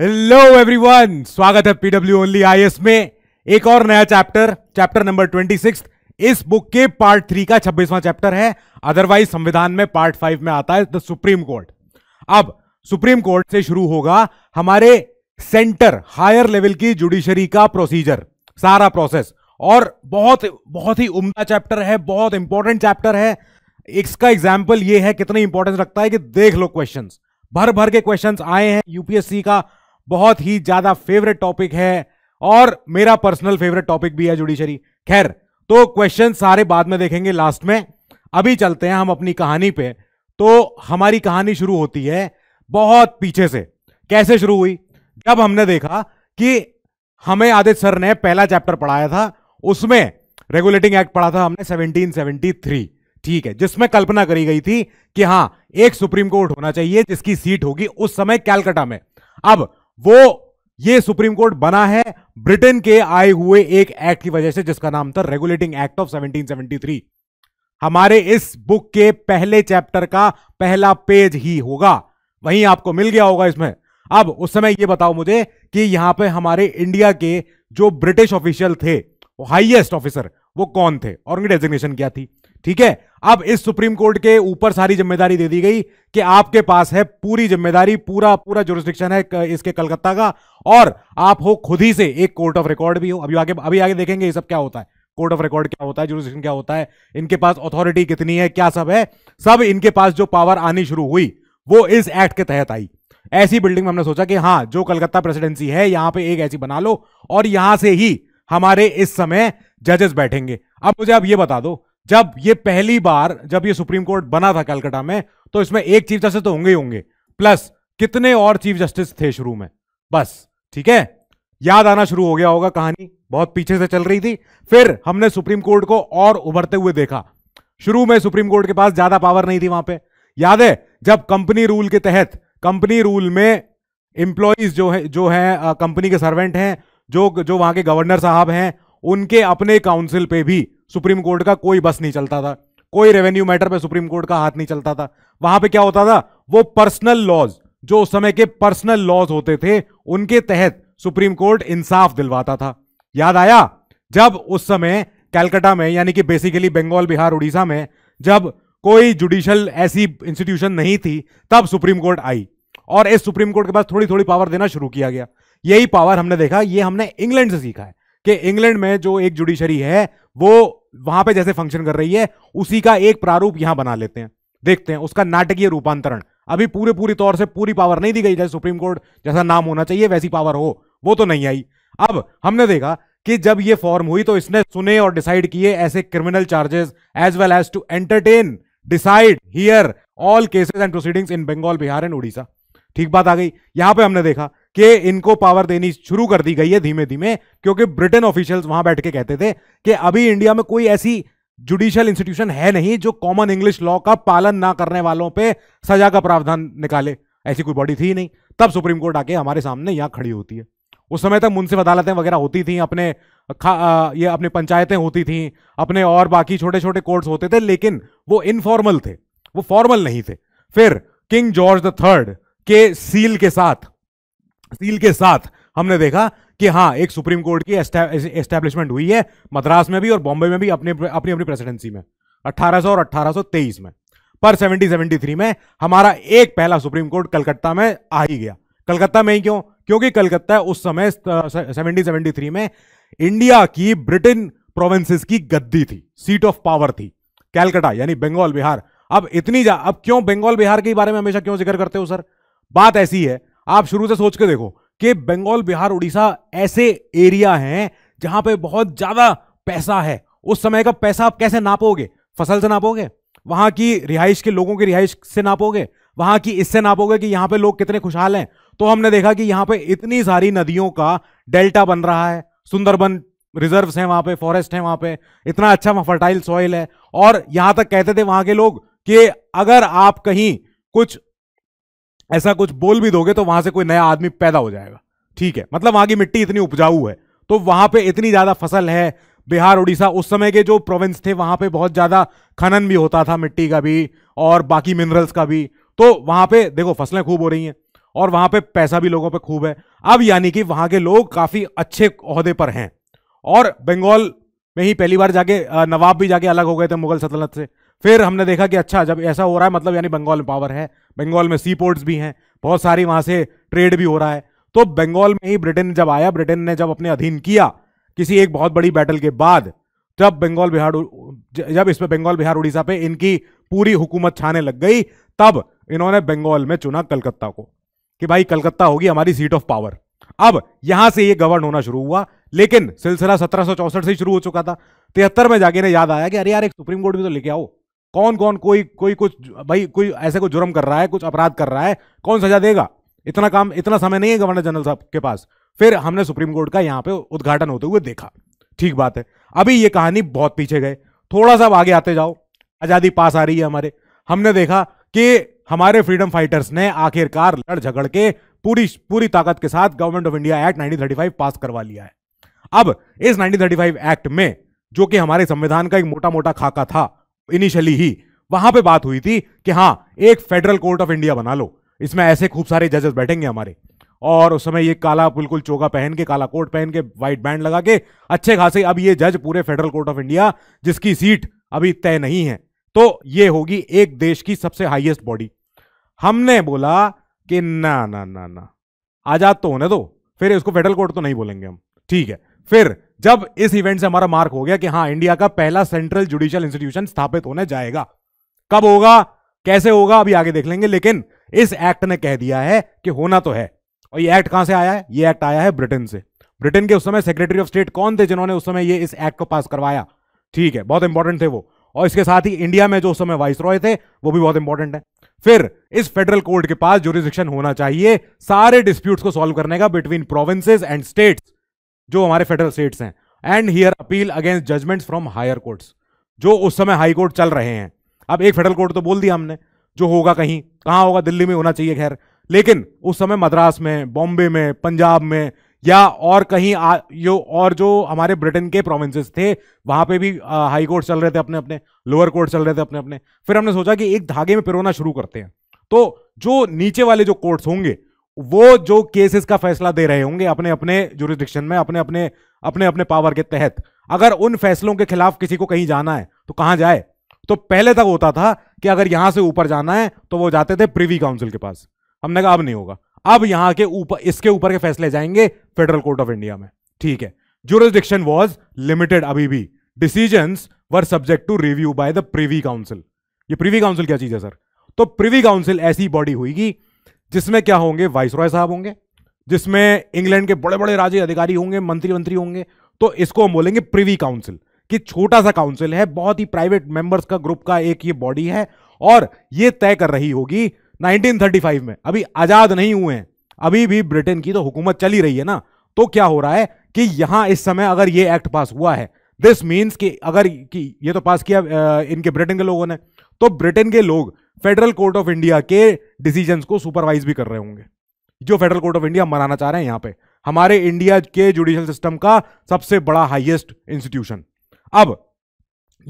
Hello everyone, स्वागत है PW only IAS में। एक और नया चैप्टर नंबर 26 इस बुक के पार्ट 3 का 26वां चैप्टर है। अदरवाइज संविधान में पार्ट 5 में आता है द सुप्रीम कोर्ट। अब सुप्रीम कोर्ट से शुरू होगा हमारे सेंटर हायर लेवल की जुडिशरी का प्रोसीजर, सारा प्रोसेस। और बहुत ही उम्दा चैप्टर है, बहुत इंपॉर्टेंट चैप्टर है। इसका एग्जाम्पल ये है कितनी इंपॉर्टेंस रखता है कि देख लो, क्वेश्चन भर के क्वेश्चन आए हैं। यूपीएससी का बहुत ही ज्यादा फेवरेट टॉपिक है और मेरा पर्सनल फेवरेट टॉपिक भी है जुडिशरी। खैर, तो क्वेश्चन सारे बाद में देखेंगे, लास्ट में। अभी चलते हैं हम अपनी कहानी पे। तो हमारी कहानी शुरू होती है बहुत पीछे से। कैसे शुरू हुई? जब हमने देखा कि हमें आदित्य सर ने पहला चैप्टर पढ़ाया था, उसमें रेगुलेटिंग एक्ट पढ़ा था हमने 1773, ठीक है, जिसमें कल्पना करी गई थी कि हाँ, एक सुप्रीम कोर्ट होना चाहिए जिसकी सीट होगी उस समय कैलकाटा में। अब वो ये सुप्रीम कोर्ट बना है ब्रिटेन के आए हुए एक एक्ट की वजह से जिसका नाम था रेगुलेटिंग एक्ट ऑफ 1773। हमारे इस बुक के पहले चैप्टर का पहला पेज ही होगा, वहीं आपको मिल गया होगा इसमें। अब उस समय ये बताओ मुझे कि यहां पे हमारे इंडिया के जो ब्रिटिश ऑफिशियल थे, हाईएस्ट ऑफिसर, वो कौन थे और उनकी डेजिग्नेशन क्या थी। ठीक है, अब इस सुप्रीम कोर्ट के ऊपर सारी जिम्मेदारी दे दी गई कि आपके पास है पूरी जिम्मेदारी, पूरा जुरिस्डिक्शन है इसके कलकत्ता का, और आप हो खुद ही से एक कोर्ट ऑफ रिकॉर्ड भी हो। अभी आगे देखेंगे ये सब क्या होता है, कोर्ट ऑफ रिकॉर्ड क्या होता है, जुरिस्डिक्शन क्या होता है, इनके पास अथॉरिटी कितनी है, क्या सब है। सब इनके पास जो पावर आनी शुरू हुई वो इस एक्ट के तहत आई। ऐसी बिल्डिंग में हमने सोचा कि हाँ, जो कलकत्ता प्रेसिडेंसी है यहाँ पे एक ऐसी बना लो और यहां से ही हमारे इस समय जजेस बैठेंगे। अब मुझे ये बता दो, जब ये सुप्रीम कोर्ट बना था कलकत्ता में, तो इसमें एक चीफ जस्टिस तो होंगे ही होंगे, प्लस कितने और चीफ जस्टिस थे शुरू में, बस। ठीक है, याद आना शुरू हो गया होगा, कहानी बहुत पीछे से चल रही थी। फिर हमने सुप्रीम कोर्ट को और उभरते हुए देखा। शुरू में सुप्रीम कोर्ट के पास ज्यादा पावर नहीं थी वहां पे, याद है, जब कंपनी रूल के तहत, कंपनी रूल में एम्प्लॉइज जो है कंपनी के सर्वेंट हैं, जो वहां के गवर्नर साहब हैं, उनके अपने काउंसिल पे भी सुप्रीम कोर्ट का कोई बस नहीं चलता था। कोई रेवेन्यू मैटर पे सुप्रीम कोर्ट का हाथ नहीं चलता था। वहां पे क्या होता था, वो पर्सनल लॉज, जो उस समय के पर्सनल लॉज होते थे, उनके तहत सुप्रीम कोर्ट इंसाफ दिलवाता था। याद आया? जब उस समय कलकत्ता में, यानी कि बेसिकली बंगाल, बिहार, उड़ीसा में जब कोई जुडिशल ऐसी इंस्टीट्यूशन नहीं थी, तब सुप्रीम कोर्ट आई और इस सुप्रीम कोर्ट के पास थोड़ी थोड़ी पावर देना शुरू किया गया। यही पावर हमने देखा, ये हमने इंग्लैंड से सीखा है कि इंग्लैंड में जो एक जुडिशरी है वो वहां पे जैसे फंक्शन कर रही है उसी का एक प्रारूप यहां बना लेते हैं, देखते हैं उसका नाटकीय रूपांतरण। अभी पूरी तौर से पूरी पावर नहीं दी गई, जैसे सुप्रीम कोर्ट जैसा नाम होना चाहिए वैसी पावर हो, वो तो नहीं आई। अब हमने देखा कि जब ये फॉर्म हुई तो इसने सुने और डिसाइड किए ऐसे criminal charges as well as to entertain decide hear all cases and proceedings in Bengal, Bihar and Orissa. ठीक बात आ गई। यहां पे हमने देखा कि इनको पावर देनी शुरू कर दी गई है धीमे धीमे, क्योंकि ब्रिटेन ऑफिशियल्स वहां बैठ के कहते थे कि अभी इंडिया में कोई ऐसी जुडिशियल इंस्टीट्यूशन है नहीं जो कॉमन इंग्लिश लॉ का पालन ना करने वालों पे सजा का प्रावधान निकाले, ऐसी कोई बॉडी थी ही नहीं। तब सुप्रीम कोर्ट आके हमारे सामने यहाँ खड़ी होती है। उस समय तक मुंसिफ अदालतें वगैरह होती थी, अपने पंचायतें होती थी, अपने और बाकी छोटे छोटे कोर्ट्स होते थे, लेकिन वो इनफॉर्मल थे, वो फॉर्मल नहीं थे। फिर किंग जॉर्ज द थर्ड के सील के साथ हमने देखा कि हाँ, एक सुप्रीम कोर्ट की एस्टैब्लिशमेंट हुई है मद्रास में भी और बॉम्बे में भी, अपनी प्रेसिडेंसी में 1800 और 1823 में। पर 1773 में हमारा एक पहला सुप्रीम कोर्ट कलकत्ता में आ ही गया। कलकत्ता में ही क्यों? क्योंकि कलकत्ता उस समय 1773 में इंडिया की ब्रिटेन प्रोविंसेस की गद्दी थी, सीट ऑफ पावर थी कलकत्ता, यानी बंगाल, बिहार। अब क्यों बंगाल, बिहार के बारे में हमेशा क्यों जिक्र करते हो सर? बात ऐसी है, आप शुरू से सोच के देखो कि बंगाल, बिहार, उड़ीसा ऐसे एरिया हैं जहां पे बहुत ज्यादा पैसा है। उस समय का पैसा आप कैसे नापोगे? फसल से नापोगे, वहां की रिहाइश के लोगों की रिहाइश से नापोगे, वहां की इससे नापोगे कि यहां पे लोग कितने खुशहाल हैं। तो हमने देखा कि यहां पे इतनी सारी नदियों का डेल्टा बन रहा है, सुंदरबन रिजर्व्स हैं वहां पे, फॉरेस्ट है वहां पे, इतना अच्छा वहां फर्टाइल सॉइल है। और यहां तक कहते थे वहां के लोग कि अगर आप कहीं कुछ ऐसा कुछ बोल भी दोगे तो वहां से कोई नया आदमी पैदा हो जाएगा। ठीक है, मतलब वहां की मिट्टी इतनी उपजाऊ है, तो वहां पे इतनी ज्यादा फसल है। बिहार, उड़ीसा उस समय के जो प्रोविंस थे वहां पे बहुत ज्यादा खनन भी होता था, मिट्टी का भी और बाकी मिनरल्स का भी, तो वहां पे देखो फसलें खूब हो रही हैं। और वहां पे पैसा भी लोगों पे खूब है। अब यानी कि वहां के लोग काफी अच्छे ओहदे पर हैं और बंगाल में ही पहली बार जाके नवाब भी जाके अलग हो गए थे मुगल सल्तनत से। फिर हमने देखा कि अच्छा जब ऐसा हो रहा है मतलब यानी बंगाल में पावर है, बंगाल में सी पोर्ट्स भी हैं, बहुत सारी वहां से ट्रेड भी हो रहा है। तो बंगाल में ही ब्रिटेन जब आया, ब्रिटेन ने जब अपने अधीन किया किसी एक बहुत बड़ी बैटल के बाद, जब बंगाल बिहार, जब इस पर बंगाल बिहार उड़ीसा पे इनकी पूरी हुकूमत छाने लग गई, तब इन्होंने बंगाल में चुना कलकत्ता को कि भाई कलकत्ता होगी हमारी सीट ऑफ पावर। अब यहां से ये गवर्न होना शुरू हुआ, लेकिन सिलसिला 1764 से शुरू हो चुका था। 73 में जाके ने याद आया कि अरे यार एक सुप्रीम कोर्ट भी तो लेके आओ, कौन कौन कोई कोई कुछ भाई कोई ऐसे कुछ जुर्म कर रहा है, कुछ अपराध कर रहा है, कौन सजा देगा, इतना काम इतना समय नहीं है गवर्नर जनरल साहब के पास। फिर हमने सुप्रीम कोर्ट का यहाँ पे उद्घाटन होते हुए देखा। ठीक बात है, अभी ये कहानी बहुत पीछे गए, थोड़ा सा आगे आते जाओ, आज़ादी पास आ रही है हमारे, हमने देखा कि हमारे फ्रीडम फाइटर्स ने आखिरकार लड़ झगड़ के पूरी ताकत के साथ government of India act 1935 pass करवा लिया है। अब इस 1935 एक्ट में, जो कि हमारे संविधान का एक मोटा मोटा खाका था इनिशियली ही, वहां पे बात हुई थी कि हाँ एक फेडरल कोर्ट ऑफ इंडिया बना लो, इसमें ऐसे खूब सारे जजेस बैठेंगे हमारे। और उस समय ये काला बिल्कुल चोगा पहन के, काला कोट पहन के, व्हाइट बैंड लगा के अच्छे खासे अब ये जज पूरे फेडरल कोर्ट ऑफ इंडिया, जिसकी सीट अभी तय नहीं है, तो ये होगी एक देश की सबसे हाईएस्ट बॉडी। हमने बोला कि ना ना ना ना, आजाद तो होने दो, फिर इसको फेडरल कोर्ट तो नहीं बोलेंगे हम, ठीक है। फिर जब इस इवेंट से हमारा मार्क हो गया कि हाँ इंडिया का पहला सेंट्रल जुडिशियल इंस्टीट्यूशन स्थापित होने जाएगा, कब होगा कैसे होगा अभी आगे देख लेंगे, लेकिन इस एक्ट ने कह दिया है कि होना तो है। और ये एक्ट कहां से आया है? ये एक्ट आया है ब्रिटेन से। ब्रिटेन के उस समय सेक्रेटरी ऑफ स्टेट कौन थे जिन्होंने उस समय ये इस एक्ट को पास करवाया, ठीक है, बहुत इंपॉर्टेंट थे वो। और इसके साथ ही इंडिया में जो उस समय वाइस रॉय थे वो भी बहुत इंपॉर्टेंट है। फिर इस फेडरल कोर्ट के पास ज्यूरिडिक्शन होना चाहिए सारे डिस्प्यूट्स को सॉल्व करने का बिटवीन प्रोविंसेस एंड स्टेट्स, जो हमारे फेडरल स्टेट्स हैं, and hear appeal against judgments from higher courts, जो उस समय हाई कोर्ट चल रहे हैं। अब एक फेडरल कोर्ट तो बोल दिया हमने, जो होगा कहीं कहाँ होगा, दिल्ली में होना चाहिए खैर, लेकिन उस समय मद्रास में, बॉम्बे में, पंजाब में या और कहीं और जो हमारे ब्रिटेन के प्रोविंसेस थे वहां पे भी हाई कोर्ट चल रहे थे अपने अपने, लोअर कोर्ट चल रहे थे अपने अपने। फिर हमने सोचा कि एक धागे में पिरोना शुरू करते हैं, तो जो नीचे वाले जो कोर्ट्स होंगे वो जो केसेस का फैसला दे रहे होंगे अपने अपने ज्यूरिसडिक्शन में, अपने अपने पावर के तहत, अगर उन फैसलों के खिलाफ किसी को कहीं जाना है तो कहां जाए? तो पहले तक होता था कि अगर यहां से ऊपर जाना है तो वो जाते थे प्रिवी काउंसिल के पास। हमने कहा अब नहीं होगा, अब यहां के ऊपर, इसके ऊपर के फैसले जाएंगे फेडरल कोर्ट ऑफ इंडिया में, ठीक है। ज्यूरिसडिक्शन वाज लिमिटेड, अभी भी decisions were subject to review by the privy council. ये प्रिवी काउंसिल क्या चीज है सर? तो प्रिवी काउंसिल ऐसी बॉडी होगी जिसमें क्या होंगे, वाइस रॉय साहब होंगे, जिसमें इंग्लैंड के बड़े बड़े राजे अधिकारी होंगे, मंत्री होंगे, तो इसको हम बोलेंगे प्रिवी काउंसिल, कि छोटा सा काउंसिल है, बहुत ही प्राइवेट मेंबर्स का ग्रुप का एक ये बॉडी है। और ये तय कर रही होगी 1935 में, अभी आजाद नहीं हुए हैं, अभी भी ब्रिटेन की तो हुकूमत चली रही है ना, तो क्या हो रहा है कि यहां इस समय अगर ये एक्ट पास हुआ है, दिस मींस कि अगर कि ये तो पास किया इनके ब्रिटेन के लोगों ने, तो ब्रिटेन के लोग फेडरल कोर्ट ऑफ इंडिया के डिसीजंस को सुपरवाइज भी कर रहे होंगे, जो फेडरल कोर्ट ऑफ इंडिया मनाना चाह रहे हैं यहां पे हमारे इंडिया के जुडिशियल सिस्टम का सबसे बड़ा हाईएस्ट इंस्टीट्यूशन। अब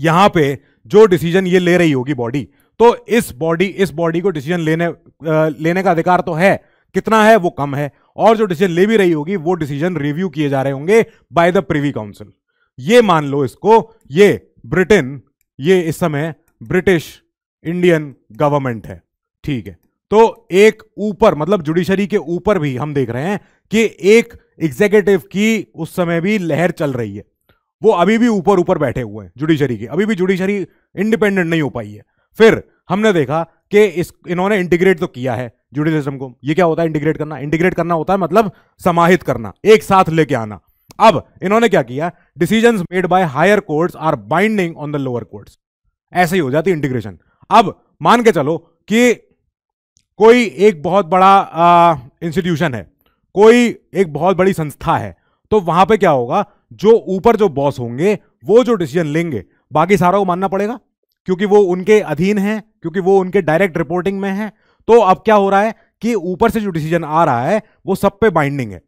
यहां पे जो डिसीजन ये ले रही होगी बॉडी, तो इस बॉडी को डिसीजन लेने का अधिकार तो है, कितना है वो कम है, और जो डिसीजन ले भी रही होगी वो डिसीजन रिव्यू किए जा रहे होंगे बाय द प्रिवी काउंसिल। ये मान लो इसको, ये ब्रिटेन, ये इस समय ब्रिटिश इंडियन गवर्नमेंट है, ठीक है। तो एक ऊपर, मतलब जुडिशरी के ऊपर भी हम देख रहे हैं कि एक एग्जीक्यूटिव की उस समय भी लहर चल रही है, वो अभी भी ऊपर बैठे हुए हैं जुडिशरी के, अभी भी जुडिशरी इंडिपेंडेंट नहीं हो पाई है। फिर हमने देखा कि इन्होंने इंटीग्रेट तो किया है जुडिशियल सिस्टम को। ये क्या होता है इंटीग्रेट करना? इंटीग्रेट करना होता है मतलब समाहित करना, एक साथ लेके आना। अब इन्होंने क्या किया, decisions made by higher courts are binding on the lower courts, ऐसे ही हो जाती इंटीग्रेशन। अब मान के चलो कि कोई एक बहुत बड़ा इंस्टीट्यूशन है, कोई एक बहुत बड़ी संस्था है, तो वहां पर क्या होगा, जो ऊपर जो बॉस होंगे वो जो डिसीजन लेंगे बाकी सारा को मानना पड़ेगा, क्योंकि वो उनके अधीन है, क्योंकि वो उनके डायरेक्ट रिपोर्टिंग में है। तो अब क्या हो रहा है कि ऊपर से जो डिसीजन आ रहा है वो सब पे बाइंडिंग है।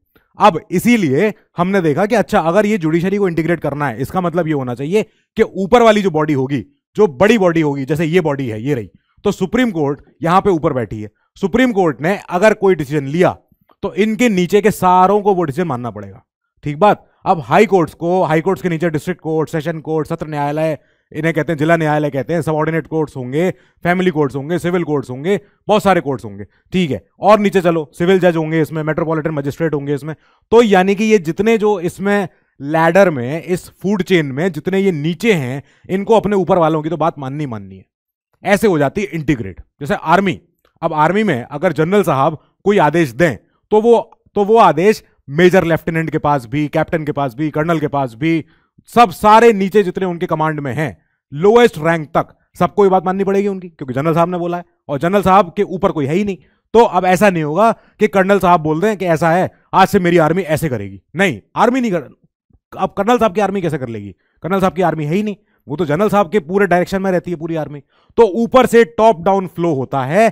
अब इसीलिए हमने देखा कि अच्छा अगर ये जुडिशरी को इंटीग्रेट करना है, इसका मतलब ये होना चाहिए कि ऊपर वाली जो बॉडी होगी, जो बड़ी बॉडी होगी, जैसे ये बॉडी है, ये रही, तो सुप्रीम कोर्ट यहां पर ऊपर बैठी है, सुप्रीम कोर्ट ने अगर कोई डिसीजन लिया तो इनके नीचे के सारों को वो डिसीजन मानना पड़ेगा। ठीक बात। अब हाई कोर्ट्स को, हाई कोर्ट्स के नीचे डिस्ट्रिक्ट कोर्ट, सेशन कोर्ट, सत्र न्यायालय इन्हें कहते हैं, जिला न्यायालय कहते हैं, सबऑर्डिनेट कोर्ट्स होंगे, फैमिली कोर्ट्स होंगे, सिविल कोर्ट्स होंगे, बहुत सारे कोर्ट्स होंगे। ठीक है, और नीचे चलो सिविल जज होंगे इसमें, मेट्रोपॉलिटन मजिस्ट्रेट होंगे इसमें। तो यानी कि ये जितने जो इसमें लैडर में, इस फूड चेन में जितने ये नीचे हैं, इनको अपने ऊपर वालों की तो बात माननी माननी है। ऐसे हो जाती है इंटीग्रेट। जैसे आर्मी, अब आर्मी में अगर जनरल साहब कोई आदेश दें तो वो आदेश मेजर लेफ्टिनेंट के पास भी, कैप्टन के पास भी, कर्नल के पास भी, सब सारे नीचे जितने उनके कमांड में हैं लोएस्ट रैंक तक सबको ये बात माननी पड़ेगी उनकी, क्योंकि जनरल साहब ने बोला है और जनरल साहब के ऊपर कोई है ही नहीं। तो अब ऐसा नहीं होगा कि कर्नल साहब बोल दें कि ऐसा है आज से मेरी आर्मी ऐसे करेगी। नहीं, आर्मी नहीं कर, अब कर्नल साहब की आर्मी कैसे कर लेगी? कर्नल साहब की आर्मी है ही नहीं, वो तो जनरल साहब के पूरे डायरेक्शन में रहती है पूरी आर्मी। तो ऊपर से टॉप डाउन फ्लो होता है,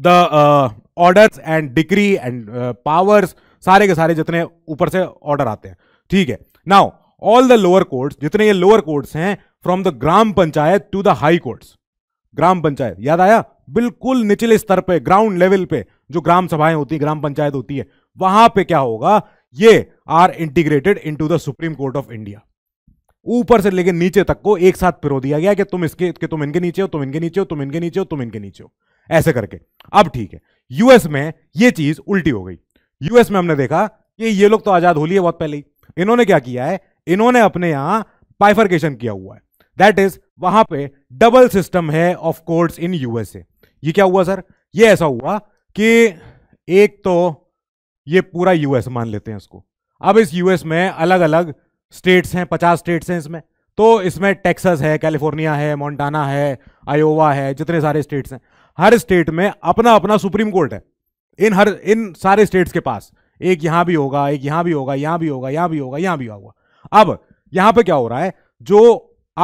the orders and decree and powers, सारे के सारे जितने ऊपर से ऑर्डर आते हैं। ठीक है, now all the lower courts, जितने ये लोअर कोर्ट्स हैं, from the gram panchayat to the high courts. Gram panchayat याद आया? बिल्कुल निचले स्तर पे, ग्राउंड लेवल पे जो ग्राम सभाएं होती है, ग्राम पंचायत होती है, वहां पे क्या होगा, ये are integrated into the supreme court of India. ऊपर से लेकर नीचे तक को एक साथ पिरो दिया गया कि तुम इनके नीचे हो, तुम इनके नीचे हो, तुम इनके नीचे हो, तुम इनके नीचे हो, ऐसे करके। अब ठीक है, यूएस में यह चीज उल्टी हो गई। यूएस में हमने देखा कि ये लोग तो आजाद हो लिए बहुत पहले ही, इन्होंने क्या किया है, इन्होंने अपने यहां बाइफर्केशन किया हुआ है। दैट इज, वहां पे डबल सिस्टम है ऑफ कोर्ट्स इन यूएसए। ये क्या हुआ सर? ये ऐसा हुआ कि एक तो ये पूरा यूएस मान लेते हैं इसको। अब इस यूएस में अलग अलग स्टेट्स हैं, 50 स्टेट्स हैं इसमें। तो इसमें टेक्सास है, कैलिफोर्निया है, मोन्टाना है, आयोवा है, जितने सारे स्टेट्स हैं, हर स्टेट में अपना अपना सुप्रीम कोर्ट है इन सारे स्टेट्स के पास। एक यहां भी होगा, एक यहां भी होगा, यहां भी होगा, यहां भी होगा, यहां भी होगा। अब यहां पे क्या हो रहा है, जो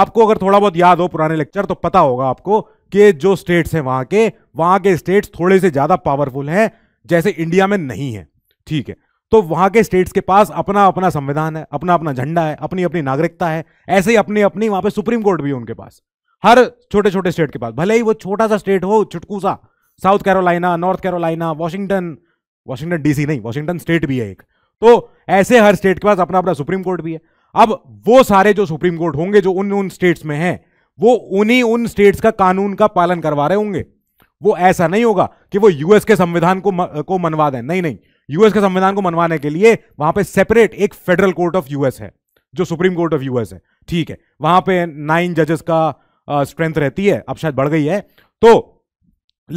आपको अगर थोड़ा बहुत याद हो पुराने लेक्चर तो पता होगा आपको कि जो स्टेट्स हैं वहां के स्टेट्स थोड़े से ज्यादा पावरफुल हैं, जैसे इंडिया में नहीं है। ठीक है, तो वहां के स्टेट्स के पास अपना अपना संविधान है, अपना अपना झंडा है, अपनी अपनी नागरिकता है। ऐसे ही अपनी अपनी वहां पे सुप्रीम कोर्ट भी है उनके पास, हर छोटे छोटे स्टेट के पास, भले ही वो छोटा सा स्टेट हो, चुटकू सा, south Carolina, north Carolina, Washington DC नहीं, वाशिंगटन स्टेट भी है एक। तो ऐसे हर स्टेट के पास अपना अपना सुप्रीम कोर्ट भी है। अब वो सारे जो सुप्रीम कोर्ट होंगे जो उन स्टेट्स में हैं, वो उन स्टेट्स का कानून का पालन करवा रहे होंगे। वो ऐसा नहीं होगा कि वो यूएस के संविधान को मनवा दें। नहीं, यूएस के संविधान को मनवाने के लिए वहां पे सेपरेट एक फेडरल कोर्ट ऑफ यूएस है जो सुप्रीम कोर्ट ऑफ यूएस है। ठीक है, वहां पे 9 जजेस का स्ट्रेंथ रहती है, अब शायद बढ़ गई है। तो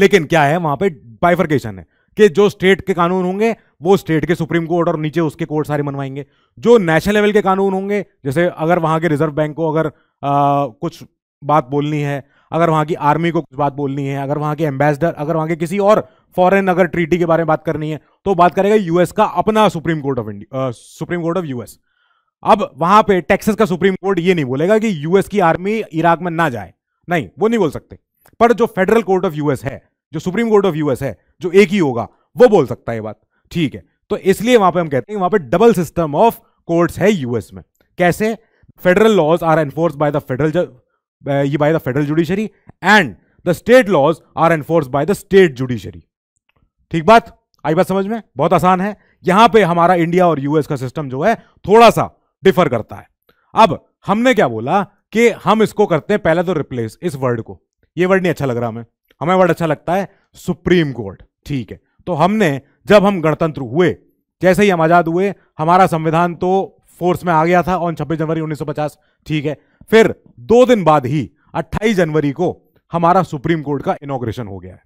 लेकिन क्या है, वहां पे बाइफर्केशन है कि जो स्टेट के कानून होंगे वो स्टेट के सुप्रीम कोर्ट और नीचे उसके कोर्ट सारे मनवाएंगे। जो नेशनल लेवल के कानून होंगे, जैसे अगर वहां के रिजर्व बैंक को अगर कुछ बात बोलनी है, अगर वहां की आर्मी को कुछ बात बोलनी है, अगर वहां के एम्बेसडर, अगर वहां के किसी और फॉरेन अगर ट्रीटी के बारे में बात करनी है, तो बात करेगा यूएस का अपना सुप्रीम कोर्ट ऑफ यूएस। अब वहां पे टेक्सास का सुप्रीम कोर्ट ये नहीं बोलेगा कि यूएस की आर्मी इराक में ना जाए, नहीं, वो नहीं बोल सकते। पर जो फेडरल कोर्ट ऑफ यूएस है, जो सुप्रीम कोर्ट ऑफ यूएस है, जो एक ही होगा, वो बोल सकता है ये बात। ठीक है, तो इसलिए वहां पे हम कहते हैं वहां पे डबल सिस्टम ऑफ कोर्ट्स है यूएस में। कैसे? Federal laws are enforce by the federal judiciary and the state laws are enforce by the state judiciary. ठीक बात आई? बात समझ में? बहुत आसान है। यहां पे हमारा इंडिया और यूएस का सिस्टम जो है थोड़ा सा डिफर करता है। अब हमने क्या बोला कि हम इसको करते हैं पहले तो रिप्लेस, इस वर्ड को, ये वर्ड नहीं अच्छा लग रहा हमें वर्ड अच्छा लगता है सुप्रीम कोर्ट। ठीक है, तो हमने, जब हम गणतंत्र हुए, जैसे ही हम आजाद हुए, हमारा संविधान तो फोर्स में आ गया था ऑन 26 जनवरी 1950। ठीक है, फिर 2 दिन बाद ही 28 जनवरी को हमारा सुप्रीम कोर्ट का इनॉग्रेशन हो गया है।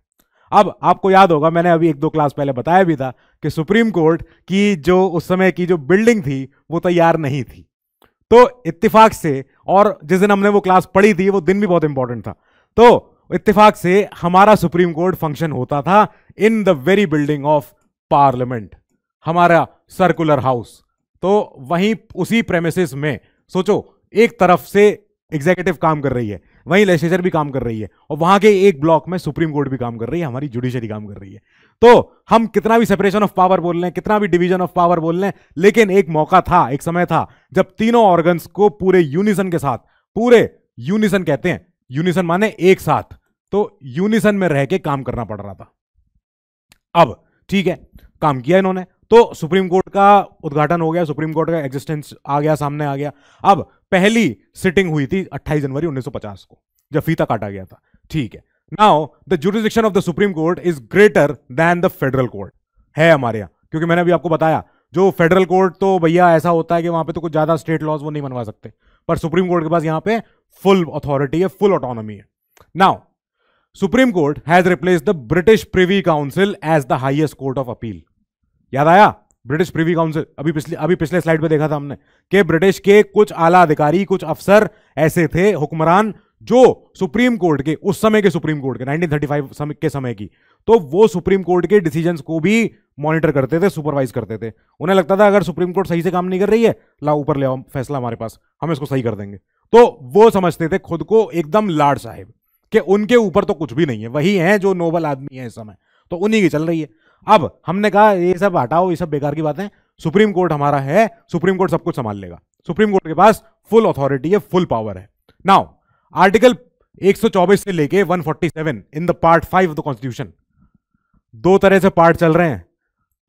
अब आपको याद होगा, मैंने अभी 1-2 क्लास पहले बताया भी था कि सुप्रीम कोर्ट की जो उस समय की जो बिल्डिंग थी वो तैयार नहीं थी। तो इत्तेफाक से, और जिस दिन हमने वो क्लास पढ़ी थी वो दिन भी बहुत इंपॉर्टेंट था, तो इत्तेफाक से हमारा सुप्रीम कोर्ट फंक्शन होता था in the very building of parliament, हमारा सर्कुलर हाउस। तो वहीं उसी प्रेमिसेस में, सोचो, एक तरफ से एग्जीक्यूटिव काम कर रही है, वहीं लेजिस्लेचर भी काम कर रही है, और वहां के एक ब्लॉक में सुप्रीम कोर्ट भी काम कर रही है, हमारी जुडिशरी काम कर रही है। तो हम कितना भी सेपरेशन ऑफ पावर बोल लें, कितना भी डिवीजन ऑफ पावर बोल लें, लेकिन एक मौका था, एक समय था जब तीनों ऑर्गन्स को पूरे यूनिसन के साथ, पूरे यूनिसन कहते हैं, यूनिसन माने एक साथ, तो यूनिसन में रह के काम करना पड़ रहा था। अब ठीक है, काम किया इन्होंने, तो सुप्रीम कोर्ट का उद्घाटन हो गया, सुप्रीम कोर्ट का एग्जिस्टेंस आ गया, सामने आ गया। अब पहली सिटिंग हुई थी 28 जनवरी 1950 को, जब फीता काटा गया था। ठीक है, now the jurisdiction of the supreme court is greater than the federal court है हमारे यहाँ, क्योंकि मैंने अभी आपको बताया जो फेडरल कोर्ट तो भैया ऐसा होता है कि वहां पे तो कुछ ज्यादा स्टेट लॉज वो नहीं बनवा सकते, पर सुप्रीम कोर्ट के पास यहाँ पे फुल अथॉरिटी है, फुल ऑटोनॉमी है। Now supreme court has replace the British privy council as the highest court of appeal. याद आया ब्रिटिश प्रिवी काउंसिल, अभी पिछले स्लाइड पे देखा था हमने कि ब्रिटिश के कुछ आला अधिकारी, कुछ अफसर ऐसे थे हुक्मरान जो सुप्रीम कोर्ट के, उस समय के सुप्रीम कोर्ट के 1935 के समय की, तो वो सुप्रीम कोर्ट के डिसीजंस को भी मॉनिटर करते थे, सुपरवाइज करते थे। उन्हें लगता था अगर सुप्रीम कोर्ट सही से काम नहीं कर रही है, लाओ ऊपर ले आओ फैसला हमारे पास, हम इसको सही कर देंगे। तो वो समझते थे खुद को एकदम लार्ड साहिब कि उनके ऊपर तो कुछ भी नहीं है, वही हैं जो नोबल आदमी हैं इस समय, तो उन्हीं की चल रही है। अब हमने कहा ये सब हटाओ, ये सब बेकार की बातें, सुप्रीम कोर्ट हमारा है, सुप्रीम कोर्ट सब कुछ संभाल लेगा, सुप्रीम कोर्ट के पास फुल अथॉरिटी है, फुल पावर है। नाउ आर्टिकल 124 से लेके 147 in the part 5 of the constitution, दो तरह से पार्ट चल रहे हैं।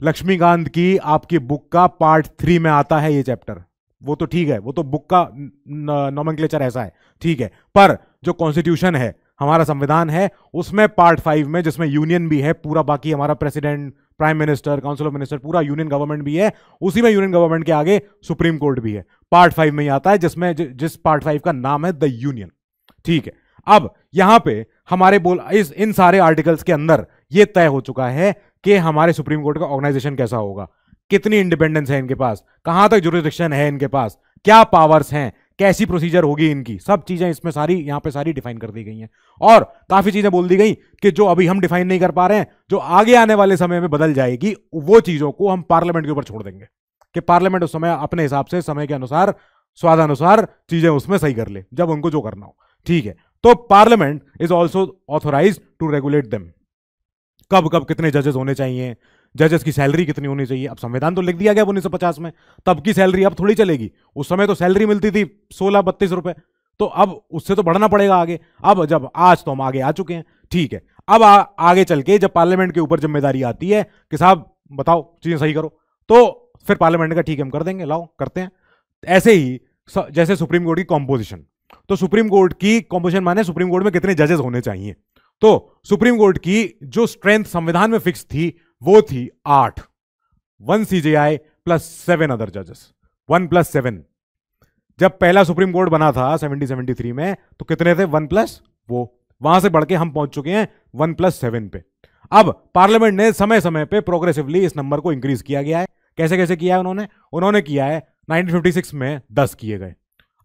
लक्ष्मीकांत की आपकी बुक का पार्ट 3 में आता है ये चैप्टर, वो तो ठीक है, वो तो बुक का नॉमेनक्लेचर ऐसा है, ठीक है, पर जो कॉन्स्टिट्यूशन है, हमारा संविधान है, उसमें पार्ट 5 में, जिसमें यूनियन भी है पूरा, बाकी हमारा president, prime minister, council of minister, पूरा यूनियन गवर्नमेंट भी है, उसी में यूनियन गवर्नमेंट के आगे सुप्रीम कोर्ट भी है, पार्ट 5 में ही आता है, जिसमें जिस पार्ट 5 का नाम है द यूनियन। ठीक है, अब यहां पे हमारे इन सारे आर्टिकल्स के अंदर यह तय हो चुका है कि हमारे सुप्रीम कोर्ट का ऑर्गेनाइजेशन कैसा होगा, कितनी इंडिपेंडेंस है इनके पास, कहां तक ज्यूरिसडिक्शन है इनके पास, क्या पावर्स हैं, कैसी प्रोसीजर होगी इनकी, सब चीजें इसमें सारी यहां पे सारी डिफाइन कर दी गई हैं। और काफी चीजें बोल दी गई कि जो अभी हम डिफाइन नहीं कर पा रहे हैं, जो आगे आने वाले समय में बदल जाएगी, वो चीजों को हम पार्लियामेंट के ऊपर छोड़ देंगे कि पार्लियामेंट उस समय अपने हिसाब से, समय के अनुसार, स्वादानुसार चीजें उसमें सही कर ले, जब उनको जो करना हो। ठीक है, तो parliament is also authorise to regulate them. कब कब कितने जजेस होने चाहिए, जजेस की सैलरी कितनी होनी चाहिए, अब संविधान तो लिख दिया गया 1950 में, तब की सैलरी अब थोड़ी चलेगी, उस समय तो सैलरी मिलती थी 16-32 रुपए, तो अब उससे तो बढ़ना पड़ेगा आगे। अब जब आज तो हम आगे आ चुके हैं, ठीक है, अब आगे चल के जब पार्लियामेंट के ऊपर जिम्मेदारी आती है कि साहब बताओ चीजें सही करो, तो फिर पार्लियामेंट का ठीक है हम कर देंगे, लाओ करते हैं। ऐसे ही जैसे सुप्रीम कोर्ट की कॉम्पोजिशन, तो सुप्रीम कोर्ट की कॉम्पोजिशन माने सुप्रीम कोर्ट में कितने जजेस होने चाहिए, तो सुप्रीम कोर्ट की जो स्ट्रेंथ संविधान में फिक्स थी वो थी 8, 1 CJI + 7 अदर जजेस, 1 + 7। जब पहला सुप्रीम कोर्ट बना था 73 में तो कितने थे, 1 + वो, वहां से बढ़ के हम पहुंच चुके हैं 1 + 7 पे। अब पार्लियामेंट ने समय समय पे प्रोग्रेसिवली इस नंबर को इंक्रीज किया गया है। कैसे कैसे किया है उन्होंने किया है, 1956 में 10 किए गए,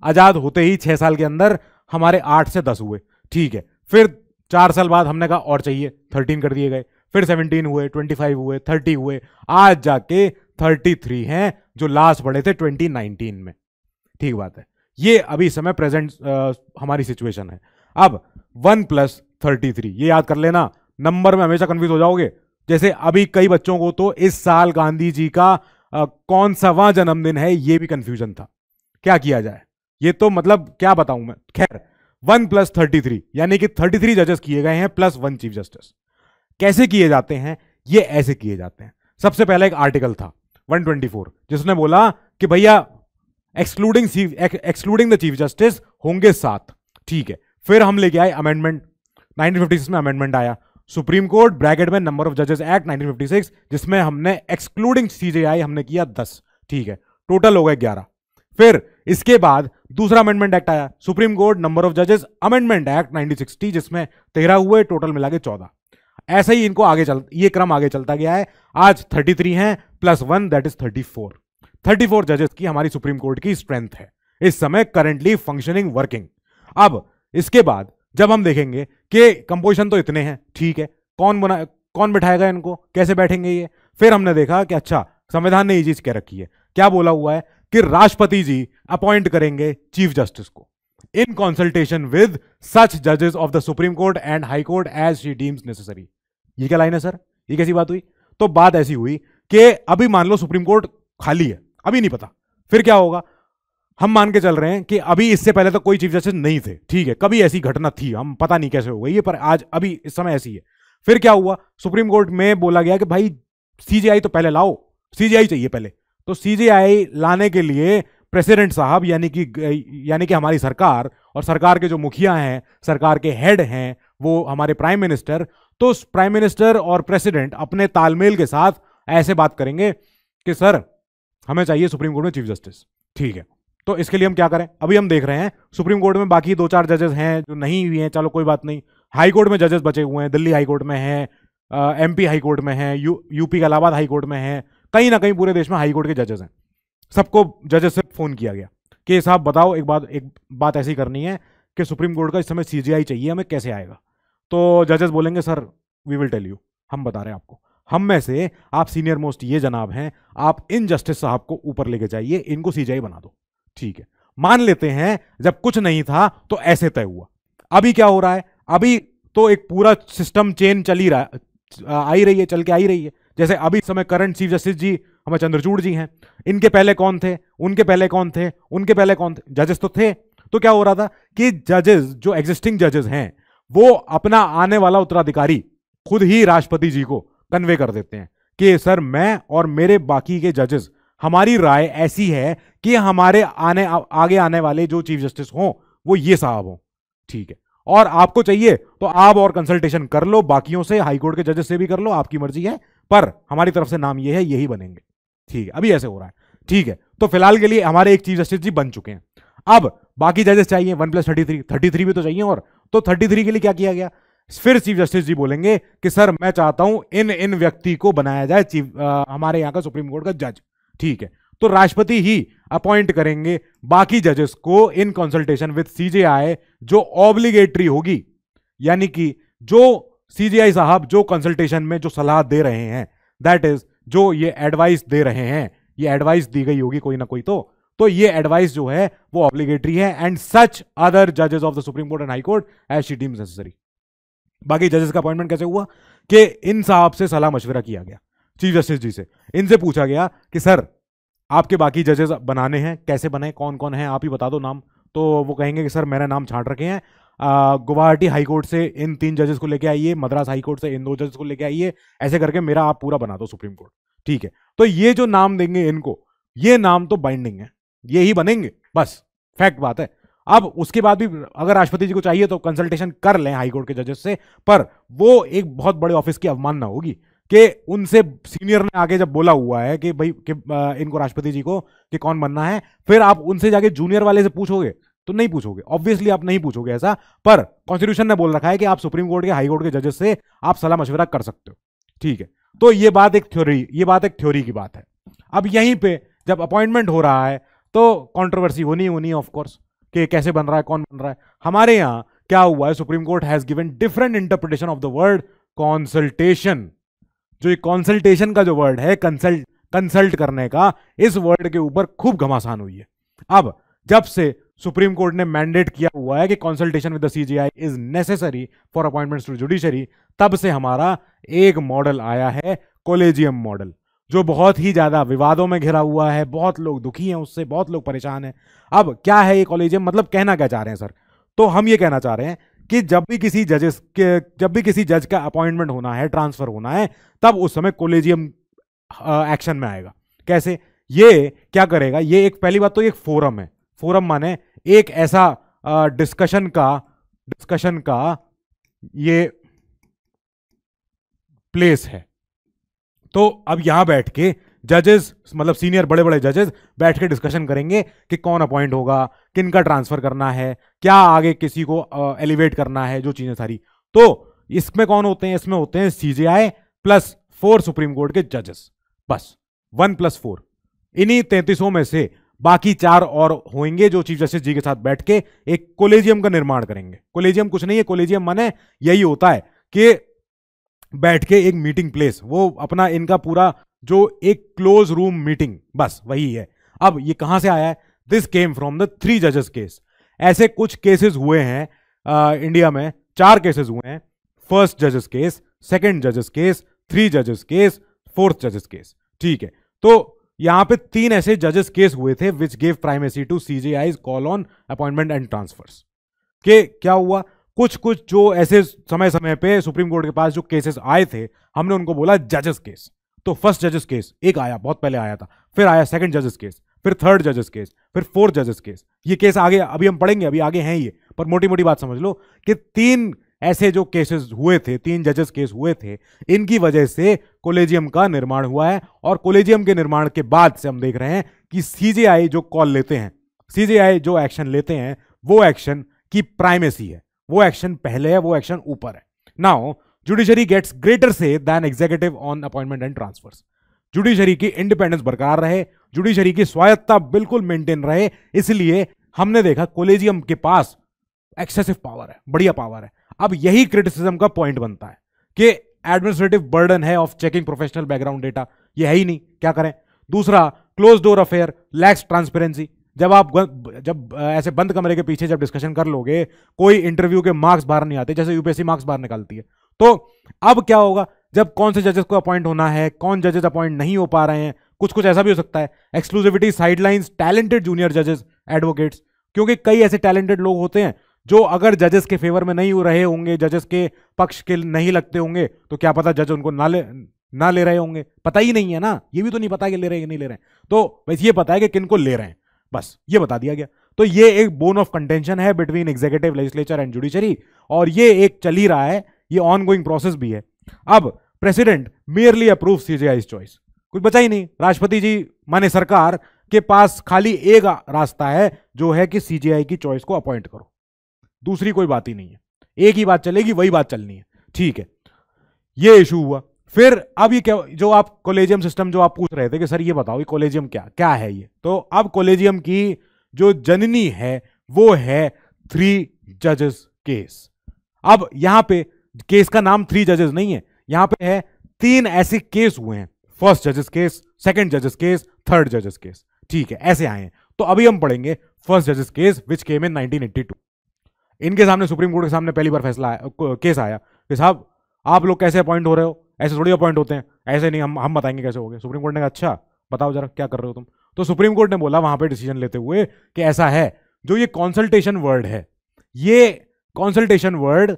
आजाद होते ही 6 साल के अंदर हमारे 8 से 10 हुए, ठीक है, फिर 4 साल बाद हमने कहा और चाहिए, 13 कर दिए गए, फिर 17 हुए, 25 हुए, 30 हुए, आज जाके 33 हैं जो लास्ट बढ़े थे 2019 में। ठीक बात है, ये अभी समय प्रेजेंट हमारी सिचुएशन है। अब 1 + 33, ये याद कर लेना, नंबर में हमेशा कंफ्यूज हो जाओगे। जैसे अभी कई बच्चों को तो इस साल गांधी जी का कौन सावा जन्मदिन है ये भी कंफ्यूजन था, क्या किया जाए, ये तो मतलब क्या बताऊं मैं। खैर 1 + 33 यानी कि 33 जजेस किए गए हैं + 1 चीफ जस्टिस। कैसे किए जाते हैं ये, ऐसे किए जाते हैं। सबसे पहला एक आर्टिकल था 124 जिसने बोला कि भैया एक्सक्लूडिंग द चीफ जस्टिस होंगे 7, ठीक है। फिर हम लेके आए अमेंडमेंट, 1956 में अमेंडमेंट आया, सुप्रीम कोर्ट ब्रैकेट में नंबर ऑफ जजेस एक्ट 1956, जिसमें हमने एक्सक्लूडिंग CJI हमने किया 10, ठीक है, टोटल हो गए 11। फिर इसके बाद दूसरा अमेंडमेंट एक्ट आया, सुप्रीम कोर्ट नंबर ऑफ जजेस अमेंडमेंट एक्ट 1960, जिसमें 13 हुए, टोटल मिला के 14। ऐसे ही इनको आगे ये क्रम आगे चलता गया है, आज 33 हैं + 1 दैट इज 34। 34 जजेस की हमारी सुप्रीम कोर्ट की स्ट्रेंथ है इस समय करंटली फंक्शनिंग वर्किंग। अब इसके बाद जब हम देखेंगे कि कंपोजिशन तो इतने हैं, ठीक है, कौन बैठाएगा इनको, कैसे बैठेंगे ये, फिर हमने देखा कि अच्छा संविधान ने ये चीज कह रखी है, क्या बोला हुआ है कि राष्ट्रपति जी अपॉइंट करेंगे चीफ जस्टिस को इन कंसल्टेशन विद सच जजेस of the supreme court and high court as she deems necessary. ये क्या लाइन है सर, ये कैसी बात हुई? तो बात ऐसी हुई कि अभी मान लो सुप्रीम कोर्ट खाली है, अभी नहीं पता फिर क्या होगा, हम मान के चल रहे हैं कि अभी इससे पहले तो कोई चीफ जस्टिस नहीं थे, ठीक है, कभी ऐसी घटना थी, हम पता नहीं कैसे हो गई ये, पर आज अभी इस समय ऐसी है। फिर क्या हुआ, सुप्रीम कोर्ट में बोला गया कि भाई सीजेआई तो पहले लाओ, सीजेआई चाहिए पहले। तो सीजेआई लाने के लिए प्रेसिडेंट साहब यानी कि हमारी सरकार और सरकार के जो मुखिया हैं, सरकार के हेड हैं, वो हमारे प्राइम मिनिस्टर, तो प्राइम मिनिस्टर और प्रेसिडेंट अपने तालमेल के साथ ऐसे बात करेंगे कि सर हमें चाहिए सुप्रीम कोर्ट में चीफ जस्टिस, ठीक है, तो इसके लिए हम क्या करें। अभी हम देख रहे हैं सुप्रीम कोर्ट में बाकी 2-4 जजेस हैं जो नहीं हुए हैं, चलो कोई बात नहीं, हाई कोर्ट में जजेस बचे हुए हैं, दिल्ली हाई कोर्ट में हैं, एमपी हाई कोर्ट में हैं, यूपी के इलाहाबाद हाई कोर्ट में हैं, कहीं ना कहीं पूरे देश में हाई कोर्ट के जजेस हैं। सबको जजेस से फ़ोन किया गया कि साहब बताओ, एक बात ऐसी करनी है कि सुप्रीम कोर्ट का इस समय सीजेआई चाहिए, हमें कैसे आएगा। तो जजेस बोलेंगे sir we will tell you, हम बता रहे हैं आपको, हम में से आप सीनियर मोस्ट ये जनाब हैं, आप इन जस्टिस साहब को ऊपर लेके जाइए, इनको सीजेआई बना दो, ठीक है। मान लेते हैं जब कुछ नहीं था तो ऐसे तय हुआ। अभी क्या हो रहा है, अभी तो एक पूरा सिस्टम चेन चल के आई रही है। जैसे अभी समय करंट चीफ जस्टिस जी हमारे चंद्रचूड़ जी हैं, इनके पहले कौन थे, उनके पहले कौन थे, उनके पहले कौन थे, जजेस तो थे। तो क्या हो रहा था कि जजेस जो एग्जिस्टिंग जजेस हैं वो अपना आने वाला उत्तराधिकारी खुद ही राष्ट्रपति जी को कन्वे कर देते हैं कि सर मैं और मेरे बाकी के जजेस, हमारी राय ऐसी है कि हमारे आगे आने वाले जो चीफ जस्टिस हों वो ये साहब हों, ठीक है, और आपको चाहिए तो आप और कंसल्टेशन कर लो बाकियों से, हाईकोर्ट के जजेस से भी कर लो, आपकी मर्जी है, पर हमारी तरफ से नाम ये है, यही बनेंगे, ठीक है। अभी ऐसे हो रहा है, ठीक है। तो फिलहाल के लिए हमारे एक चीफ जस्टिस जी बन चुके हैं, अब बाकी जजेस चाहिए 1+33 भी तो चाहिए, और तो 33 के लिए क्या किया गया, फिर चीफ जस्टिस जी बोलेंगे कि सर मैं चाहता हूं इन व्यक्ति को बनाया जाए हमारे यहाँ का सुप्रीम कोर्ट का जज, ठीक है। तो राष्ट्रपति ही अपॉइंट करेंगे बाकी जजेस को इन कंसल्टेशन विद सीजेआई, जो ऑब्लिगेटरी होगी, यानी कि जो सीजेआई साहब जो कंसल्टेशन में जो सलाह दे रहे हैं, दैट इज जो ये एडवाइस दे रहे हैं, ये एडवाइस दी गई होगी कोई ना कोई, तो ये एडवाइस जो है वो ऑब्लिगेटरी है, एंड सच अदर जजेस of the supreme court and high court as she deems necessary. बाकी जजेस का अपॉइंटमेंट कैसे हुआ कि इन साहब से सलाह मशवरा किया गया, चीफ जस्टिस जी से, इनसे पूछा गया कि सर आपके बाकी जजेस बनाने हैं, कैसे बने, कौन कौन है आप ही बता दो नाम। तो वो कहेंगे कि सर मैंने नाम छांट रखे हैं, गुवाहाटी हाई कोर्ट से इन 3 जजेस को लेके आइए, मद्रास हाई कोर्ट से इन 2 जजेस को लेके आइए, ऐसे करके मेरा आप पूरा बना दो सुप्रीम कोर्ट, ठीक है। तो ये जो नाम देंगे इनको, ये नाम तो बाइंडिंग है, ये ही बनेंगे, बस फैक्ट बात है। अब उसके बाद भी अगर राष्ट्रपति जी को चाहिए तो कंसल्टेशन कर लें हाईकोर्ट के जजेस से, पर वो एक बहुत बड़े ऑफिस की अवमानना होगी कि उनसे सीनियर ने आगे जब बोला हुआ है कि भाई कि इनको राष्ट्रपति जी को कि कौन बनना है, फिर आप उनसे जाके जूनियर वाले से पूछोगे तो नहीं पूछोगे, ऑब्वियसली आप नहीं पूछोगे ऐसा, पर कॉन्स्टिट्यूशन ने बोल रखा है कि आप सुप्रीम कोर्ट के हाई कोर्ट के जजेस से आप सलाह मशवरा कर सकते हो, ठीक है। तो ये बात एक थ्योरी की बात है। अब यहीं पर जब अपॉइंटमेंट हो रहा है तो कॉन्ट्रोवर्सी होनी है ऑफकोर्स कि कैसे बन रहा है, कौन बन रहा है। हमारे यहाँ क्या हुआ है, supreme court has given different interpretation of the word consultation. जो ये कंसल्टेशन का जो वर्ड है, कंसल्ट करने का, इस वर्ड के ऊपर खूब घमासान हुई है। अब जब से सुप्रीम कोर्ट ने मैंडेट किया हुआ है कि consultation with the CJI is necessary for appointments to judiciary, तब से हमारा एक मॉडल आया है कोलेजियम मॉडल, जो बहुत ही ज्यादा विवादों में घिरा हुआ है, बहुत लोग दुखी हैं उससे, बहुत लोग परेशान हैं। अब क्या है ये कोलेजियम, मतलब कहना क्या चाह रहे हैं सर? तो हम ये कहना चाह रहे हैं कि जब भी किसी जज का अपॉइंटमेंट होना है, ट्रांसफर होना है, तब उस समय कोलेजियम एक्शन में आएगा। कैसे ये क्या करेगा? ये एक, पहली बात तो एक फोरम है, फोरम माने एक ऐसा डिस्कशन का ये प्लेस है। तो अब यहां बैठ के जजेस, मतलब सीनियर बड़े बड़े जजेस बैठ के डिस्कशन करेंगे कि कौन अपॉइंट होगा, किनका ट्रांसफर करना है, क्या आगे किसी को एलिवेट करना है, जो चीजें सारी। तो इसमें कौन होते हैं? इसमें होते हैं सीजेआई प्लस 4 सुप्रीम कोर्ट के जजेस, बस 1+4। इन्हीं 33 में से बाकी 4 और होंगे जो चीफ जस्टिस जी के साथ बैठ के एक कोलेजियम का निर्माण करेंगे। कोलेजियम कुछ नहीं है, कोलेजियम माने यही होता है कि बैठ के एक मीटिंग प्लेस, वो अपना इनका पूरा जो एक क्लोज रूम मीटिंग, बस वही है। अब ये कहां से आया है? दिस केम फ्रॉम द 3 जजेस केस। ऐसे कुछ केसेस हुए हैं इंडिया में, 4 केसेस हुए हैं, फर्स्ट जजेस केस, सेकंड जजेस केस, 3 जजेस केस, 4th जजेस केस, ठीक है। तो यहां पे 3 ऐसे जजेस केस हुए थे which gave primacy to CJI's call on appointment and transfers के क्या हुआ, कुछ कुछ जो ऐसे समय समय पे सुप्रीम कोर्ट के पास जो केसेस आए थे हमने उनको बोला जजेस केस। तो फर्स्ट जजेस केस एक आया, बहुत पहले आया था, फिर आया सेकंड जजेस केस, फिर थर्ड जजेस केस, फिर फोर्थ जजेस केस। ये केस आगे अभी हम पढ़ेंगे, अभी आगे हैं ये, पर मोटी मोटी बात समझ लो कि 3 ऐसे जो केसेस हुए थे, 3 जजेस केस हुए थे, इनकी वजह से कोलेजियम का निर्माण हुआ है। और कोलेजियम के निर्माण के बाद से हम देख रहे हैं कि सीजेआई जो कॉल लेते हैं, सीजेआई जो एक्शन लेते हैं, वो एक्शन की प्राइमेसी है, वो एक्शन पहले है, वो एक्शन ऊपर है। नाउ जुडिशरी गेट्स ग्रेटर से than executive on appointment and transfers. Judiciary की इंडिपेंडेंस बरकरार रहे, जुडिशरी की स्वायत्ता बिल्कुल मेंटेन रहे, इसलिए हमने देखा कोलेजियम के पास एक्सेसिव पावर है, बढ़िया पावर है। अब यही क्रिटिसिज्म का पॉइंट बनता है कि एडमिनिस्ट्रेटिव बर्डन है of checking professional background data, ये है ही नहीं, क्या करें। दूसरा, close door affair lacks transparency. जब आप जब ऐसे बंद कमरे के पीछे जब डिस्कशन कर लोगे, कोई इंटरव्यू के मार्क्स बाहर नहीं आते, जैसे यूपीएससी मार्क्स बाहर निकालती है। तो अब क्या होगा, जब कौन से जजेस को अपॉइंट होना है, कौन जजेस अपॉइंट नहीं हो पा रहे हैं, कुछ कुछ ऐसा भी हो सकता है, एक्सक्लूसिविटी साइडलाइंस टैलेंटेड जूनियर जजेस एडवोकेट्स, क्योंकि कई ऐसे टैलेंटेड लोग होते हैं जो अगर जजेस के फेवर में नहीं हो रहे होंगे, जजेस के पक्ष के नहीं लगते होंगे, तो क्या पता जज उनको ना ले रहे होंगे, पता ही नहीं है ना, ये भी तो नहीं पता कि ले रहे हैं कि नहीं ले रहे हैं। तो बस ये पता है कि किनको ले रहे हैं, बस ये बता दिया गया। तो ये एक बोन ऑफ कंटेंशन है between executive legislature and judiciary, और ये एक चल ही रहा है, ये ऑनगोइंग प्रोसेस भी है। अब president merely approve CJI choice, कुछ बचा ही नहीं, राष्ट्रपति जी माने सरकार के पास खाली एक रास्ता है जो है कि सीजेआई की चॉइस को अपॉइंट करो, दूसरी कोई बात ही नहीं है, एक ही बात चलेगी, वही बात चलनी है, ठीक है। ये इशू हुआ। फिर अब ये क्या, जो आप कोलेजियम सिस्टम जो आप पूछ रहे थे कि सर ये बताओ ये कोलेजियम क्या है ये, तो अब कोलेजियम की जो जननी है वो है 3 जजेस केस। अब यहाँ पे केस का नाम 3 जजेस नहीं है, यहाँ पे है 3 ऐसे केस हुए हैं, फर्स्ट जजेस केस, सेकेंड जजेस केस, थर्ड जजेस केस, ठीक है, ऐसे आए हैं। तो अभी हम पढ़ेंगे फर्स्ट जजेस केस विच केम इन 1982। इनके सामने सुप्रीम कोर्ट के सामने पहली बार फैसला आया, केस आया कि साहब आप लोग कैसे अपॉइंट हो रहे हो, ऐसे थोड़ी अपॉइंट होते हैं, ऐसे नहीं, हम बताएंगे कैसे हो गए। सुप्रीम कोर्ट ने कहा अच्छा बताओ जरा क्या कर रहे हो तुम। तो सुप्रीम कोर्ट ने बोला वहां पे डिसीजन लेते हुए कि ऐसा है, जो ये कंसल्टेशन वर्ड है, ये consultation word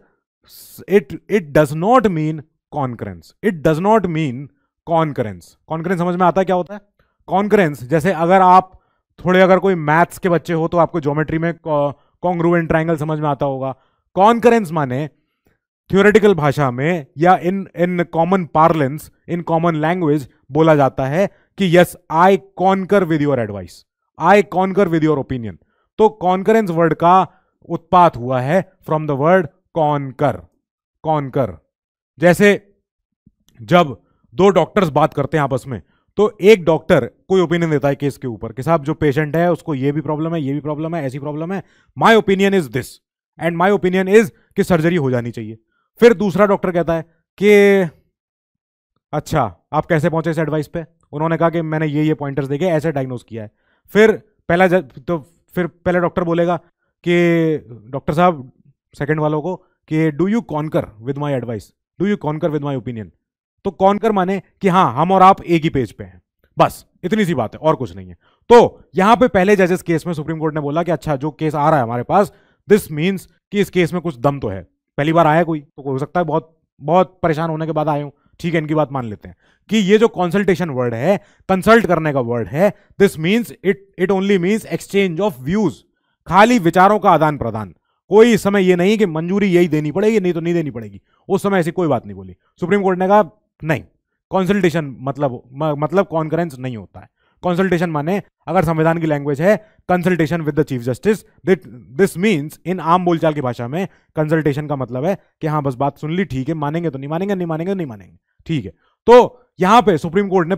it does not mean concurrence, it does not mean concurrence. Concurrence समझ में आता है क्या होता है? कॉन्करेंस जैसे अगर आप थोड़े, अगर कोई मैथ्स के बच्चे हो तो आपको ज्योमेट्री में कॉन्ग्रुएंट ट्रायंगल समझ में आता होगा। कॉन्करेंस माने थ्योरेटिकल भाषा में या in common parlance, in common language बोला जाता है कि yes I concur with your advice, I concur with your opinion. तो कॉन्करेंस वर्ड का उत्पात हुआ है from the word concur. Concur जैसे जब दो डॉक्टर्स बात करते हैं आपस में, तो एक डॉक्टर कोई ओपिनियन देता है केस के ऊपर कि साहब जो पेशेंट है उसको ये भी प्रॉब्लम है, ये भी प्रॉब्लम है, ऐसी प्रॉब्लम है, my opinion is this and my opinion is कि सर्जरी हो जानी चाहिए। फिर दूसरा डॉक्टर कहता है कि अच्छा आप कैसे पहुंचे इस एडवाइस पे, उन्होंने कहा कि मैंने ये पॉइंटर्स देखे, ऐसे डायग्नोज किया है। फिर पहला डॉक्टर बोलेगा कि डॉक्टर साहब सेकेंड वालों को कि do you concur with my advice, do you concur with my opinion. तो कॉन्कर माने कि हाँ हम और आप एक ही पेज पे हैं, बस इतनी सी बात है और कुछ नहीं है। तो यहां पे पहले जजेस केस में सुप्रीम कोर्ट ने बोला कि अच्छा जो केस आ रहा है हमारे पास, दिस मींस कि इस केस में कुछ दम तो है, पहली बार आया कोई, तो हो सकता है बहुत परेशान होने के बाद आए हो, ठीक है इनकी बात मान लेते हैं कि ये जो कंसल्टेशन वर्ड है, कंसल्ट करने का वर्ड है, this means it only means exchange of views, खाली विचारों का आदान प्रदान। कोई इस समय ये नहीं कि मंजूरी यही देनी पड़ेगी नहीं तो नहीं देनी पड़ेगी, उस समय ऐसी कोई बात नहीं बोली। सुप्रीम कोर्ट ने कहा नहीं, कंसल्टेशन मतलब कॉन्करेंस नहीं होता है। कंसल्टेशन माने अगर संविधान की लैंग्वेज है consultation with the chief justice, this means इन आम बोलचाल की भाषा में कंसल्टेशन का मतलब है कि हाँ बस बात सुन ली, ठीक है, मानेंगे तो नहीं मानेंगे, नहीं मानेंगे तो नहीं मानेंगे, ठीक है। तो यहां पे सुप्रीम कोर्ट ने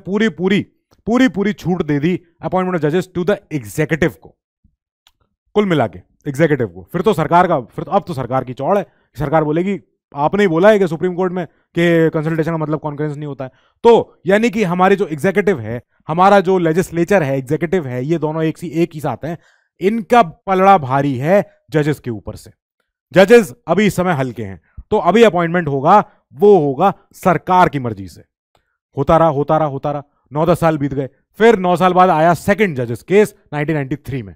पूरी छूट दे दी अपॉइंटमेंट ऑफ जजेस टू द एग्जीक्यूटिव को, कुल मिला के एग्जीक्यूटिव को। फिर तो सरकार का, फिर तो अब तो सरकार की चौड़ है, सरकार बोलेगी आपने ही बोला है कि सुप्रीम कोर्ट में कि कंसल्टेशन का मतलब कॉन्करेंस नहीं होता है। तो यानी कि हमारे जो एग्जीक्यूटिव है, हमारा जो लेजिस्लेचर है, एग्जीक्यूटिव है, ये दोनों एक ही साथ हैं, इनका पलड़ा भारी है जजेस के ऊपर से। जजेस अभी इस समय हल्के हैं, तो अभी अपॉइंटमेंट होगा वो होगा सरकार की मर्जी से, होता रहा। 9-10 साल बीत गए। फिर 9 साल बाद आया सेकंड जजेस केस 1993 में।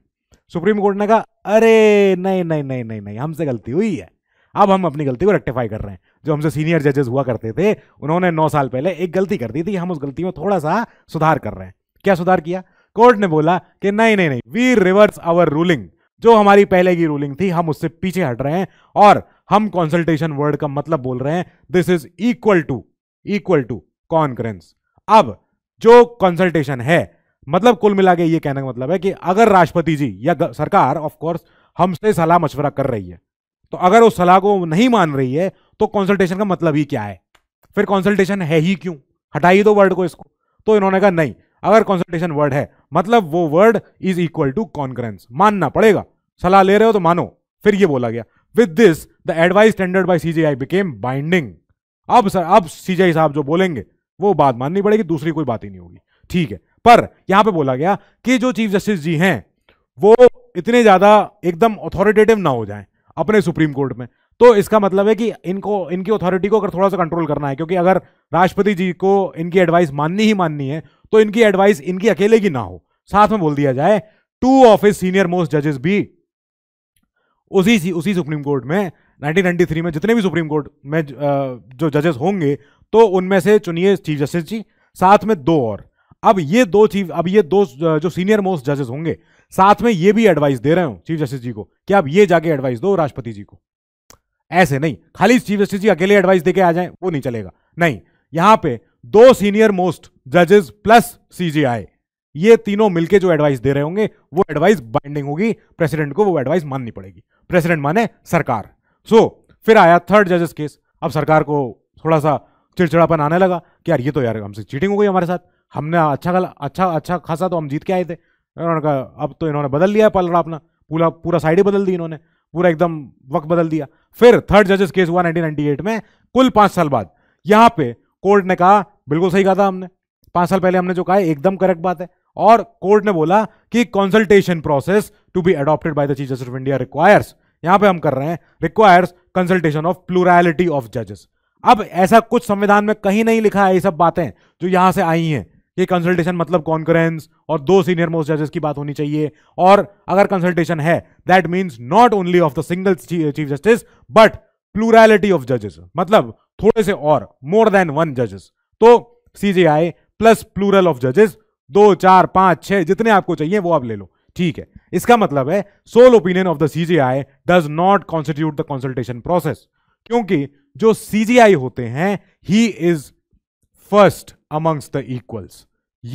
सुप्रीम कोर्ट ने कहा अरे नहीं नहीं नहीं नहीं नहीं हमसे गलती हुई है, अब हम अपनी गलती को रेक्टिफाई कर रहे हैं। जो हमसे सीनियर जजेस हुआ करते थे उन्होंने 9 साल पहले एक गलती कर दी थी, हम उस गलती में थोड़ा सा सुधार कर रहे हैं। क्या सुधार किया? कोर्ट ने बोला कि नहीं नहीं नहीं वी रिवर्स आवर रूलिंग, जो हमारी पहले की रूलिंग थी हम उससे पीछे हट रहे हैं और हम कंसल्टेशन वर्ड का मतलब बोल रहे हैं this is equal to concurrence. अब जो कंसल्टेशन है मतलब कुल मिला के ये कहने का मतलब है कि अगर राष्ट्रपति जी या सरकार ऑफ कोर्स हमसे सलाह मशवरा कर रही है तो अगर उस सलाह को नहीं मान रही है तो कंसल्टेशन का मतलब ही क्या है, फिर कंसल्टेशन है ही क्यों, हटाई दो वर्ड को इसको। तो इन्होंने कहा नहीं, अगर कंसल्टेशन वर्ड है मतलब वो word is equal to concurrence, मानना पड़ेगा, सलाह ले रहे हो तो मानो। फिर ये बोला गया with this the advice tendered by CJI became binding. अब सीजेआई साहब जो बोलेंगे वो बात माननी पड़ेगी, दूसरी कोई बात ही नहीं होगी, ठीक है। पर यहां पे बोला गया कि जो चीफ जस्टिस जी हैं वो इतने ज्यादा एकदम अथॉरिटेटिव ना हो जाएं अपने सुप्रीम कोर्ट में, तो इसका मतलब है कि इनको इनकी अथॉरिटी को अगर थोड़ा सा कंट्रोल करना है, क्योंकि अगर राष्ट्रपति जी को इनकी एडवाइस माननी ही माननी है तो इनकी एडवाइस इनकी अकेले की ना हो, साथ में बोल दिया जाए two of his senior most जजेस भी उसी सुप्रीम कोर्ट में 1993 में जितने भी सुप्रीम कोर्ट में जो जजेस होंगे तो उनमें से चुनिए चीफ जस्टिस जी, साथ में दो और। अब ये दो जो सीनियर मोस्ट जजेस होंगे साथ में ये भी एडवाइस दे रहे हो चीफ जस्टिस जी को कि आप ये जाके एडवाइस दो राष्ट्रपति जी को, ऐसे नहीं खाली चीफ जस्टिस जी अकेले एडवाइस देके आ जाएं वो नहीं चलेगा। नहीं, यहां पे दो सीनियर मोस्ट जजेस प्लस सीजेआई ये तीनों मिलके जो एडवाइस दे रहे होंगे वो एडवाइस बाइंडिंग होगी, प्रेसिडेंट को वो एडवाइस माननी पड़ेगी, प्रेसिडेंट माने सरकार। फिर आया थर्ड जजेस केस। अब सरकार को थोड़ा सा चिड़चिड़ापन आने लगा कि यार ये तो यार हमसे चीटिंग हो गई, हमारे साथ हमने अच्छा खासा तो हम जीत के आए थे, इन्होंने कहा अब तो इन्होंने बदल लिया है पलड़ा अपना, पूरा साइड ही बदल दी इन्होंने, पूरा एकदम वक्त बदल दिया। फिर थर्ड जजेस केस हुआ 1998 में, कुल 5 साल बाद। यहाँ पे कोर्ट ने कहा बिल्कुल सही कहा था हमने, 5 साल पहले हमने जो कहा एकदम करेक्ट बात है। और कोर्ट ने बोला कि consultation process to be adopted by the chief justice of India requires, यहां पे हम कर रहे हैं requires consultation of plurality of जजेस। अब ऐसा कुछ संविधान में कहीं नहीं लिखा है, ये सब बातें जो यहां से आई हैं कि कंसल्टेशन मतलब कॉन्करेंस और दो सीनियर मोस्ट जजेस की बात होनी चाहिए, और अगर कंसल्टेशन है that means not only of the single chief justice but plurality of जजेस, मतलब थोड़े से और, मोर देन वन जजेस। तो सीजेआई प्लस प्लूरल ऑफ जजेस 2, 4, 5, 6 जितने आपको चाहिए वो आप ले लो, ठीक है। इसका मतलब है sole opinion of the CJI does not constitute the consultation process, क्योंकि जो सीजेआई होते हैं ही is first amongst the equals.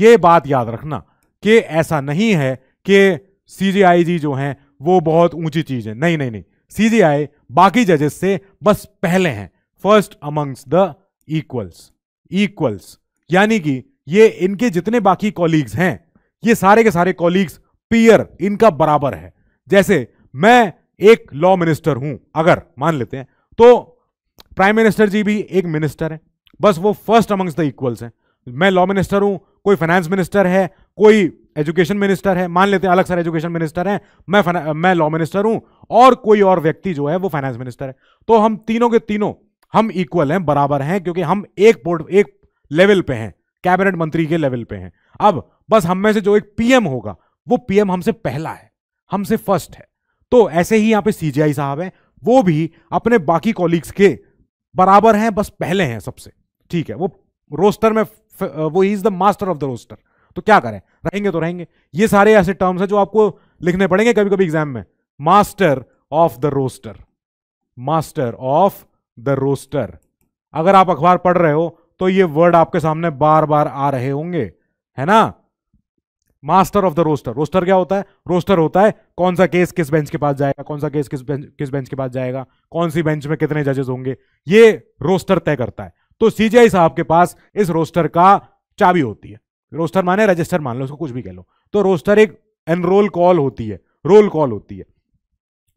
ये बात याद रखना कि ऐसा नहीं है कि सीजेआई जी जो हैं वो बहुत ऊंची चीज है, नहीं नहीं नहीं, सीजेआई बाकी जजेस से बस पहले हैं, फर्स्ट अमंग्स्ट द इक्वल्स, यानी कि ये इनके जितने बाकी कॉलीग्स हैं ये सारे के सारे कॉलीग्स पीयर इनका बराबर है। जैसे मैं एक लॉ मिनिस्टर हूं अगर मान लेते हैं, तो प्राइम मिनिस्टर जी भी एक मिनिस्टर है, बस वो फर्स्ट अमंग्स द इक्वल्स हैं। मैं लॉ मिनिस्टर हूं, कोई फाइनेंस मिनिस्टर है, कोई एजुकेशन मिनिस्टर है, मान लेते हैं अलग सारे एजुकेशन मिनिस्टर हैं, मैं लॉ मिनिस्टर हूं और कोई और व्यक्ति जो है वो फाइनेंस मिनिस्टर है, तो हम तीनों के तीनों हम इक्वल हैं, बराबर हैं, क्योंकि हम एक लेवल पे हैं, कैबिनेट मंत्री के लेवल पे हैं। अब बस हम में से जो एक पीएम होगा वो पीएम हमसे पहला है, हमसे फर्स्ट है। तो ऐसे ही यहाँ पे सीजेआई साहब हैं, वो भी अपने बाकी कॉलीग्स के बराबर हैं, बस पहले हैं सबसे, ठीक है। वो रोस्टर में वो is the master of the roster, तो क्या करें, रहेंगे तो रहेंगे। ये सारे ऐसे टर्म्स हैं जो आपको लिखने पड़ेंगे कभी कभी एग्जाम में, मास्टर ऑफ द रोस्टर। अगर आप अखबार पढ़ रहे हो तो ये वर्ड आपके सामने बार बार आ रहे होंगे, है ना, master of the roster. Roster क्या होता है? रोस्टर होता है कौन सा केस किस बेंच के पास जाएगा, कौन सा केस किस बेंच के पास जाएगा, कौन सी बेंच में कितने जजेस होंगे, ये रोस्टर तय करता है। तो सीजेआई साहब के पास इस रोस्टर का चाबी होती है, रोस्टर माने रजिस्टर मान लो, उसको कुछ भी कह लो। तो रोस्टर एक एनरोल कॉल होती है, रोल कॉल होती है।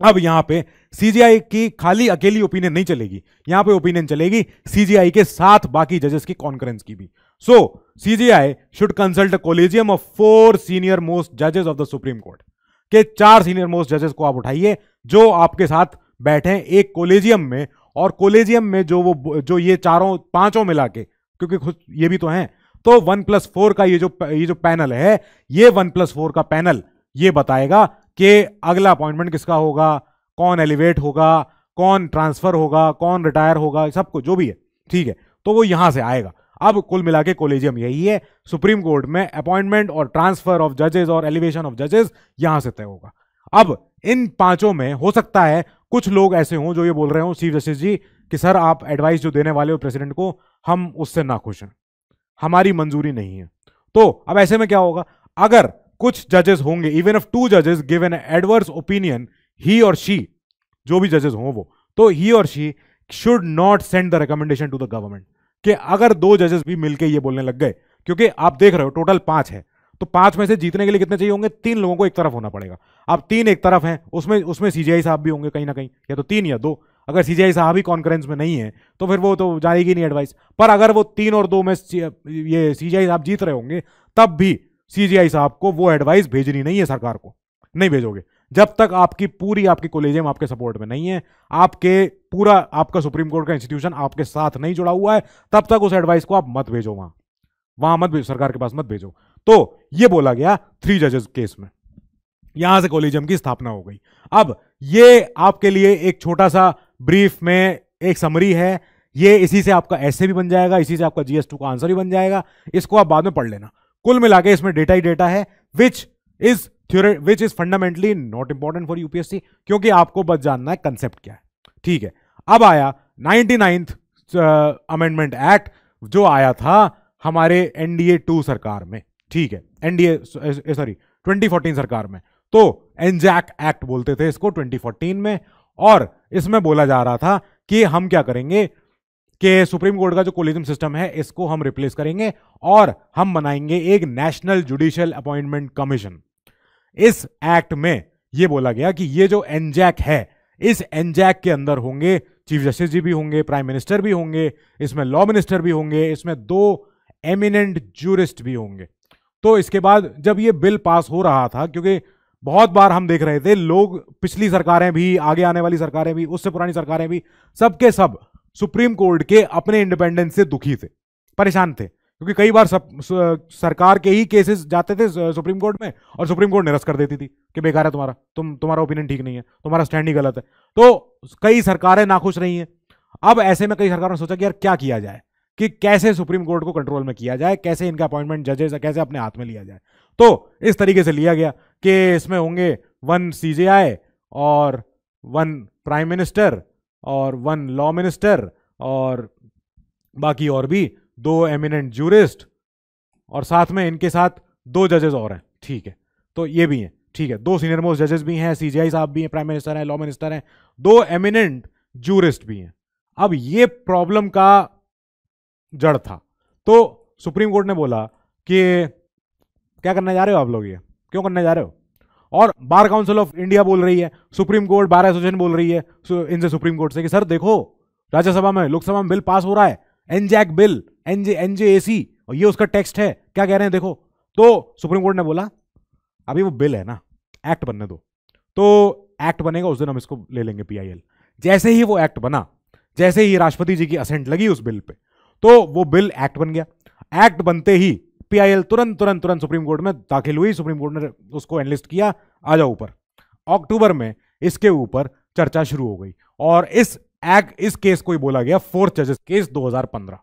अब यहां पे सीजेआई की खाली अकेली ओपिनियन नहीं चलेगी, यहां पे ओपिनियन चलेगी सीजेआई के साथ बाकी जजेस की कॉन्करेंस की भी। So CJI should consult a collegium of 4 senior most जजेस ऑफ द सुप्रीम कोर्ट, के 4 सीनियर मोस्ट जजेस को आप उठाइए जो आपके साथ बैठे एक कोलेजियम में, और कोलेजियम में जो ये चारों पांचों मिला के, क्योंकि खुद ये भी तो हैं, तो 1+4 का ये जो पैनल है, ये 1+4 का पैनल ये बताएगा कि अगला अपॉइंटमेंट किसका होगा, कौन एलिवेट होगा, कौन ट्रांसफर होगा, कौन रिटायर होगा, सबको जो भी है, ठीक है, तो वो यहां से आएगा। अब कुल मिला के कोलेजियम यही है, सुप्रीम कोर्ट में अपॉइंटमेंट और ट्रांसफर ऑफ जजेस और एलिवेशन ऑफ जजेस यहां से तय होगा। अब इन पांचों में हो सकता है कुछ लोग ऐसे हों जो ये बोल रहे हों चीफ जस्टिस जी कि सर आप एडवाइस जो देने वाले हो प्रेसिडेंट को, हम उससे ना खुश हैं, हमारी मंजूरी नहीं है। तो अब ऐसे में क्या होगा, अगर कुछ जजेस होंगे, इवन इफ 2 जजेस give an adverse opinion, he और शी, जो भी जजेस हों वो, तो ही और she should not send the recommendation to the government. कि अगर 2 जजेस भी मिलकर ये बोलने लग गए, क्योंकि आप देख रहे हो टोटल 5 है, तो 5 में से जीतने के लिए कितने चाहिए होंगे, 3 लोगों को एक तरफ होना पड़ेगा। अब 3 एक तरफ हैं, उसमें सीजीआई साहब भी होंगे कहीं ना कहीं, या तो 3 या 2। अगर सीजीआई साहब ही कॉन्फ्रेंस में नहीं है तो फिर वो तो जाएगी नहीं एडवाइस, पर अगर वो 3 और 2 में ये सीजीआई साहब जीत रहे होंगे, तब भी सीजीआई साहब को वो एडवाइस भेजनी नहीं है, सरकार को नहीं भेजोगे जब तक आपकी पूरी आपकी कोलेजियम आपके सपोर्ट में नहीं है, आपके पूरा आपका सुप्रीम कोर्ट का इंस्टीट्यूशन आपके साथ नहीं जुड़ा हुआ है, तब तक उस एडवाइस को आप मत भेजो, वहां मत भेजो, सरकार के पास मत भेजो। तो ये बोला गया 3 जजेस केस में, यहां से कोलेजियम की स्थापना हो गई। अब ये आपके लिए एक छोटा सा ब्रीफ में एक समरी है, ये इसी से आपका ऐसे भी बन जाएगा, इसी से आपका जीएस2 का आंसर भी बन जाएगा, इसको आप बाद में पढ़ लेना। कुल मिला के इसमें डेटा ही डेटा है, which is fundamentally not important for UPSC, क्योंकि आपको बस जानना है कंसेप्ट क्या है, ठीक है। अब आया 99th अमेंडमेंट एक्ट, जो आया था हमारे NDA 2 सरकार में, ठीक है, सॉरी 2014 सरकार में, तो एनजैक एक्ट बोलते थे इसको 2014 में। और इसमें बोला जा रहा था कि हम क्या करेंगे कि सुप्रीम कोर्ट का जो कोलेजियम सिस्टम है इसको हम रिप्लेस करेंगे और हम बनाएंगे एक नेशनल जुडिशियल अपॉइंटमेंट कमीशन। इस एक्ट में यह बोला गया कि ये जो एनजैक है, इस एनजैक के अंदर होंगे चीफ जस्टिस जी भी होंगे, प्राइम मिनिस्टर भी होंगे, इसमें लॉ मिनिस्टर भी होंगे, इसमें 2 एमिनेंट ज्यूरिस्ट भी होंगे। तो इसके बाद जब ये बिल पास हो रहा था, क्योंकि बहुत बार हम देख रहे थे लोग, पिछली सरकारें भी, आगे आने वाली सरकारें भी, उससे पुरानी सरकारें भी, सबके सब सुप्रीम कोर्ट के अपने इंडिपेंडेंस से दुखी थे, परेशान थे, क्योंकि कई बार सरकार के ही केसेस जाते थे सुप्रीम कोर्ट में और सुप्रीम कोर्ट निरस्त कर देती थी कि बेकार है तुम्हारा, तुम्हारा ओपिनियन ठीक नहीं है, तुम्हारा स्टैंड ही गलत है। तो कई सरकारें नाखुश रही हैं। अब ऐसे में कई सरकारों ने सोचा कि यार क्या किया जाए, कि कैसे सुप्रीम कोर्ट को कंट्रोल में किया जाए, कैसे इनका अपॉइंटमेंट जजेस कैसे अपने हाथ में लिया जाए। तो इस तरीके से लिया गया कि इसमें होंगे 1 सीजेआई और 1 प्राइम मिनिस्टर और 1 लॉ मिनिस्टर और बाकी और भी 2 एमिनेंट ज्यूरिस्ट और साथ में इनके साथ 2 जजेस और हैं, ठीक है, तो ये भी हैं, ठीक है, 2 सीनियर मोस्ट जजेस भी हैं, सीजेआई साहब भी हैं, प्राइम मिनिस्टर हैं, लॉ मिनिस्टर हैं, 2 एमिनेंट ज्यूरिस्ट भी हैं। अब ये प्रॉब्लम का जड़ था। तो सुप्रीम कोर्ट ने बोला कि क्या करने जा रहे हो आप लोग, ये क्यों करने जा रहे हो, और बार काउंसिल ऑफ इंडिया बोल रही है, सुप्रीम कोर्ट बार एसोसिएशन बोल रही है इनसे, सुप्रीम कोर्ट से कि सर देखो राज्यसभा में, लोकसभा में बिल पास हो रहा है, एनजैक बिल, एनजेएसी, और ये उसका टेक्स्ट है, क्या कह रहे हैं देखो। तो सुप्रीम कोर्ट ने बोला अभी वो बिल है ना, एक्ट बनने दो, तो एक्ट बनेगा उस दिन हम इसको ले लेंगे PIL। जैसे ही वो एक्ट बना, जैसे ही राष्ट्रपति जी की असेंट लगी उस बिल पे, तो वो बिल एक्ट बन गया। एक्ट बनते ही PIL तुरंत सुप्रीम कोर्ट में दाखिल हुई, सुप्रीम कोर्ट ने उसको एनलिस्ट किया, आ जाओ ऊपर। अक्टूबर में इसके ऊपर चर्चा शुरू हो गई और इस केस को ही बोला गया 4th जजेस केस 2015।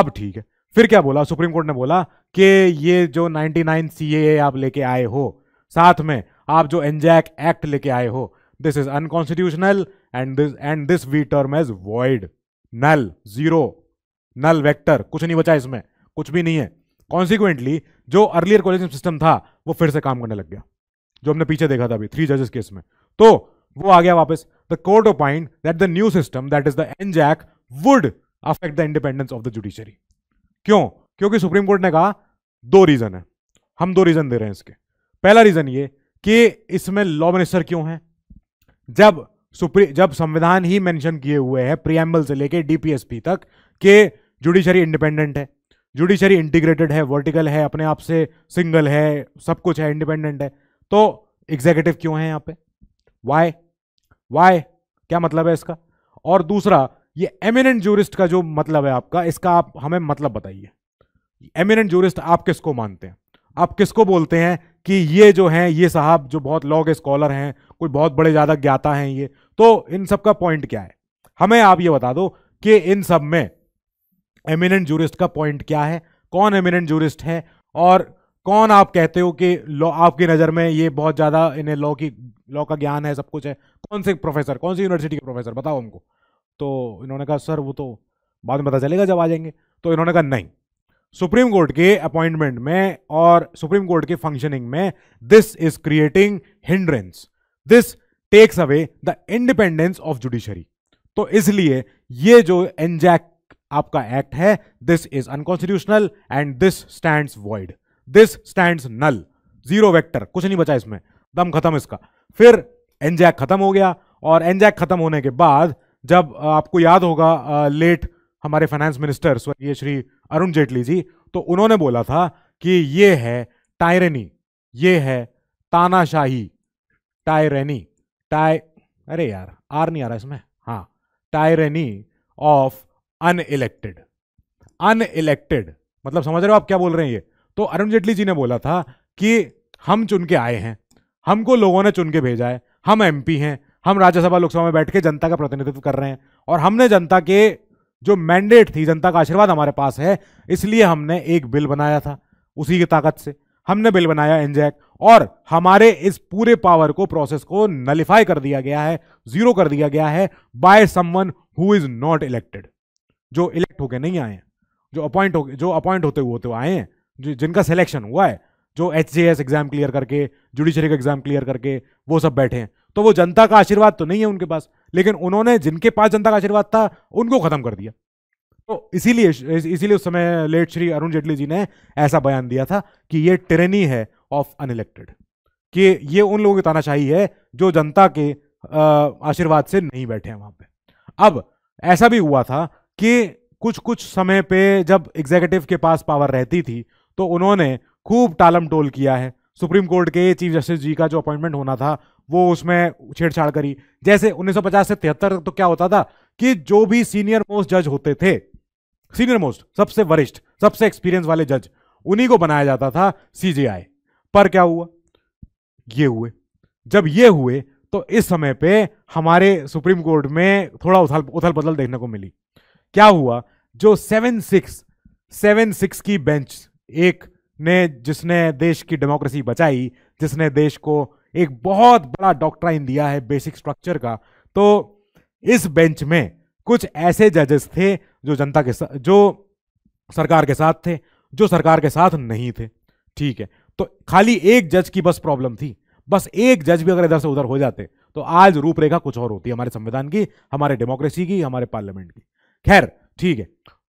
अब ठीक है, फिर क्या बोला, सुप्रीम कोर्ट ने बोला कि ये जो 99 CAA आप लेके आए हो, साथ में आप जो एनजैक एक्ट लेके आए हो, this is unconstitutional and this we term as void, null, zero, null vector, कुछ नहीं बचा इसमें, कुछ भी नहीं है। कॉन्सिक्वेंटली जो अर्लियर कोलेजियम सिस्टम था वो फिर से काम करने लग गया, जो हमने पीछे देखा था अभी 3 जजेस केस में। तो वो आ गया वापस, the court opined that the new system that is the NJAC would affect the independence of the judiciary. क्यों? क्योंकि सुप्रीम कोर्ट ने कहा 2 रीजन है, हम 2 रीजन दे रहे हैं इसके। पहला रीजन ये कि इसमें लॉ मिनिस्टर क्यों है, जब संविधान ही मेंशन किए हुए है प्रीएम्बल से लेके DPSP तक के जुडिशरी इंडिपेंडेंट है, जुडिशरी इंटीग्रेटेड है, वर्टिकल है, अपने आप से सिंगल है, सब कुछ है, इंडिपेंडेंट है, तो एग्जीक्यूटिव क्यों है यहाँ पे, वाई क्या मतलब है इसका। और दूसरा ये एमिनेंट ज्यूरिस्ट का जो मतलब है आपका, इसका आप हमें मतलब बताइए, एमिनेंट जूरिस्ट आप किसको मानते हैं, आप किसको बोलते हैं कि ये जो हैं, ये साहब जो बहुत लॉ के स्कॉलर हैं, कोई बहुत बड़े ज़्यादा ज्ञाता हैं ये, तो इन सब का पॉइंट क्या है हमें आप ये बता दो कि इन सब में एमिनेंट जूरिस्ट का पॉइंट क्या है, कौन एमिनेंट जूरिस्ट है और कौन आप कहते हो कि लॉ आपकी नज़र में ये बहुत ज़्यादा इन्हें लॉ का ज्ञान है, सब कुछ है, कौन से प्रोफेसर, कौन सी यूनिवर्सिटी के प्रोफेसर बताओ हमको। तो इन्होंने कहा सर वो तो बाद में पता चलेगा जब आ जाएंगे। तो इन्होंने कहा नहीं, सुप्रीम कोर्ट के अपॉइंटमेंट में और सुप्रीम कोर्ट के फंक्शनिंग में this is creating hindrance, this takes away the independence of judiciary. तो इसलिए ये जो एनजैक आपका एक्ट है this is unconstitutional and this stands void, this stands null, zero vector, कुछ नहीं बचा इसमें, दम खत्म इसका। फिर एनजैक खत्म हो गया और एनजैक खत्म होने के बाद जब आपको याद होगा लेट हमारे फाइनेंस मिनिस्टर स्वर्गीय श्री अरुण जेटली जी, तो उन्होंने बोला था कि ये है टायरनी, ये है तानाशाही, टायरनी अरे यार आर नहीं आ रहा इसमें, हाँ, टायरनी ऑफ अनइलेक्टेड, अनइलेक्टेड मतलब समझ रहे हो आप क्या बोल रहे हैं ये। तो अरुण जेटली जी ने बोला था कि हम चुन के आए हैं, हमको लोगों ने चुन के भेजा है, हम एमपी हैं, हम राज्यसभा लोकसभा में बैठ के जनता का प्रतिनिधित्व कर रहे हैं और हमने जनता के जो मैंडेट थी, जनता का आशीर्वाद हमारे पास है, इसलिए हमने एक बिल बनाया था, उसी की ताकत से हमने बिल बनाया एनजैक और हमारे इस पूरे पावर को, प्रोसेस को नलिफाई कर दिया गया है, जीरो कर दिया गया है by someone who is not elected, जो इलेक्ट होके नहीं आए हैं, जो अपॉइंट होते आए हैं, जिनका सिलेक्शन हुआ है, जो HJS एग्जाम क्लियर करके, जुडिशरी का एग्जाम क्लियर करके वो सब बैठे हैं। तो वो जनता का आशीर्वाद तो नहीं है उनके पास, लेकिन उन्होंने जिनके पास जनता का आशीर्वाद था उनको खत्म कर दिया। तो इसीलिए उस समय लेट श्री अरुण जेटली जी ने ऐसा बयान दिया था कि ये टिरेनी है ऑफ अनइलेक्टेड, कि ये उन लोगों की तानाशाही है जो जनता के आशीर्वाद से नहीं बैठे हैं वहां पे। अब ऐसा भी हुआ था कि कुछ समय पे जब एग्जीक्यूटिव के पास पावर रहती थी तो उन्होंने खूब टालम टोल किया है, सुप्रीम कोर्ट के चीफ जस्टिस जी का जो अपॉइंटमेंट होना था वो उसमें छेड़छाड़ करी। जैसे 1950 से 73 तो क्या होता था कि जो भी सीनियर मोस्ट जज होते थे, सीनियर मोस्ट, सबसे वरिष्ठ, सबसे एक्सपीरियंस वाले जज, उन्हीं को बनाया जाता था CJI पर। क्या हुआ, ये हुए, जब ये हुए तो इस समय पे हमारे सुप्रीम कोर्ट में थोड़ा उथल बदल देखने को मिली। क्या हुआ, जो 7-6 की बेंच, एक ने जिसने देश की डेमोक्रेसी बचाई, जिसने देश को एक बहुत बड़ा डॉक्ट्राइन दिया है बेसिक स्ट्रक्चर का, तो इस बेंच में कुछ ऐसे जजेस थे जो जनता के साथ, जो सरकार के साथ थे, जो सरकार के साथ नहीं थे। ठीक है, तो खाली एक जज की बस प्रॉब्लम थी, बस एक जज भी अगर इधर से उधर हो जाते तो आज रूपरेखा कुछ और होती हमारे संविधान की, हमारे डेमोक्रेसी की, हमारे पार्लियामेंट की। खैर ठीक है,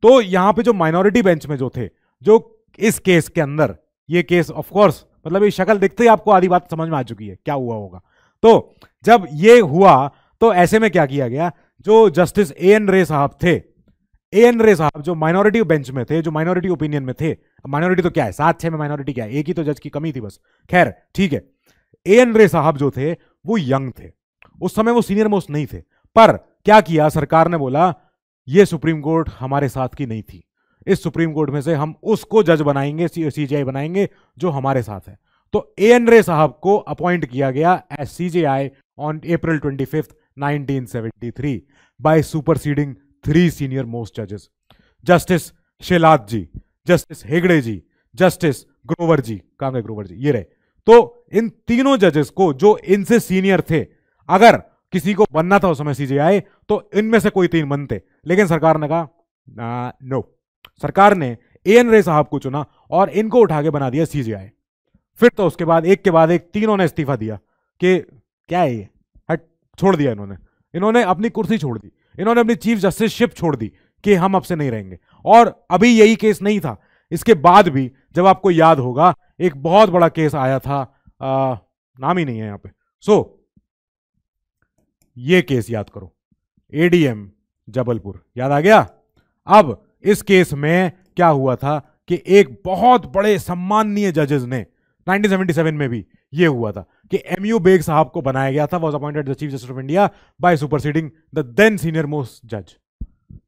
तो यहाँ पे जो माइनॉरिटी बेंच में जो थे, जो इस केस के अंदर, ये केस ऑफ कोर्स मतलब ये शक्ल देखते ही आपको आधी बात समझ में आ चुकी है क्या हुआ होगा। तो जब ये हुआ तो ऐसे में क्या किया गया, जो जस्टिस A.N. रे साहब थे, A.N. रे साहब जो माइनॉरिटी बेंच में थे, जो माइनॉरिटी ओपिनियन में थे, माइनॉरिटी तो क्या है 7-6 में, माइनॉरिटी क्या है, एक ही तो जज की कमी थी बस। खैर ठीक है, A.N. रे साहब जो थे वो यंग थे उस समय, वो सीनियर मोस्ट नहीं थे, पर क्या किया सरकार ने, बोला ये सुप्रीम कोर्ट हमारे साथ की नहीं थी, इस सुप्रीम कोर्ट में से हम उसको जज बनाएंगे, CJI बनाएंगे जो हमारे साथ है। तो A.N. रे साहब को अपॉइंट किया गया as CJI on April 25, 1973 by superseding 3 senior most जजेस, justice Shelat ji, justice Hegde ji, justice Grover ji, कहाँ गए ग्रोवर जी, ये रहे। तो इन तीनों जजेस को जो इनसे सीनियर थे, अगर किसी को बनना था उस समय CJI तो इनमें से कोई 3 बनते, लेकिन सरकार ने कहा नो, सरकार ने A.N. रे साहब को चुना और इनको उठा के बना दिया CJI। फिर तो उसके बाद एक के बाद एक तीनों ने इस्तीफा दिया कि क्या है ये, हट, छोड़ दिया इन्होंने अपनी कुर्सी छोड़ दी, इन्होंने अपनी चीफ जस्टिसशिप छोड़ दी कि हम अब से नहीं रहेंगे। और अभी यही केस नहीं था, इसके बाद भी जब आपको याद होगा एक बहुत बड़ा केस आया था, नाम ही नहीं है यहाँ पे, ये केस याद करो, ADM जबलपुर, याद आ गया। अब इस केस में क्या हुआ था कि एक बहुत बड़े सम्माननीय जजेस ने 1977 में भी ये हुआ था कि M.U. बेग साहब को बनाया गया था, was appointed the chief justice of India by superseding the then senior most जज।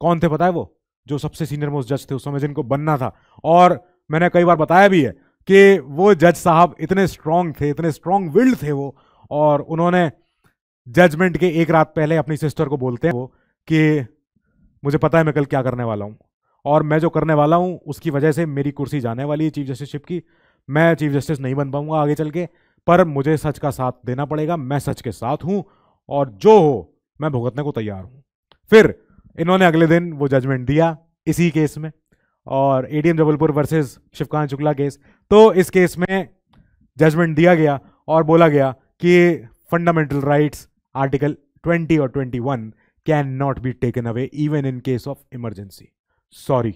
कौन थे पता है, वो जो सबसे सीनियर मोस्ट जज थे उस समय जिनको बनना था, और मैंने कई बार बताया भी है कि वो जज साहब इतने स्ट्रॉन्ग थे, इतने स्ट्रॉन्ग विल्ड थे वो, और उन्होंने जजमेंट के एक रात पहले अपनी सिस्टर को बोलते हैं वो कि मुझे पता है मैं कल क्या करने वाला हूँ, और मैं जो करने वाला हूँ उसकी वजह से मेरी कुर्सी जाने वाली है चीफ जस्टिसशिप की। मैं चीफ जस्टिस नहीं बन पाऊँगा आगे चल के, पर मुझे सच का साथ देना पड़ेगा, मैं सच के साथ हूँ और जो हो मैं भुगतने को तैयार हूँ। फिर इन्होंने अगले दिन वो जजमेंट दिया इसी केस में, और ADM Jabalpur versus Shivkant Shukla case. तो इस केस में जजमेंट दिया गया और बोला गया कि फंडामेंटल राइट्स आर्टिकल 20 और 21 can not be taken away even in case of emergency. Sorry,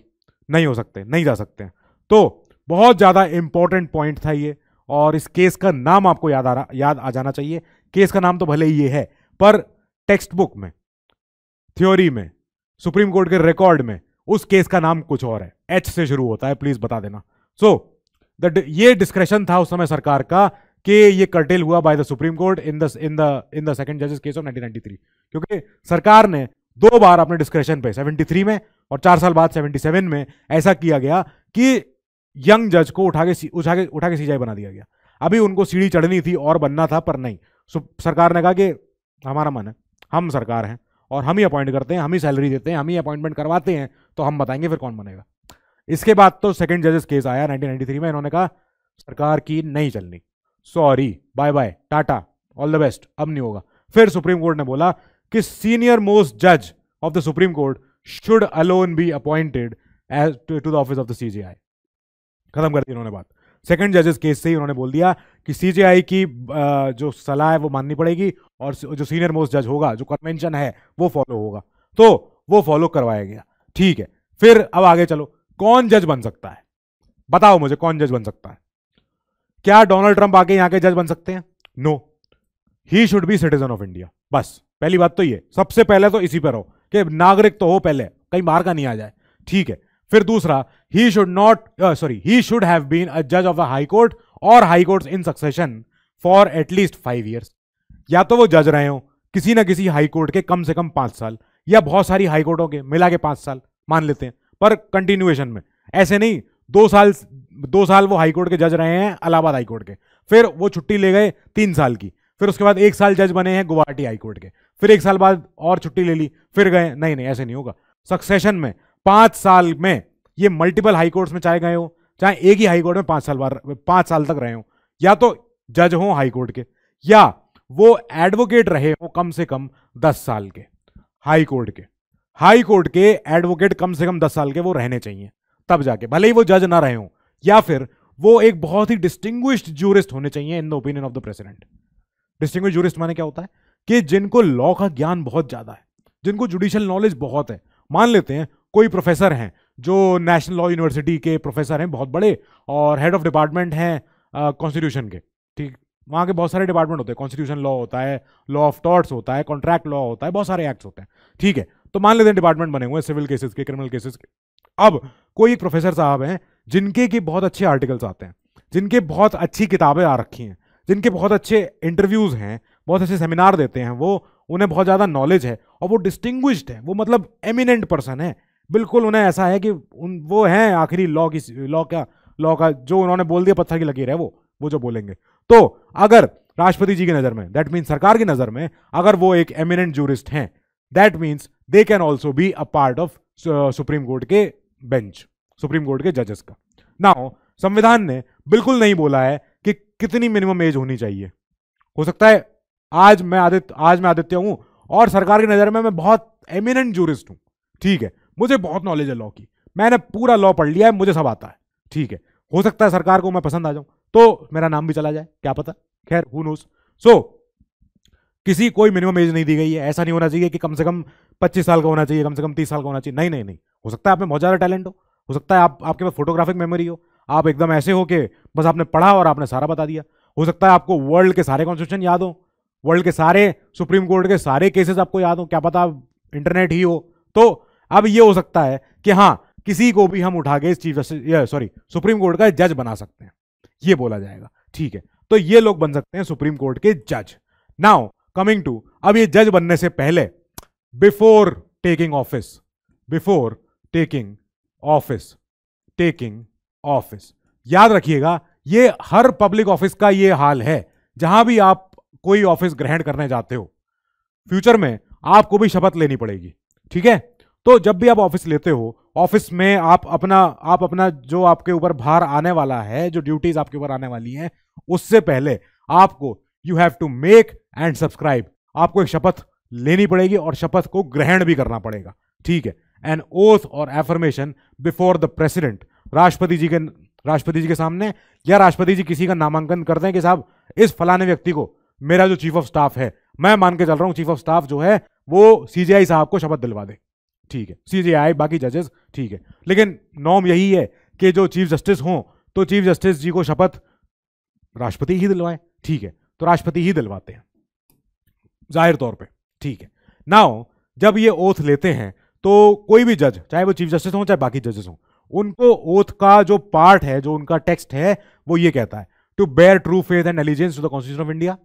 नहीं हो सकते, नहीं जा सकते। तो बहुत ज़्यादा इंपॉर्टेंट पॉइंट था ये, और इस केस का नाम आपको याद आ जाना चाहिए। केस का नाम तो भले ही ये है, पर टेक्स्ट बुक में, थ्योरी में, सुप्रीम कोर्ट के रिकॉर्ड में उस केस का नाम कुछ और है, एच से शुरू होता है, प्लीज बता देना। सो ये डिस्क्रेशन था उस समय सरकार का कि ये कर्टेल हुआ by the supreme court in the second जजेस केस ऑफ 1993, क्योंकि सरकार ने दो बार अपने डिस्क्रेशन पे 73 में और 4 साल बाद 77 में ऐसा किया गया कि यंग जज को उठा के सीजाई बना दिया गया। अभी उनको सीढ़ी चढ़नी थी और बनना था, पर नहीं, सरकार ने कहा कि हमारा मन है, हम सरकार हैं और हम ही अपॉइंट करते हैं, हम ही सैलरी देते हैं, हम ही अपॉइंटमेंट करवाते हैं, तो हम बताएंगे फिर कौन बनेगा। इसके बाद तो सेकंड जजेस केस आया 1993 में, इन्होंने कहा सरकार की नहीं चलनी, sorry, bye bye, tata, all the best, अब नहीं होगा। फिर सुप्रीम कोर्ट ने बोला कि सीनियर मोस्ट जज of the supreme court should alone be appointed as to the office of the CJI। खत्म कर दी इन्होंने बात। सेकंड जजेस केस से ही उन्होंने बोल दिया कि CJI की जो सलाह है वो माननी पड़ेगी, और जो सीनियर मोस्ट जज होगा, जो कन्वेंशन है वो फॉलो होगा, तो वो फॉलो करवाया गया। ठीक है, फिर अब आगे चलो, कौन जज बन सकता है? बताओ मुझे, कौन जज बन सकता है? क्या डोनाल्ड ट्रंप आके यहाँ के जज बन सकते हैं? No, he should be citizen of India. बस, पहली बात तो ये, सबसे पहले तो इसी पर हो कि नागरिक तो हो पहले, कहीं बाहर का नहीं आ जाए। ठीक है, फिर दूसरा, he should have been a जज ऑफ द हाई कोर्ट और high courts in succession for at least 5 years। या तो वो जज रहे हो किसी ना किसी हाई कोर्ट के कम से कम 5 साल, या बहुत सारी हाई कोर्टों के मिला के 5 साल मान लेते हैं, पर कंटिन्यूएशन में, ऐसे नहीं 2 साल वो हाई कोर्ट के जज रहे हैं इलाहाबाद हाई कोर्ट के, फिर वो छुट्टी ले गए 3 साल की, फिर उसके बाद 1 साल जज बने हैं गुवाहाटी हाई कोर्ट के, फिर 1 साल बाद और छुट्टी ले ली, फिर गए। नहीं, ऐसे नहीं होगा। सक्सेशन में 5 साल में ये मल्टीपल हाई कोर्ट्स में चाहे गए हो, चाहे एक ही हाई कोर्ट में 5 साल तक रहे हो, या तो जज हो हाई कोर्ट के, या वो एडवोकेट रहे हो कम से कम 10 साल के। हाई कोर्ट के एडवोकेट कम से कम 10 साल के वो रहने चाहिए, तब जाके, भले ही वो जज ना रहे हो, या फिर वो एक बहुत ही डिस्टिंग्विश्ड जूरिस्ट होने चाहिए in the opinion of the president. Distinguished jurist माने क्या होता है? कि जिनको लॉ का ज्ञान बहुत ज्यादा है, जिनको जुडिशियल नॉलेज बहुत है। मान लेते हैं कोई प्रोफेसर हैं जो नेशनल लॉ यूनिवर्सिटी के प्रोफेसर हैं, बहुत बड़े, और हेड ऑफ डिपार्टमेंट हैं कॉन्स्टिट्यूशन के। ठीक, वहाँ के बहुत सारे डिपार्टमेंट होते हैं, कॉन्स्टिट्यूशन लॉ होता है, लॉ ऑफ टॉर्ट्स होता है, कॉन्ट्रैक्ट लॉ होता है, बहुत सारे एक्ट्स होते हैं। ठीक है, तो मान लेते हैं डिपार्टमेंट बने हुए हैं सिविल केसेस के, क्रिमिनल केसेस के। अब कोई एक प्रोफेसर साहब हैं जिनके कि बहुत अच्छे आर्टिकल्स आते हैं, जिनके बहुत अच्छी किताबें आ रखी हैं, जिनके बहुत अच्छे इंटरव्यूज़ हैं, बहुत अच्छे सेमिनार देते हैं वो, उन्हें बहुत ज़्यादा नॉलेज है, और वो डिस्टिंग्विश्ड है, वो मतलब एमिनेंट पर्सन है, बिल्कुल उन्हें ऐसा है कि वो हैं आखिरी लॉ का जो उन्होंने बोल दिया पत्थर की लकीर है वो जो बोलेंगे। तो अगर राष्ट्रपति जी की नज़र में, दैट मीन्स सरकार की नज़र में, अगर वो एक एमिनेंट जूरिस्ट हैं, that means they can also be a part of supreme court के बेंच, सुप्रीम कोर्ट के जजेस का। नाउ, संविधान ने बिल्कुल नहीं बोला है कि कितनी मिनिमम एज होनी चाहिए। हो सकता है आज मैं आदित्य हूं और सरकार की नज़र में मैं बहुत एमिनेंट जूरिस्ट हूं। ठीक है, मुझे बहुत नॉलेज है लॉ की, मैंने पूरा लॉ पढ़ लिया है, मुझे सब आता है। ठीक है, हो सकता है सरकार को मैं पसंद आ जाऊं, तो मेरा नाम भी चला जाए, क्या पता, खैर, हू नोस। सो किसी कोई मिनिमम एज नहीं दी गई है। ऐसा नहीं होना चाहिए कि कम से कम 25 साल का होना चाहिए, कम से कम 30 साल का होना चाहिए। नहीं, हो सकता है आप में बहुत ज़्यादा टैलेंट हो सकता है आपके पास फोटोग्राफिक मेमोरी हो, आप एकदम ऐसे हो कि बस आपने पढ़ा और आपने सारा बता दिया। हो सकता है आपको वर्ल्ड के सारे कॉन्स्टिट्यूशन याद हो, वर्ल्ड के सारे सुप्रीम कोर्ट के सारे केसेस आपको याद हो, क्या पता आप इंटरनेट ही हो। तो अब ये हो सकता है कि हाँ, किसी को भी हम उठा के सुप्रीम कोर्ट का जज बना सकते हैं, ये बोला जाएगा। ठीक है, तो ये लोग बन सकते हैं सुप्रीम कोर्ट के जज। नाउ कमिंग टू, अब ये जज बनने से पहले, बिफोर टेकिंग ऑफिस ऑफिस। याद रखिएगा ये हर पब्लिक ऑफिस का ये हाल है। जहां भी आप कोई ऑफिस ग्रहण करने जाते हो फ्यूचर में आपको भी शपथ लेनी पड़ेगी, ठीक है। तो जब भी आप ऑफिस लेते हो, ऑफिस में आप अपना जो आपके ऊपर भार आने वाला है, जो ड्यूटीज आपके ऊपर आने वाली हैं, उससे पहले आपको you have to make and subscribe, आपको एक शपथ लेनी पड़ेगी और शपथ को ग्रहण भी करना पड़ेगा, ठीक है। एन ओथ और एफर्मेशन बिफोर द प्रेसिडेंट, राष्ट्रपति जी के सामने, या राष्ट्रपति जी किसी का नामांकन करते हैं कि साहब इस फलाने व्यक्ति को, मेरा जो चीफ ऑफ स्टाफ है, मैं मान के चल रहा हूँ चीफ ऑफ स्टाफ जो है वो सीजेआई साहब को शपथ दिलवा दे, ठीक है, सीजेआई बाकी जजेस, ठीक है। लेकिन नॉर्म यही है कि जो चीफ जस्टिस हों तो चीफ जस्टिस जी को शपथ राष्ट्रपति ही दिलवाएं, ठीक है। तो राष्ट्रपति ही दिलवाते हैं जाहिर तौर पे, ठीक है। नाउ जब ये ओथ लेते हैं तो कोई भी जज, चाहे वो चीफ जस्टिस हो चाहे बाकी जजेस हों, उनको ओथ का जो पार्ट है, जो उनका टेक्स्ट है, वो ये कहता है to bear true faith and allegiance to the constitution of India,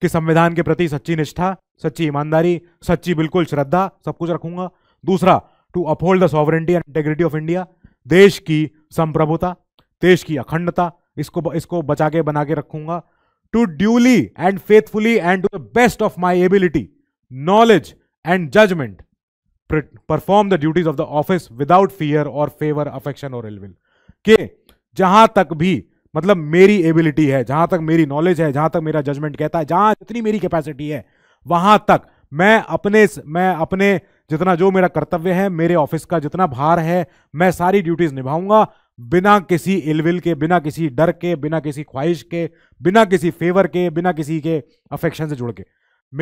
कि संविधान के प्रति सच्ची निष्ठा, सच्ची ईमानदारी, सच्ची बिल्कुल श्रद्धा, सब कुछ रखूंगा। दूसरा, to uphold the sovereignty and integrity of India, देश की संप्रभुता, देश की अखंडता, इसको बचा के बना के रखूंगा। To duly and faithfully and to the best of my ability, knowledge and judgment perform the duties of the office without fear और फेवर, अफेक्शन और इलविल, के जहां तक भी, मतलब मेरी एबिलिटी है, जहां तक मेरी नॉलेज है, जहां तक मेरा जजमेंट कहता है, जहां जितनी मेरी कैपेसिटी है, वहां तक मैं अपने जितना जो मेरा कर्तव्य है, मेरे ऑफिस का जितना भार है, मैं सारी ड्यूटीज निभाऊंगा बिना किसी इलविल के, बिना किसी डर के, बिना किसी ख्वाहिश के, बिना किसी फेवर के, बिना किसी के अफेक्शन से जुड़ के।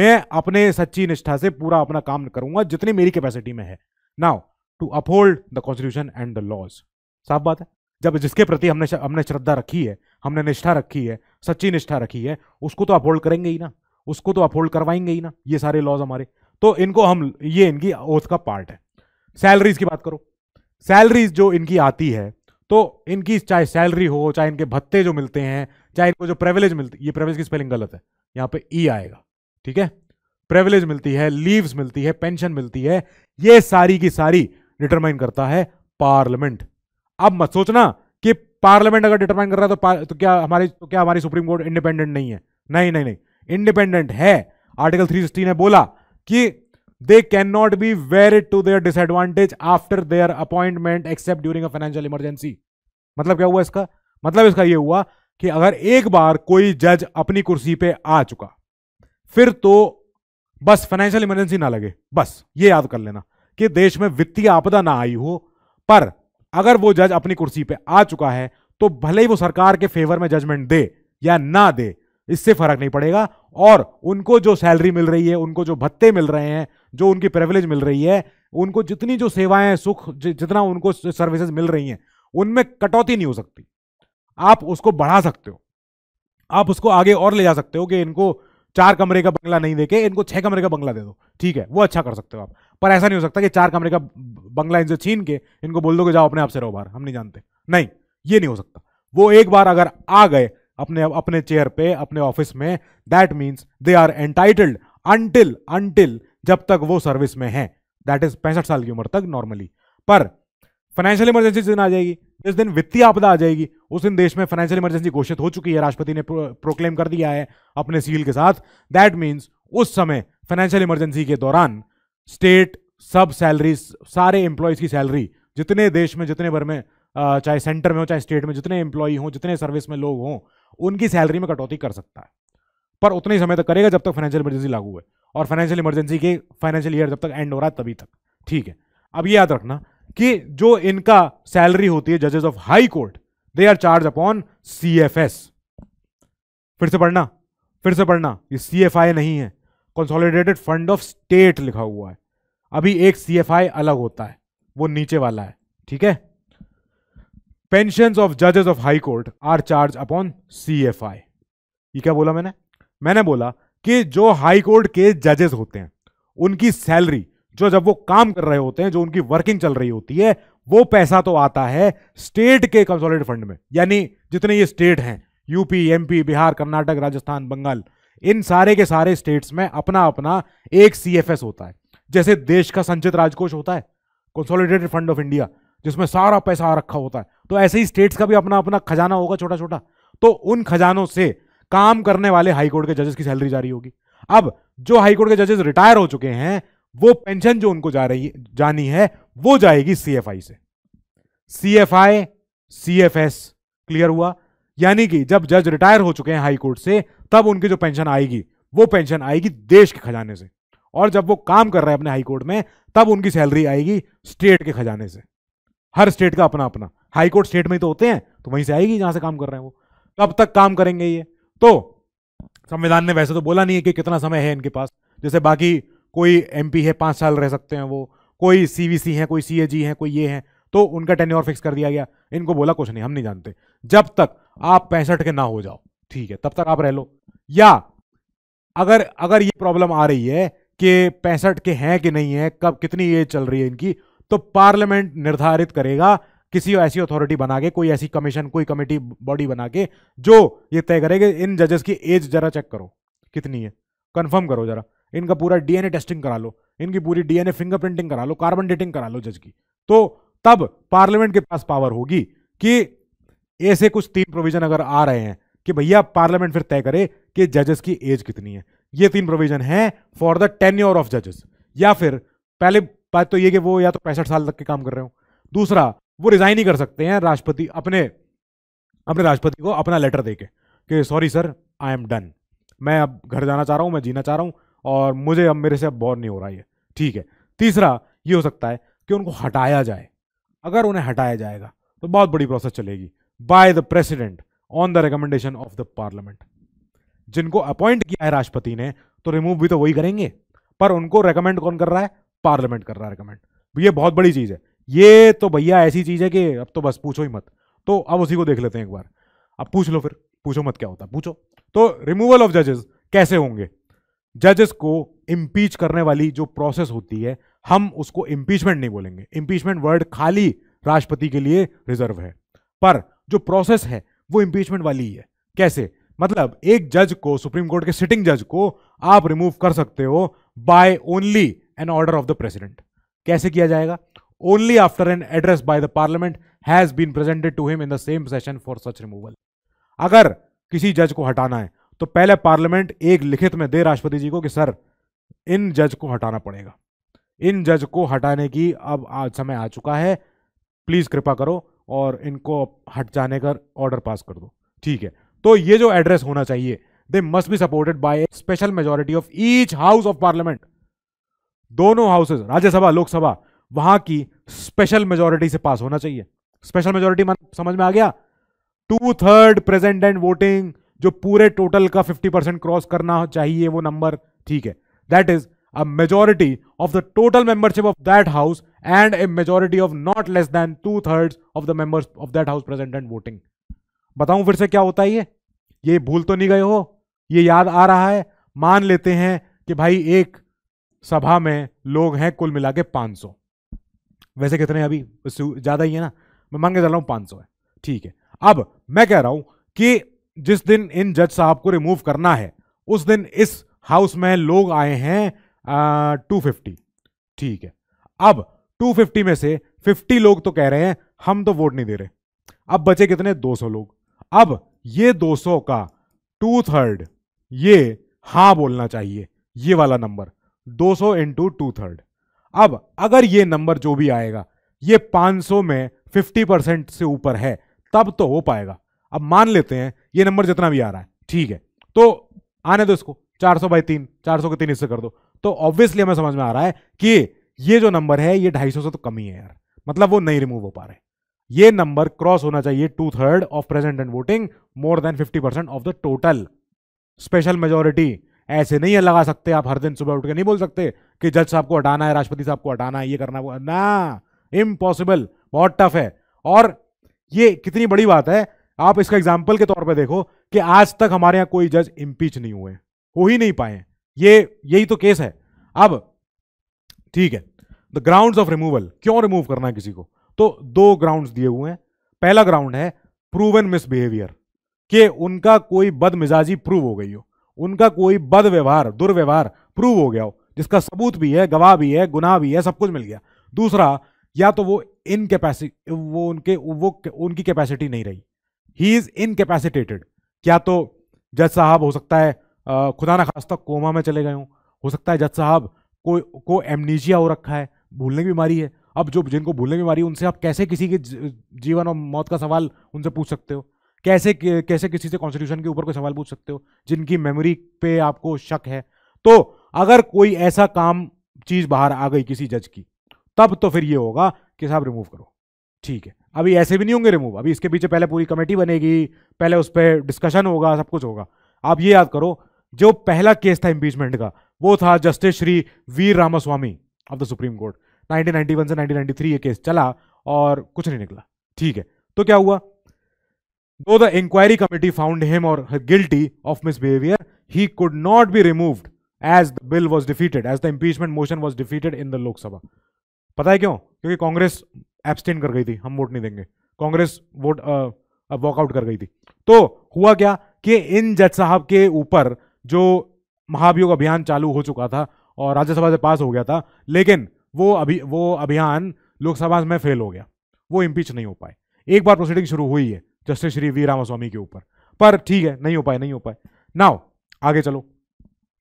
मैं अपने सच्ची निष्ठा से पूरा अपना काम करूंगा जितनी मेरी कैपेसिटी में है। Now to uphold the constitution and the laws, साफ बात है, जब जिसके प्रति हमने श्रद्धा रखी है, हमने निष्ठा रखी है, सच्ची निष्ठा रखी है, उसको तो अपहोल्ड करेंगे ही ना, उसको तो अपहोल्ड करवाएंगे ही ना, ये सारे लॉज हमारे, तो इनको हम, ये इनकी ओथ का पार्ट है। सैलरीज की बात करो, सैलरीज जो इनकी आती है तो इनकी चाहे सैलरी हो, चाहे इनके भत्ते जो मिलते हैं, चाहे इनको जो प्रिविलेज मिलती है, ये प्रिविलेज की स्पेलिंग गलत है, यहाँ पे ई आएगा, ठीक है, प्रिविलेज मिलती है, लीव्स मिलती है, पेंशन मिलती है, ये सारी की सारी डिटरमाइन करता है पार्लियामेंट। अब मत सोचना कि पार्लियामेंट अगर डिटरमाइन कर रहा है तो क्या हमारी सुप्रीम कोर्ट इंडिपेंडेंट नहीं है, नहीं, इंडिपेंडेंट है। आर्टिकल 360 ने बोला कि they can not be varied to their disadvantage after their appointment except during a financial emergency. मतलब क्या हुआ इसका, मतलब इसका यह हुआ कि अगर एक बार कोई जज अपनी कुर्सी पे आ चुका फिर तो बस फाइनेंशियल इमरजेंसी ना लगे, बस ये याद कर लेना कि देश में वित्तीय आपदा ना आई हो, पर अगर वो जज अपनी कुर्सी पे आ चुका है तो भले ही वो सरकार के फेवर में जजमेंट दे या ना दे, इससे फर्क नहीं पड़ेगा, और उनको जो सैलरी मिल रही है, उनको जो भत्ते मिल रहे हैं, जो उनकी प्रिविलेज मिल रही है, उनको जितनी जो सेवाएं, सुख, जितना उनको सर्विसेज मिल रही हैं, उनमें कटौती नहीं हो सकती। आप उसको बढ़ा सकते हो, आप उसको आगे और ले जा सकते हो कि इनको 4 कमरे का बंगला नहीं देके इनको 6 कमरे का बंगला दे दो, ठीक है, वो अच्छा कर सकते हो आप, पर ऐसा नहीं हो सकता कि 4 कमरे का बंगला इनसे छीन के इनको बोल दो कि जाओ अपने आप से रहो बाहर, हम नहीं जानते, नहीं, ये नहीं हो सकता। वो एक बार अगर आ गए अपने चेयर पे, अपने ऑफिस में, that means they are entitled until जब तक वो सर्विस में हैं, दैट इज 65 साल की उम्र तक नॉर्मली। पर फाइनेंशियल इमरजेंसी जिस दिन आ जाएगी, जिस दिन वित्तीय आपदा आ जाएगी, उस दिन देश में फाइनेंशियल इमरजेंसी घोषित हो चुकी है, राष्ट्रपति ने प्रोक्लेम कर दिया है अपने सील के साथ, दैट मीन्स उस समय फाइनेंशियल इमरजेंसी के दौरान स्टेट सब सैलरी, सारे एम्प्लॉयज की सैलरी, जितने देश में, जितने भर में, चाहे सेंटर में हो चाहे स्टेट में, जितने एम्प्लॉय हों, जितने सर्विस में लोग हों, उनकी सैलरी में कटौती कर सकता है, पर उतने समय तक करेगा जब तक फाइनेंशियल इमरजेंसी लागू है, और फाइनेंशियल इमरजेंसी के फाइनेंशियल ईयर जब तक एंड हो रहा है तभी तक, ठीक है। अब ये याद रखना कि जो इनका सैलरी होती है जजेस of high court, they are charge upon CFS, फिर से पढ़ना, ये CFI नहीं है, कंसोलिडेटेड फंड ऑफ स्टेट लिखा हुआ है, अभी एक CFI अलग होता है, वो नीचे वाला है, ठीक है। पेंशंस ऑफ जजेस of high court are charge upon CFI, ये क्या बोला मैंने बोला कि जो हाई कोर्ट के जजेस होते हैं उनकी सैलरी, जो जब वो काम कर रहे होते हैं, जो उनकी वर्किंग चल रही होती है, वो पैसा तो आता है स्टेट के कंसोलिडेटेड फंड में, यानी जितने ये स्टेट हैं, यूपी, MP, बिहार, कर्नाटक, राजस्थान, बंगाल, इन सारे के सारे स्टेट्स में अपना अपना एक CFS होता है। जैसे देश का संचित राजकोष होता है, कंसोलिडेटेड फंड ऑफ इंडिया, जिसमें सारा पैसा रखा होता है, तो ऐसे ही स्टेट्स का भी अपना अपना खजाना होगा छोटा छोटा, तो उन खजानों से काम करने वाले हाईकोर्ट के जजेस की सैलरी जा रही होगी। अब जो हाईकोर्ट के जजेस रिटायर हो चुके हैं वो पेंशन जो उनको जानी है वो जाएगी सीएफआई से, सीएफआई सीएफएस, क्लियर हुआ? यानी कि जब जज रिटायर हो चुके हैं हाईकोर्ट से तब उनकी जो पेंशन आएगी वो पेंशन आएगी देश के खजाने से, और जब वो काम कर रहे हैं अपने हाईकोर्ट में तब उनकी सैलरी आएगी स्टेट के खजाने से। हर स्टेट का अपना अपना, हाईकोर्ट स्टेट में ही तो होते हैं तो वहीं से आएगी जहां से काम कर रहे हैं वो। कब तक काम करेंगे ये? तो संविधान ने वैसे तो बोला नहीं है कि कितना समय है इनके पास, जैसे बाकी कोई एमपी है 5 साल रह सकते हैं वो, कोई सीवीसी है, कोई सीएजी है, कोई ये है, तो उनका टेन्योर फिक्स कर दिया गया। इनको बोला कुछ नहीं, हम नहीं जानते, जब तक आप 65 के ना हो जाओ ठीक है तब तक आप रह लो। या अगर अगर ये प्रॉब्लम आ रही है कि 65 के हैं कि नहीं है, कब कितनी एज चल रही है इनकी, तो पार्लियामेंट निर्धारित करेगा किसी ऐसी अथॉरिटी बना के, कोई ऐसी कमीशन, कोई कमेटी बॉडी बना के जो ये तय करेगा इन जजेस की एज जरा चेक करो कितनी है, कंफर्म करो जरा, इनका पूरा डीएनए टेस्टिंग करा लो, इनकी पूरी डीएनए फिंगरप्रिंटिंग करा लो, कार्बन डेटिंग करा लो जज की। तो तब पार्लियामेंट के पास पावर होगी कि ऐसे कुछ 3 प्रोविजन अगर आ रहे हैं कि भैया पार्लियामेंट फिर तय करे कि जजेस की एज कितनी है। ये 3 प्रोविजन हैं फॉर द टेन्योर ऑफ जजेस। या फिर पहले बात तो ये कि वो या तो 65 साल तक के काम कर रहे हो, दूसरा वो रिजाइन ही कर सकते हैं राष्ट्रपति अपने राष्ट्रपति को अपना लेटर देके कि sorry sir I am done, मैं अब घर जाना चाह रहा हूँ, मैं जीना चाह रहा हूँ और मुझे अब मेरे से अब बोर नहीं हो रहा है, ठीक है। तीसरा ये हो सकता है कि उनको हटाया जाए, अगर उन्हें हटाया जाएगा तो बहुत बड़ी प्रोसेस चलेगी by the president on the recommendation of the parliament. जिनको अपॉइंट किया है राष्ट्रपति ने तो रिमूव भी तो वही करेंगे, पर उनको रिकमेंड कौन कर रहा है? पार्लियामेंट कर रहा है रिकमेंड। ये बहुत बड़ी चीज़ है, ये तो भैया ऐसी चीज़ है कि अब तो बस पूछो ही मत। तो अब उसी को देख लेते हैं एक बार, अब पूछ लो, फिर पूछो मत क्या होता है, पूछो। तो रिमूवल ऑफ जजेस कैसे होंगे? जजेस को इम्पीच करने वाली जो प्रोसेस होती है, हम उसको इम्पीचमेंट नहीं बोलेंगे, इम्पीचमेंट वर्ड खाली राष्ट्रपति के लिए रिजर्व है, पर जो प्रोसेस है वो इम्पीचमेंट वाली ही है। कैसे? मतलब एक जज को, सुप्रीम कोर्ट के सिटिंग जज को आप रिमूव कर सकते हो by only an order of the president. कैसे किया जाएगा? Only after an address by the parliament has been presented to him in the same session for such removal. अगर किसी जज को हटाना है तो पहले पार्लियामेंट एक लिखित में दे राष्ट्रपति जी को कि सर इन जज को हटाना पड़ेगा, इन जज को हटाने की अब आज समय आ चुका है, प्लीज कृपा करो और इनको हट जाने का ऑर्डर पास कर दो, ठीक है। तो ये जो एड्रेस होना चाहिए, they must be supported by a special majority of each house of parliament. दोनों हाउसेज, राज्यसभा लोकसभा, वहां की स्पेशल मेजोरिटी से पास होना चाहिए। स्पेशल मेजोरिटी समझ में आ गया? 2/3 प्रेजेंट एंड वोटिंग, जो पूरे टोटल का 50% क्रॉस करना चाहिए वो नंबर, ठीक है। That is a majority of the total membership of that house and a majority of not less than 2/3 of the members of that house present and voting. बताऊं फिर से क्या होता है ये भूल तो नहीं गए हो? ये याद आ रहा है? मान लेते हैं कि भाई एक सभा में लोग हैं कुल मिला के 500, वैसे कितने अभी ज़्यादा ही है ना, मैं मान के चल रहा हूँ 500 है, ठीक है। अब मैं कह रहा हूँ कि जिस दिन इन जज साहब को रिमूव करना है उस दिन इस हाउस में लोग आए हैं 250, ठीक है। अब 250 में से 50 लोग तो कह रहे हैं हम तो वोट नहीं दे रहे, अब बचे कितने? 200 लोग। अब ये 200 का 2/3, ये हाँ बोलना चाहिए, ये वाला नंबर 200 × 2/3। अब अगर ये नंबर जो भी आएगा ये 500 में 50% से ऊपर है तब तो हो पाएगा। अब मान लेते हैं ये नंबर जितना भी आ रहा है, ठीक है, तो आने दो इसको 400/3, 400 के 3 हिस्से कर दो, तो ऑब्वियसली हमें समझ में आ रहा है कि ये जो नंबर है ये 250 से तो कम ही है यार, मतलब वो नहीं रिमूव हो पा रहे। ये नंबर क्रॉस होना चाहिए 2/3 of present and voting, more than 50% of the total special majority. ऐसे नहीं है लगा सकते आप, हर दिन सुबह उठ के नहीं बोल सकते कि जज साहब को हटाना है, राष्ट्रपति साहब को हटाना है, ये करना है ना, इम्पॉसिबल, बहुत टफ है। और ये कितनी बड़ी बात है, आप इसका एग्जाम्पल के तौर पे देखो कि आज तक हमारे यहाँ कोई जज इम्पीच नहीं हुए, हो ही नहीं पाए, ये यही तो केस है। अब ठीक है, द ग्राउंड ऑफ रिमूवल, क्यों रिमूव करना है किसी को? तो 2 ग्राउंड दिए हुए हैं। पहला ग्राउंड है प्रूवन मिसबिहेवियर, कि उनका कोई बदमिजाजी प्रूव हो गई हो, उनका कोई बद व्यवहार, दुर्व्यवहार प्रूव हो गया हो, जिसका सबूत भी है, गवाह भी है, गुनाह भी है, सब कुछ मिल गया। दूसरा, या तो वो इनकैपेसिटी, उनकी कैपेसिटी नहीं रही, ही इज इनकैपेसिटेटेड। क्या तो जज साहब हो सकता है खुदा ना खास्ता कोमा में चले गए हो सकता है जज साहब को एमनीजिया हो रखा है, भूलने की बीमारी है। अब जो जिनको भूलने की बीमारी है उनसे आप कैसे किसी के जीवन और मौत का सवाल उनसे पूछ सकते हो? कैसे किसी से कॉन्स्टिट्यूशन के ऊपर कोई सवाल पूछ सकते हो जिनकी मेमोरी पे आपको शक है? तो अगर कोई ऐसा काम चीज़ बाहर आ गई किसी जज की, तब तो फिर ये होगा कि साहब रिमूव करो। ठीक है, अभी ऐसे भी नहीं होंगे रिमूव, अभी इसके पीछे पहले पूरी कमेटी बनेगी, पहले उस पर डिस्कशन होगा, सब कुछ होगा। आप ये याद करो जो पहला केस था इम्पीचमेंट का वो था justice Shri Veer Ramaswami of the supreme court. 1991 से 1993 ये केस चला और कुछ नहीं निकला। ठीक है, तो क्या हुआ? Though the inquiry committee found him or her guilty of misbehavior, he could not be removed as the bill was defeated, as the impeachment motion was defeated in the Lok Sabha. पता है क्यों? क्योंकि Congress abstain कर गई थी, हम vote नहीं देंगे, कांग्रेस वोट वॉकआउट कर गई थी। तो हुआ क्या कि इन जज साहब के ऊपर जो महाभियोग अभियान चालू हो चुका था और राज्यसभा से पास हो गया था, लेकिन वो अभियान लोकसभा में फेल हो गया, वो इम्पीच नहीं हो पाए। एक बार प्रोसीडिंग शुरू हुई है जस्टिस श्री वी रामास्वामी के ऊपर, पर ठीक है नहीं हो पाए। नाउ आगे चलो,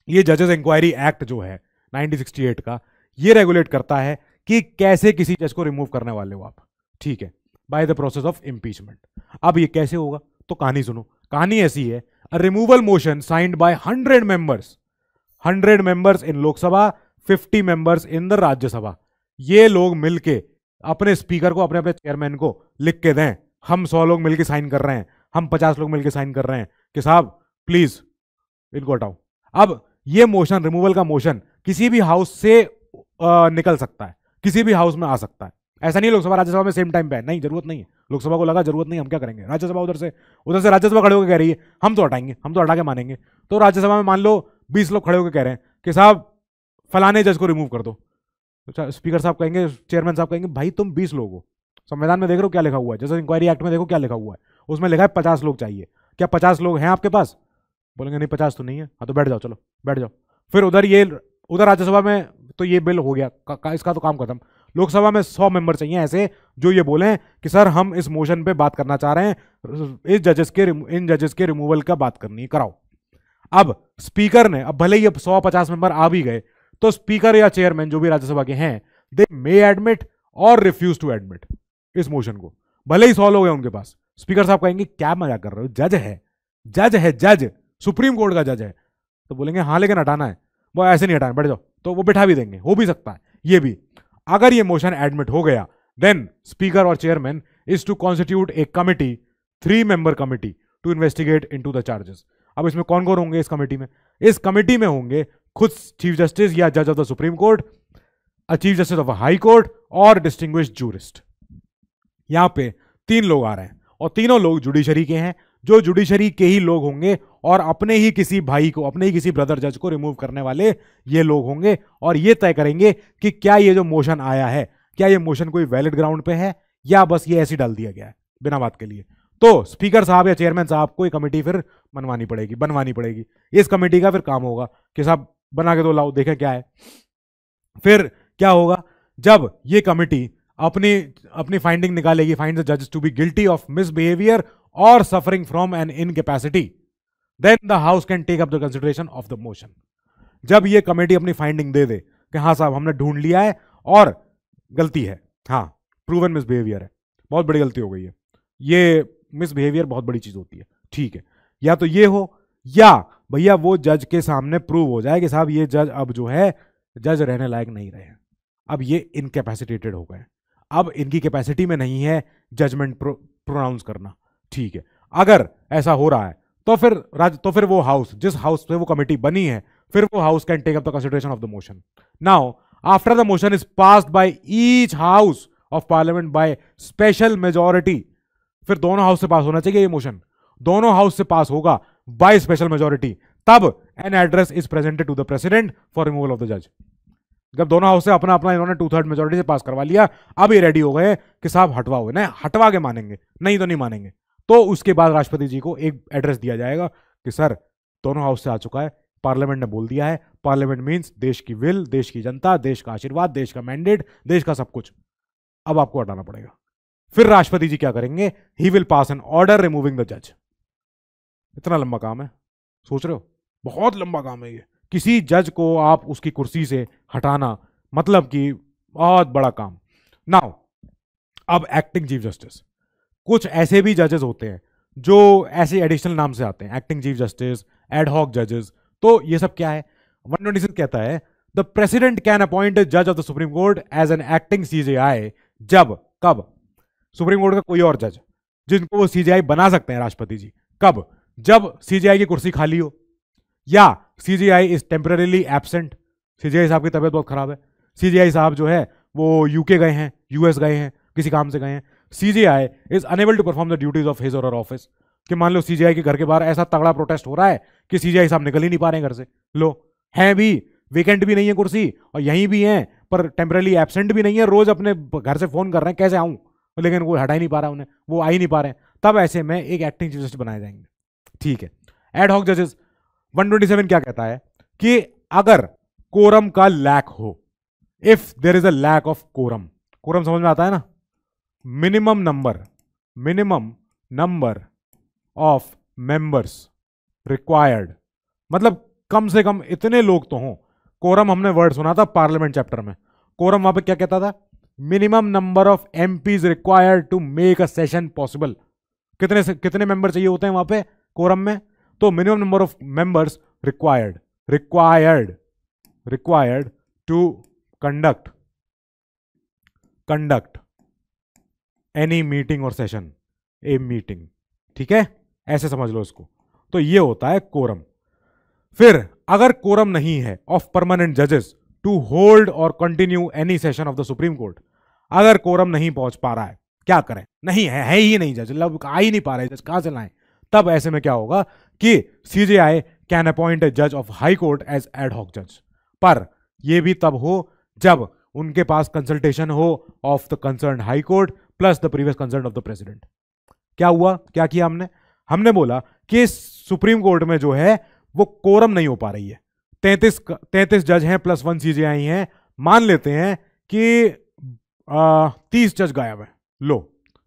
ये जजेस इंक्वायरी एक्ट जो है 1968 का, ये रेगुलेट करता है कि कैसे किसी जज को रिमूव करने वाले हो आप। ठीक है, by the process of impeachment. अब ये कैसे होगा तो कहानी सुनो। कहानी ऐसी है, removal motion signed by 100 members in Lok Sabha, 50 members in the Rajya Sabha. ये लोग मिलके अपने स्पीकर को, अपने चेयरमैन को लिख के दें, हम 100 लोग मिलके साइन कर रहे हैं, हम 50 लोग मिलके साइन कर रहे हैं कि साहब प्लीज इनको हटाओ। अब ये मोशन, रिमूवल का मोशन, किसी भी हाउस से निकल सकता है, किसी भी हाउस में आ सकता है। ऐसा नहीं लोकसभा राज्यसभा में सेम टाइम पे है, नहीं, जरूरत नहीं है। लोकसभा को लगा जरूरत नहीं, हम क्या करेंगे, राज्यसभा उधर से राज्यसभा खड़े होकर कह रही है हम तो हटाएंगे, हम तो हटा के मानेंगे। तो राज्यसभा में मान लो 20 लोग खड़े होकर कह रहे हैं कि साहब फलाने जज को रिमूव कर दो। स्पीकर साहब कहेंगे, चेयरमैन साहब कहेंगे, भाई तुम 20 लोग हो, संविधान में देख रहे हो क्या लिखा हुआ है, जैसे इंक्वायरी एक्ट में देखो क्या लिखा हुआ है, उसमें लिखा है 50 लोग चाहिए, क्या 50 लोग हैं आपके पास? बोलेंगे नहीं 50 तो नहीं है, हाँ तो बैठ जाओ, चलो बैठ जाओ। फिर उधर राज्यसभा में तो ये बिल हो गया, इसका तो काम खत्म। लोकसभा में 100 मेंबर चाहिए ऐसे जो ये बोलें कि सर हम इस मोशन पर बात करना चाह रहे हैं, इन जजेस के रिमूवल का बात करनी, कराओ। अब स्पीकर ने, अब भले ये 150 मेंबर आ भी गए, तो स्पीकर या चेयरमैन जो भी राज्यसभा के हैं, they may admit or refuse to admit इस मोशन को। भले ही 100 लोग हैं उनके पास, स्पीकर साहब कहेंगे क्या मजाक कर रहे हो, जज है, सुप्रीम कोर्ट का जज है। तो बोलेंगे हाँ लेकिन हटाना है। वो ऐसे नहीं हटाना, बैठ जाओ, तो वो बिठा भी देंगे, हो भी सकता है ये भी। अगर ये मोशन एडमिट हो गया, देन स्पीकर और chairman is to constitute a committee, 3 member committee to investigate into the charges. अब इसमें कौन होंगे इस कमेटी में? इस कमेटी में होंगे खुद चीफ जस्टिस या जज of the supreme court, chief justice of high court और डिस्टिंग्विश्ड जूरिस्ट। यहां पे 3 लोग आ रहे हैं और तीनों लोग जुडिशरी के हैं, जो जुडिशरी के ही लोग होंगे और अपने ही किसी भाई को, अपने ही किसी ब्रदर जज को रिमूव करने वाले ये लोग होंगे और ये तय करेंगे कि क्या ये जो मोशन आया है, क्या ये मोशन कोई वैलिड ग्राउंड पे है या बस ये ऐसे डाल दिया गया है बिना बात के लिए। तो स्पीकर साहब या चेयरमैन साहब को ये कमेटी फिर बनवानी पड़ेगी। इस कमेटी का फिर काम होगा कि साहब बना के दो, लाओ देखें क्या है। फिर क्या होगा जब ये कमेटी अपनी फाइंडिंग निकालेगी, फाइंड द जजेस to be guilty of misbehaviour or suffering from an incapacity, then the house can take up the consideration of the motion. जब ये कमेटी अपनी फाइंडिंग दे दे कि हाँ साहब हमने ढूंढ लिया है और गलती है, हाँ प्रूवन मिसबिहेवियर है, बहुत बड़ी गलती हो गई है, ये मिसबिहेवियर बहुत बड़ी चीज होती है। ठीक है, या तो ये हो या भैया वो जज के सामने प्रूव हो जाए कि साहब ये जज अब जो है जज रहने लायक नहीं रहे, अब ये इनकैपेसिटेटेड हो गए, अब इनकी कैपेसिटी में नहीं है जजमेंट प्रोनाउंस करना। ठीक है, अगर ऐसा हो रहा है तो फिर वो हाउस, जिस हाउस पे वो कमेटी बनी है, फिर वो house can take up the consideration of the motion. Now after the motion is passed by each house of parliament by special majority, फिर दोनों हाउस से पास होना चाहिए ये मोशन, दोनों हाउस से पास होगा बाय स्पेशल मेजोरिटी, तब an address is presented to the president for removal of the जज। जब दोनों हाउस से अपना अपना इन्होंने 2/3 मेजोरिटी से पास करवा लिया, अब ये रेडी हो गए कि साहब हटवाओ, ना हटवा के मानेंगे, नहीं तो नहीं मानेंगे। तो उसके बाद राष्ट्रपति जी को एक एड्रेस दिया जाएगा कि सर दोनों हाउस से आ चुका है, पार्लियामेंट ने बोल दिया है, पार्लियामेंट मीन्स देश की विल, देश की जनता, देश का आशीर्वाद, देश का मैंडेट, देश का सब कुछ। अब आपको हटाना पड़ेगा। फिर राष्ट्रपति जी क्या करेंगे, he will pass an order removing the जज। इतना लंबा काम है, सोच रहे हो, बहुत लंबा काम है ये, किसी जज को आप उसकी कुर्सी से हटाना, मतलब कि बहुत बड़ा काम। नाउ अब एक्टिंग चीफ जस्टिस, कुछ ऐसे भी जजेस होते हैं जो ऐसे एडिशनल नाम से आते हैं, एक्टिंग चीफ जस्टिस, एडहॉक जजेस। तो ये सब क्या है, 126 कहता है द प्रेसिडेंट कैन अपॉइंट जज of the supreme court as an acting CJI. जब, कब, सुप्रीम कोर्ट का कोई और जज जिनको वो सीजेआई बना सकते हैं राष्ट्रपति जी, कब, जब सीजेआई की कुर्सी खाली हो या CJI is temporarily absent, CJI साहब की तबीयत बहुत खराब है, सीजेआई साहब जो है वो यूके गए हैं, यूएस गए हैं, किसी काम से गए हैं, CJI is unable to perform the duties of his or her office. कि मान लो सीजेआई के घर के बाहर ऐसा तगड़ा प्रोटेस्ट हो रहा है कि सीजेआई साहब निकल ही नहीं पा रहे हैं घर से, लो हैं भी, वेकेंट भी नहीं है कुर्सी और यहीं भी हैं, पर टेम्परेली एब्सेंट भी नहीं है, रोज अपने घर से फोन कर रहे हैं कैसे आऊँ, लेकिन वो हटा ही नहीं पा रहा उन्हें, वो आ ही नहीं पा रहे हैं। तब ऐसे में एक एक्टिंग चीफ जस्टिस बनाए जाएंगे, ठीक है। एड हॉक जजेस 127 क्या कहता है कि अगर कोरम का लैक हो, if there is a lack of quorum, quorum समझ में आता है ना, minimum number of members required, मतलब कम से कम इतने लोग तो हों। कोरम हमने वर्ड सुना था पार्लियामेंट चैप्टर में, कोरम वहां पे क्या कहता था, minimum number of MPs required to make a session possible. कितने मेंबर चाहिए होते हैं वहां पे कोरम में, तो minimum number of members required to conduct any meeting or session, a meeting, ठीक है, ऐसे समझ लो इसको। तो ये होता है कोरम। फिर अगर कोरम नहीं है ऑफ परमानेंट जजेस to hold or continue any session of the supreme court, अगर कोरम नहीं पहुंच पा रहा है, क्या करें, नहीं है, है ही नहीं जज, लोग आ ही नहीं पा रहे जज, कहां से लाएं, तब ऐसे में क्या होगा कि सीजेआई कैन अपॉइंट ए जज of high court as ad hoc जज। पर यह भी तब हो जब उनके पास कंसल्टेशन हो of the concern high court plus the previous concern of the president. क्या हुआ, क्या किया हमने, हमने बोला कि सुप्रीम कोर्ट में जो है वो कोरम नहीं हो पा रही है, 33 जज हैं प्लस 1 सीजेआई हैं, मान लेते हैं कि 30 जज गायब है, लो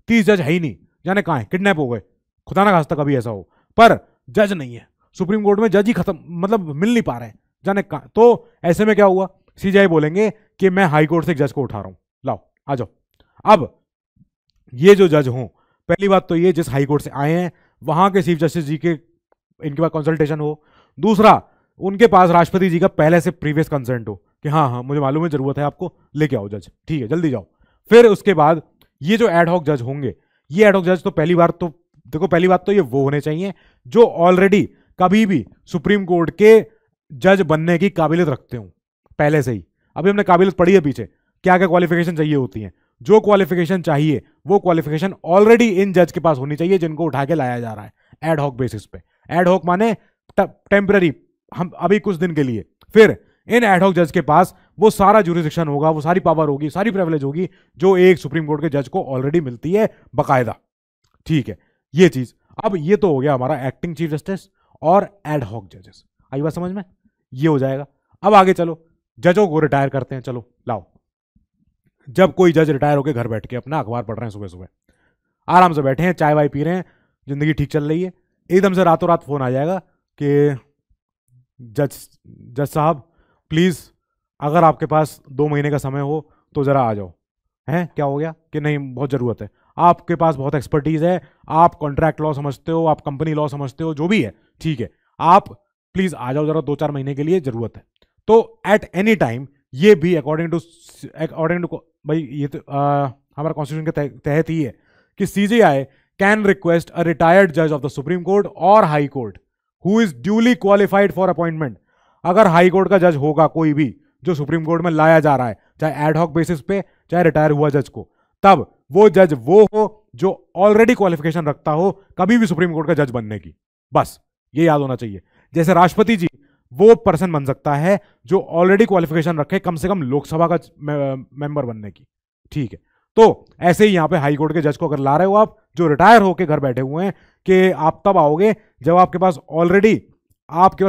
30 जज है ही नहीं, जाने कहाँ है, किडनैप हो गए, खुदा ना खास्ता कभी ऐसा हो, पर जज नहीं है सुप्रीम कोर्ट में, जज ही खत्म, मतलब मिल नहीं पा रहे हैं, जाने कहाँ। तो ऐसे में क्या हुआ, सीजेआई बोलेंगे कि मैं हाई कोर्ट से एक जज को उठा रहा हूँ, लाओ आ जाओ। अब ये जो जज हों, पहली बात तो ये जिस हाई कोर्ट से आए हैं वहां के चीफ जस्टिस जी के इनके पास कंसल्टेशन हो, दूसरा उनके पास राष्ट्रपति जी का पहले से प्रीवियस कंसर्न हो कि हाँ हाँ मुझे मालूम है जरूरत है आपको, लेके आओ जज, ठीक है जल्दी जाओ। फिर उसके बाद ये जो एड हॉक जज होंगे, ये एड हॉक जज तो पहली बार तो देखो, पहली बात तो ये वो होने चाहिए जो ऑलरेडी कभी भी सुप्रीम कोर्ट के जज बनने की काबिलियत रखते हों पहले से ही। अभी हमने काबिलियत पढ़ी है पीछे, क्या क्या क्वालिफिकेशन चाहिए होती हैं, जो क्वालिफिकेशन चाहिए वो क्वालिफिकेशन ऑलरेडी इन जज के पास होनी चाहिए जिनको उठा के लाया जा रहा है एड हॉक बेसिस पे। एड हॉक माने टेम्पररी, हम अभी कुछ दिन के लिए। फिर इन एड हॉक जज के पास वो सारा ज्यूरिडिक्शन होगा, वो सारी पावर होगी, सारी प्रिविलेज होगी जो एक सुप्रीम कोर्ट के जज को ऑलरेडी मिलती है बाकायदा, ठीक है ये चीज। अब ये तो हो गया हमारा एक्टिंग चीफ जस्टिस और एड हॉक जजेस, आई बात समझ में, ये हो जाएगा। अब आगे चलो, जजों को रिटायर करते हैं, चलो लाओ। जब कोई जज रिटायर होकर घर बैठ के अपना अखबार पढ़ रहे हैं, सुबह सुबह आराम से बैठे हैं, चाय वाय पी रहे हैं, जिंदगी ठीक चल रही है, एकदम से रातों रात फोन आ जाएगा कि जज साहब प्लीज़ अगर आपके पास 2 महीने का समय हो तो ज़रा आ जाओ। हैं क्या हो गया कि नहीं बहुत ज़रूरत है, आपके पास बहुत एक्सपर्टीज़ है, आप कॉन्ट्रैक्ट लॉ समझते हो, आप कंपनी लॉ समझते हो, जो भी है ठीक है, आप प्लीज़ आ जाओ ज़रा 2-4 महीने के लिए ज़रूरत है। तो एट एनी टाइम ये भी अकॉर्डिंग टू भाई ये तो हमारा कॉन्स्टिट्यूशन के तहत ही है कि CJI can request a retired जज ऑफ द सुप्रीम कोर्ट और high court who is duly qualified for appointment. अगर हाई कोर्ट का जज होगा कोई भी जो सुप्रीम कोर्ट में लाया जा रहा है, चाहे एड हॉक बेसिस पे चाहे रिटायर हुआ जज को, तब वो जज वो हो जो ऑलरेडी क्वालिफिकेशन रखता हो कभी भी सुप्रीम कोर्ट का जज बनने की, बस ये याद होना चाहिए। जैसे राष्ट्रपति जी वो पर्सन बन सकता है जो ऑलरेडी क्वालिफिकेशन रखे कम से कम लोकसभा का मेंबर बनने की, ठीक है। तो ऐसे ही यहाँ पे हाई कोर्ट के जज को अगर ला रहे हो आप जो रिटायर होके घर बैठे हुए हैं, कि आप तब आओगे जब आपके पास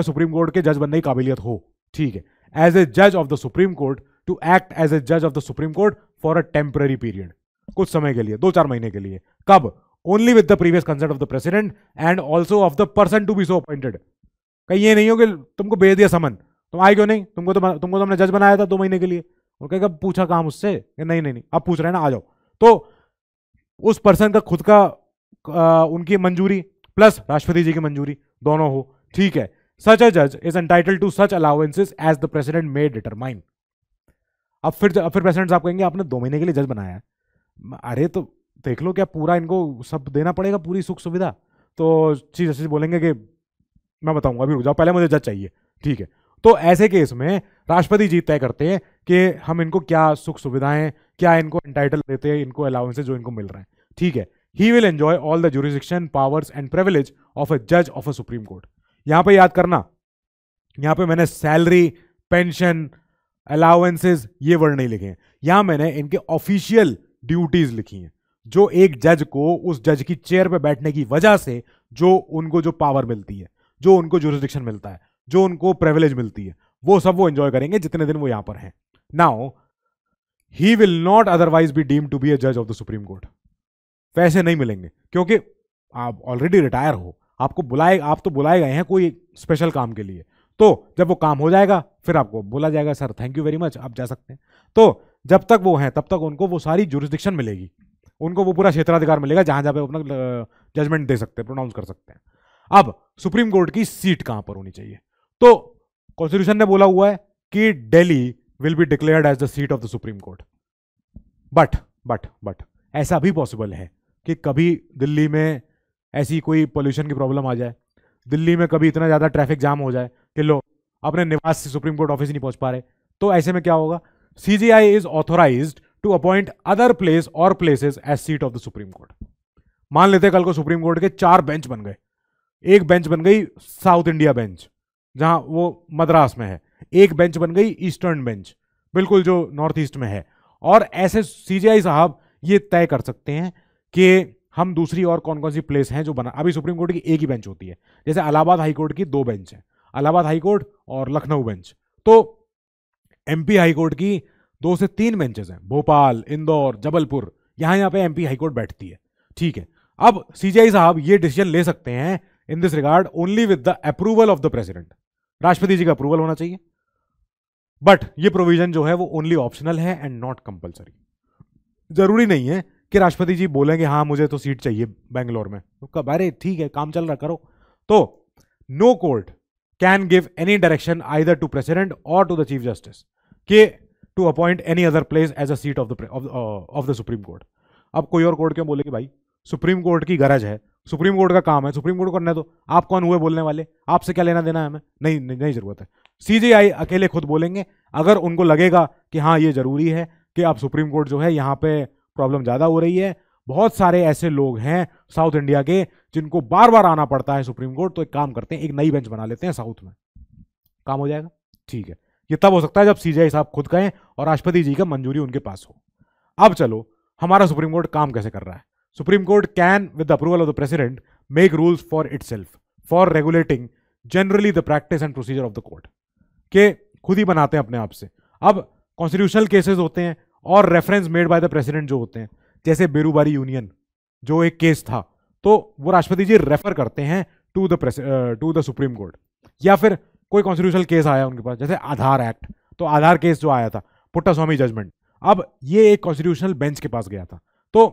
सुप्रीम कोर्ट के जज बनने की काबिलियत हो, ठीक है, एज ए जज of the supreme court to act as a जज of the supreme court for a temporary period, कुछ समय के लिए, 2-4 महीने के लिए। कब? Only with the previous consent of the president and also of the person to be so appointed. कहीं ये नहीं हो कि तुमको भेज दिया समन, तुम आए क्यों नहीं, तुमको तो हमने जज बनाया था 2 महीने के लिए, और कहेगा पूछा काम उससे नहीं नहीं नहीं अब पूछ रहे हैं ना, आ जाओ। तो उस पर्सन का खुद का उनकी मंजूरी प्लस राष्ट्रपति जी की मंजूरी दोनों हो, ठीक है। सच अ जज is entitled to such allowances as the president may determine. अब फिर प्रेसिडेंट साहब कहेंगे आपने 2 महीने के लिए जज बनाया है, अरे तो देख लो क्या पूरा इनको सब देना पड़ेगा, पूरी सुख सुविधा? तो चीफ जस्टिस बोलेंगे कि मैं बताऊंगा, अभी रुक जाओ, पहले मुझे जज चाहिए, ठीक है। तो ऐसे केस में राष्ट्रपति जी तय करते हैं कि हम इनको क्या सुख सुविधाएं, क्या इनको एंटाइटल देते हैं, इनको अलाउंसेस जो इनको मिल रहे हैं, ठीक है। He will enjoy all the jurisdiction, powers and privilege of a जज ऑफ अ सुप्रीम कोर्ट। यहां पे याद करना, यहां पे मैंने सैलरी, पेंशन, अलाउंसेस ये वर्ड नहीं लिखे हैं, यहां मैंने इनके ऑफिशियल ड्यूटीज लिखी हैं जो एक जज को उस जज की चेयर पे बैठने की वजह से जो उनको जो पावर मिलती है, जो उनको ज्यूरिसडिक्शन मिलता है, जो उनको प्रिविलेज मिलती है, वो सब वो एंजॉय करेंगे जितने दिन वो यहां पर हैं। Now he will not otherwise be deemed to be a जज ऑफ द सुप्रीम कोर्ट। पैसे नहीं मिलेंगे क्योंकि आप ऑलरेडी रिटायर हो, आपको बुलाए, आप तो बुलाए गए हैं कोई स्पेशल काम के लिए, तो जब वो काम हो जाएगा फिर आपको बोला जाएगा sir thank you very much आप जा सकते हैं। तो जब तक वो हैं तब तक उनको वो सारी ज्यूरिसडिक्शन मिलेगी, उनको वो पूरा क्षेत्राधिकार मिलेगा जहां जहां पे अपना जजमेंट दे सकते हैं, प्रोनाउंस कर सकते हैं। अब सुप्रीम कोर्ट की सीट कहां पर होनी चाहिए? तो कॉन्स्टिट्यूशन ने बोला हुआ है कि Delhi will be declared as the seat of the supreme court, but ऐसा भी पॉसिबल है कि कभी दिल्ली में ऐसी कोई पोल्यूशन की प्रॉब्लम आ जाए, दिल्ली में कभी इतना ज़्यादा ट्रैफिक जाम हो जाए कि लो अपने निवास से सुप्रीम कोर्ट ऑफिस नहीं पहुंच पा रहे, तो ऐसे में क्या होगा? CJI is authorised to appoint other place or places as seat of the supreme court. मान लेते कल को सुप्रीम कोर्ट के 4 बेंच बन गए, एक बेंच बन गई साउथ इंडिया बेंच जहाँ वो मद्रास में है, एक बेंच बन गई ईस्टर्न बेंच बिल्कुल जो नॉर्थ ईस्ट में है, और ऐसे सीजीआई साहब ये तय कर सकते हैं कि हम दूसरी और कौन कौन सी प्लेस हैं जो बना। अभी सुप्रीम कोर्ट की एक ही बेंच होती है, जैसे इलाहाबाद हाई कोर्ट की 2 बेंच हैं, इलाहाबाद हाई कोर्ट और लखनऊ बेंच। तो एमपी हाई कोर्ट की 2 से 3 बेंचेस हैं, भोपाल, इंदौर, जबलपुर, यहाँ पे एमपी हाई कोर्ट बैठती है, ठीक है। अब सीजीआई साहब ये डिसीजन ले सकते हैं in this regard only with the approval of the president, राष्ट्रपति जी का अप्रूवल होना चाहिए, बट ये प्रोविजन जो है वो ओनली ऑप्शनल है एंड नॉट कंपल्सरी। जरूरी नहीं है कि राष्ट्रपति जी बोलेंगे हाँ मुझे तो सीट चाहिए बेंगलोर में, तो कब अरे ठीक है काम चल रहा करो। तो no court can give any direction either to president or to the chief justice के to appoint any other place as a seat of the supreme court. अब कोई और कोर्ट क्यों बोले कि भाई सुप्रीम कोर्ट की गरज है, सुप्रीम कोर्ट का काम है, सुप्रीम कोर्ट करने दो, आप कौन हुए बोलने वाले, आपसे क्या लेना देना है हमें, नहीं नहीं जरूरत है। सीजीआई अकेले खुद बोलेंगे अगर उनको लगेगा कि हाँ ये जरूरी है कि आप सुप्रीम कोर्ट जो है यहाँ पे प्रॉब्लम ज़्यादा हो रही है, बहुत सारे ऐसे लोग हैं साउथ इंडिया के जिनको बार बार आना पड़ता है सुप्रीम कोर्ट, तो एक काम करते हैं एक नई बेंच बना लेते हैं साउथ में, काम हो जाएगा, ठीक है। ये तब हो सकता है जब सीजीआई साहब खुद कहें और राष्ट्रपति जी का मंजूरी उनके पास हो। अब चलो हमारा सुप्रीम कोर्ट काम कैसे कर रहा है। Supreme court can with the approval of the president make rules for itself for regulating generally the practice and procedure of the court, के खुद ही बनाते हैं अपने आप से। अब कॉन्स्टिट्यूशनल केसेज होते हैं और reference made by the president जो होते हैं, जैसे बेरूबारी यूनियन जो एक केस था, तो वो राष्ट्रपति जी रेफर करते हैं टू द सुप्रीम कोर्ट, या फिर कोई कॉन्स्टिट्यूशनल केस आया उनके पास जैसे आधार एक्ट, तो आधार केस जो आया था पुट्टास्वामी जजमेंट, अब ये एक कॉन्स्टिट्यूशनल बेंच के पास गया था, तो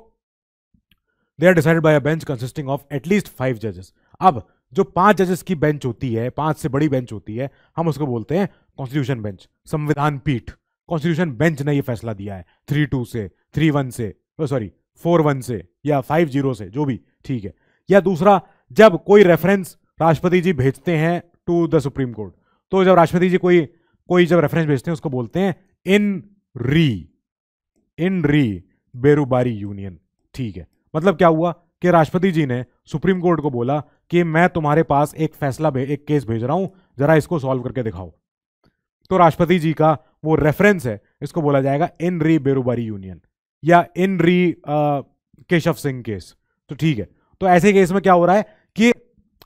they are decided by a bench consisting of at least 5 जजेस। अब जो 5 जजेस की बेंच होती है, 5 से बड़ी बेंच होती है, हम उसको बोलते हैं कॉन्स्टिट्यूशन बेंच, संविधान पीठ। कॉन्स्टिट्यूशन बेंच ने ये फैसला दिया है 3-2 से, 3-1 से, सॉरी 4-1 से या 5-0 से, जो भी, ठीक है। या दूसरा, जब कोई रेफरेंस राष्ट्रपति जी भेजते हैं टू द सुप्रीम कोर्ट, तो जब राष्ट्रपति जी कोई जब रेफरेंस भेजते हैं उसको बोलते हैं इन री बेरूबारी यूनियन, ठीक है। मतलब क्या हुआ कि राष्ट्रपति जी ने सुप्रीम कोर्ट को बोला कि मैं तुम्हारे पास एक केस भेज रहा हूं, जरा इसको सॉल्व करके दिखाओ, तो राष्ट्रपति जी का वो रेफरेंस है, इसको बोला जाएगा इन री बेरूबारी यूनियन या इन री केशव सिंह केस, तो ठीक है। तो ऐसे केस में क्या हो रहा है कि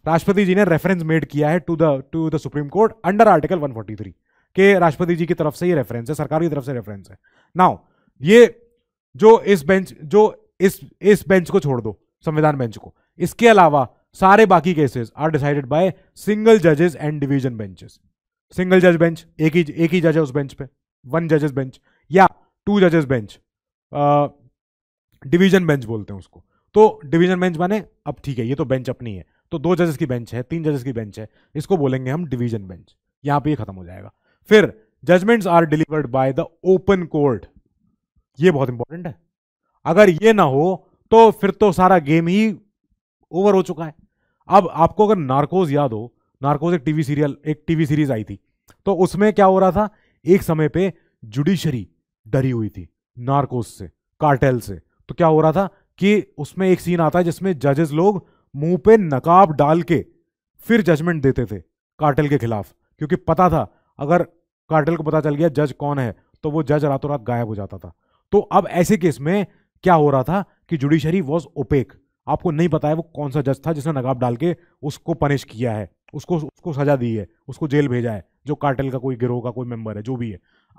राष्ट्रपति जी ने रेफरेंस मेड किया है to the supreme court under article 143 कि राष्ट्रपति जी की तरफ से ये रेफरेंस है, सरकार की तरफ से रेफरेंस है। नाउ ये जो इस बेंच को छोड़ दो, संविधान बेंच को, इसके अलावा सारे बाकी cases are decided by single जजेस एंड डिवीजन बेंचेस। सिंगल जज बेंच, एक ही जज है उस बेंच पे, वन जजेस बेंच या टू जजेस बेंच, डिवीजन बेंच बोलते हैं उसको। तो डिवीजन बेंच माने अब ठीक है ये तो बेंच अपनी है, तो दो जजेस की बेंच है, तीन जजेस की बेंच है, इसको बोलेंगे हम डिवीजन बेंच। यहां पे ये खत्म हो जाएगा। फिर judgments are delivered by the open court, ये बहुत इंपॉर्टेंट है। अगर ये ना हो तो फिर तो सारा गेम ही ओवर हो चुका है। अब आपको अगर नार्कोज याद हो, नार्कोज एक टीवी सीरीज आई थी, तो उसमें क्या हो रहा था, एक समय पे जुडिशरी डरी हुई थी नार्कोज से, कार्टेल से। तो क्या हो रहा था कि उसमें एक सीन आता है जिसमें जजेस लोग मुंह पे नकाब डाल के फिर जजमेंट देते थे कार्टेल के खिलाफ, क्योंकि पता था अगर कार्टेल को पता चल गया जज कौन है तो वो जज रातों रात गायब हो जाता था। तो अब ऐसे केस में क्या हो रहा था कि जुडिशरी वॉज ओपेक, आपको नहीं पता है वो कौन सा जज था जिसने नकाब डाल के उसको पनिश किया है, उसको सजा दी है, उसको जेल भेजा है, जो कार्टेल का कोई गिरोह का कोई मेंबर है, जो भी है।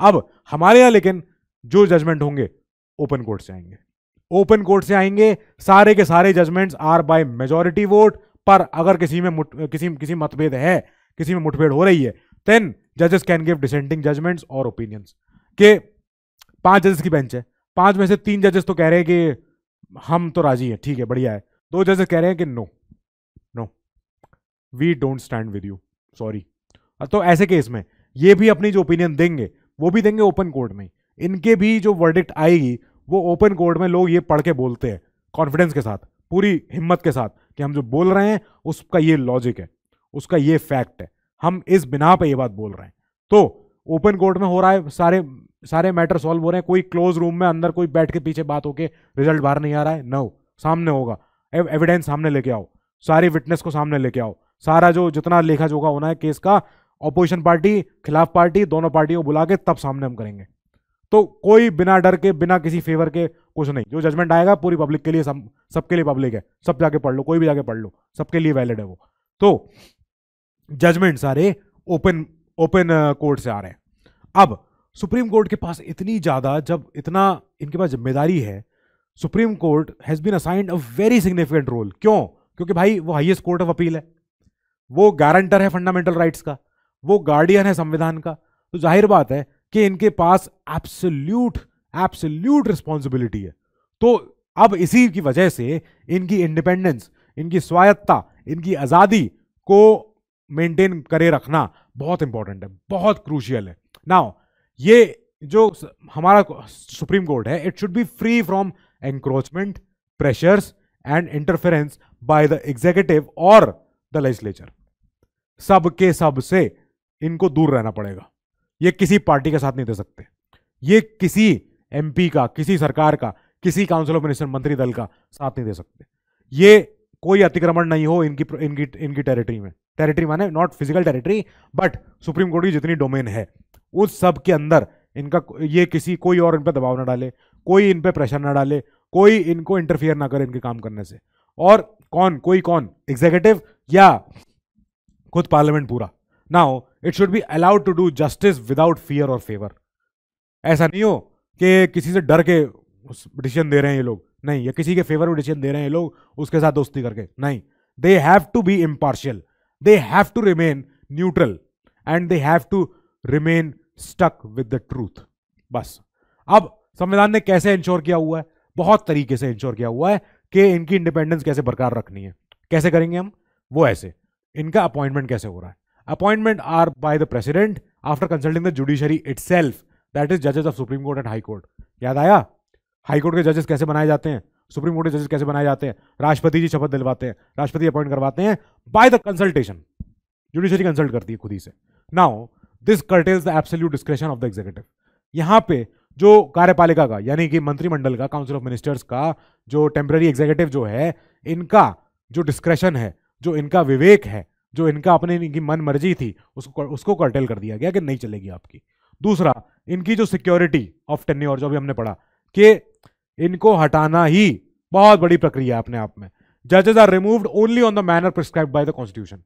अब हमारे यहाँ लेकिन जो जजमेंट होंगे ओपन कोर्ट से आएंगे, ओपन कोर्ट से आएंगे। सारे के सारे judgments are by majority vote. पर अगर किसी में मुठभेड़ हो रही है, देन जजेस कैन गिव डिसेंटिंग जजमेंट्स और ओपिनियंस। के पांच जजेस की बेंच है, पांच में से तीन जजेस तो कह रहे हैं कि हम तो राजी हैं, ठीक है बढ़िया है, दो जजेस कह रहे हैं कि no we don't stand with you, sorry. तो ऐसे केस में ये भी अपनी जो ओपिनियन देंगे वो भी देंगे ओपन कोर्ट में, इनके भी जो वर्डिक्ट आएगी वो ओपन कोर्ट में लोग ये पढ़ के बोलते हैं कॉन्फिडेंस के साथ, पूरी हिम्मत के साथ कि हम जो बोल रहे हैं उसका ये लॉजिक है, उसका ये फैक्ट है, हम इस बिना पे ये बात बोल रहे हैं। तो ओपन कोर्ट में हो रहा है, सारे मैटर सॉल्व हो रहे हैं। कोई क्लोज रूम में अंदर कोई बैठ के पीछे बात होके रिजल्ट बाहर नहीं आ रहा है, नो, सामने होगा, एविडेंस सामने लेके आओ, सारी विटनेस को सामने लेके आओ, सारा जो जितना लेखा जोखा होना है केस का, ऑपोजिशन पार्टी खिलाफ पार्टी दोनों पार्टियों को बुला के तब सामने हम करेंगे। तो कोई बिना डर के बिना किसी फेवर के कुछ नहीं, जो जजमेंट आएगा पूरी पब्लिक के लिए, सबके लिए पब्लिक है, सब जाके पढ़ लो, कोई भी जाके पढ़ लो, सबके लिए वैलिड है वो। तो जजमेंट सारे ओपन कोर्ट से आ रहे हैं। अब सुप्रीम कोर्ट के पास इतनी ज़्यादा, जब इतना इनके पास जिम्मेदारी है, supreme court has been assigned a very significant role. क्यों? क्योंकि भाई वो हाईएस्ट कोर्ट ऑफ अपील है, वो गारंटर है फंडामेंटल राइट्स का, वो गार्डियन है संविधान का। तो जाहिर बात है कि इनके पास एब्सोल्यूट रिस्पॉन्सिबिलिटी है। तो अब इसी की वजह से इनकी इंडिपेंडेंस, इनकी स्वायत्ता, इनकी आज़ादी को मेंटेन करे रखना बहुत इंपॉर्टेंट है, बहुत क्रूशियल है। नाउ ये जो हमारा सुप्रीम कोर्ट है, it should be free from encroachment, pressures and interference by the executive और द लेजिस्लेचर। सब के सब से इनको दूर रहना पड़ेगा, ये किसी पार्टी के साथ नहीं दे सकते, ये किसी एमपी का, किसी सरकार का, किसी काउंसिल ऑफ मिनिस्टर, मंत्री दल का साथ नहीं दे सकते। ये कोई अतिक्रमण नहीं हो इनकी इनकी इनकी टेरिटरी में, टेरिटरी माने not physical territory but supreme court की जितनी डोमेन है उस सब के अंदर इनका ये किसी कोई और इन पर दबाव ना डाले, कोई इन पर प्रेशर ना डाले, कोई इनको इंटरफियर ना करे इनके काम करने से। और कोई कौन एग्जीक्यूटिव या खुद पार्लियामेंट पूरा। Now it should be allowed to do justice without fear और फेवर। ऐसा नहीं हो कि किसी से डर के डिसीजन दे रहे हैं ये लोग, नहीं, या किसी के फेवर में डिसीजन दे रहे हैं ये लोग उसके साथ दोस्ती करके, नहीं। They have to be impartial, they have to remain neutral and they have to remain stuck with the truth. बस। अब संविधान ने कैसे इंश्योर किया हुआ है, बहुत तरीके से इंश्योर किया हुआ है कि इनकी इंडिपेंडेंस कैसे बरकरार रखनी है। कैसे करेंगे हम वो? ऐसे। इनका अपॉइंटमेंट कैसे हो रहा है? Appointment are by the president after consulting the judiciary itself, that is judges of Supreme Court and High Court. याद आया? High Court के जजेस कैसे बनाए जाते हैं, Supreme Court के जजेस कैसे बनाए जाते हैं? राष्ट्रपति जी शपथ दिलवाते हैं, राष्ट्रपति अपॉइंट करवाते हैं by the consultation. Judiciary consult करती है खुद ही से। Now this curtails the absolute discretion of the executive. यहाँ पे जो कार्यपालिका का यानी कि मंत्रिमंडल का, काउंसिल ऑफ मिनिस्टर्स का, जो टेम्प्रेरी एग्जीक्यूटिव जो है, इनका जो डिस्क्रेशन है, जो इनका विवेक है, जो इनका अपने इनकी मन मर्जी थी, उसको कर्टेल कर दिया गया कि नहीं चलेगी आपकी। दूसरा, इनकी जो सिक्योरिटी ऑफ टेन्योर, जो भी हमने पढ़ा कि इनको हटाना ही बहुत बड़ी प्रक्रिया है अपने आप में। जजेस are removed only on the manner prescribed by the constitution.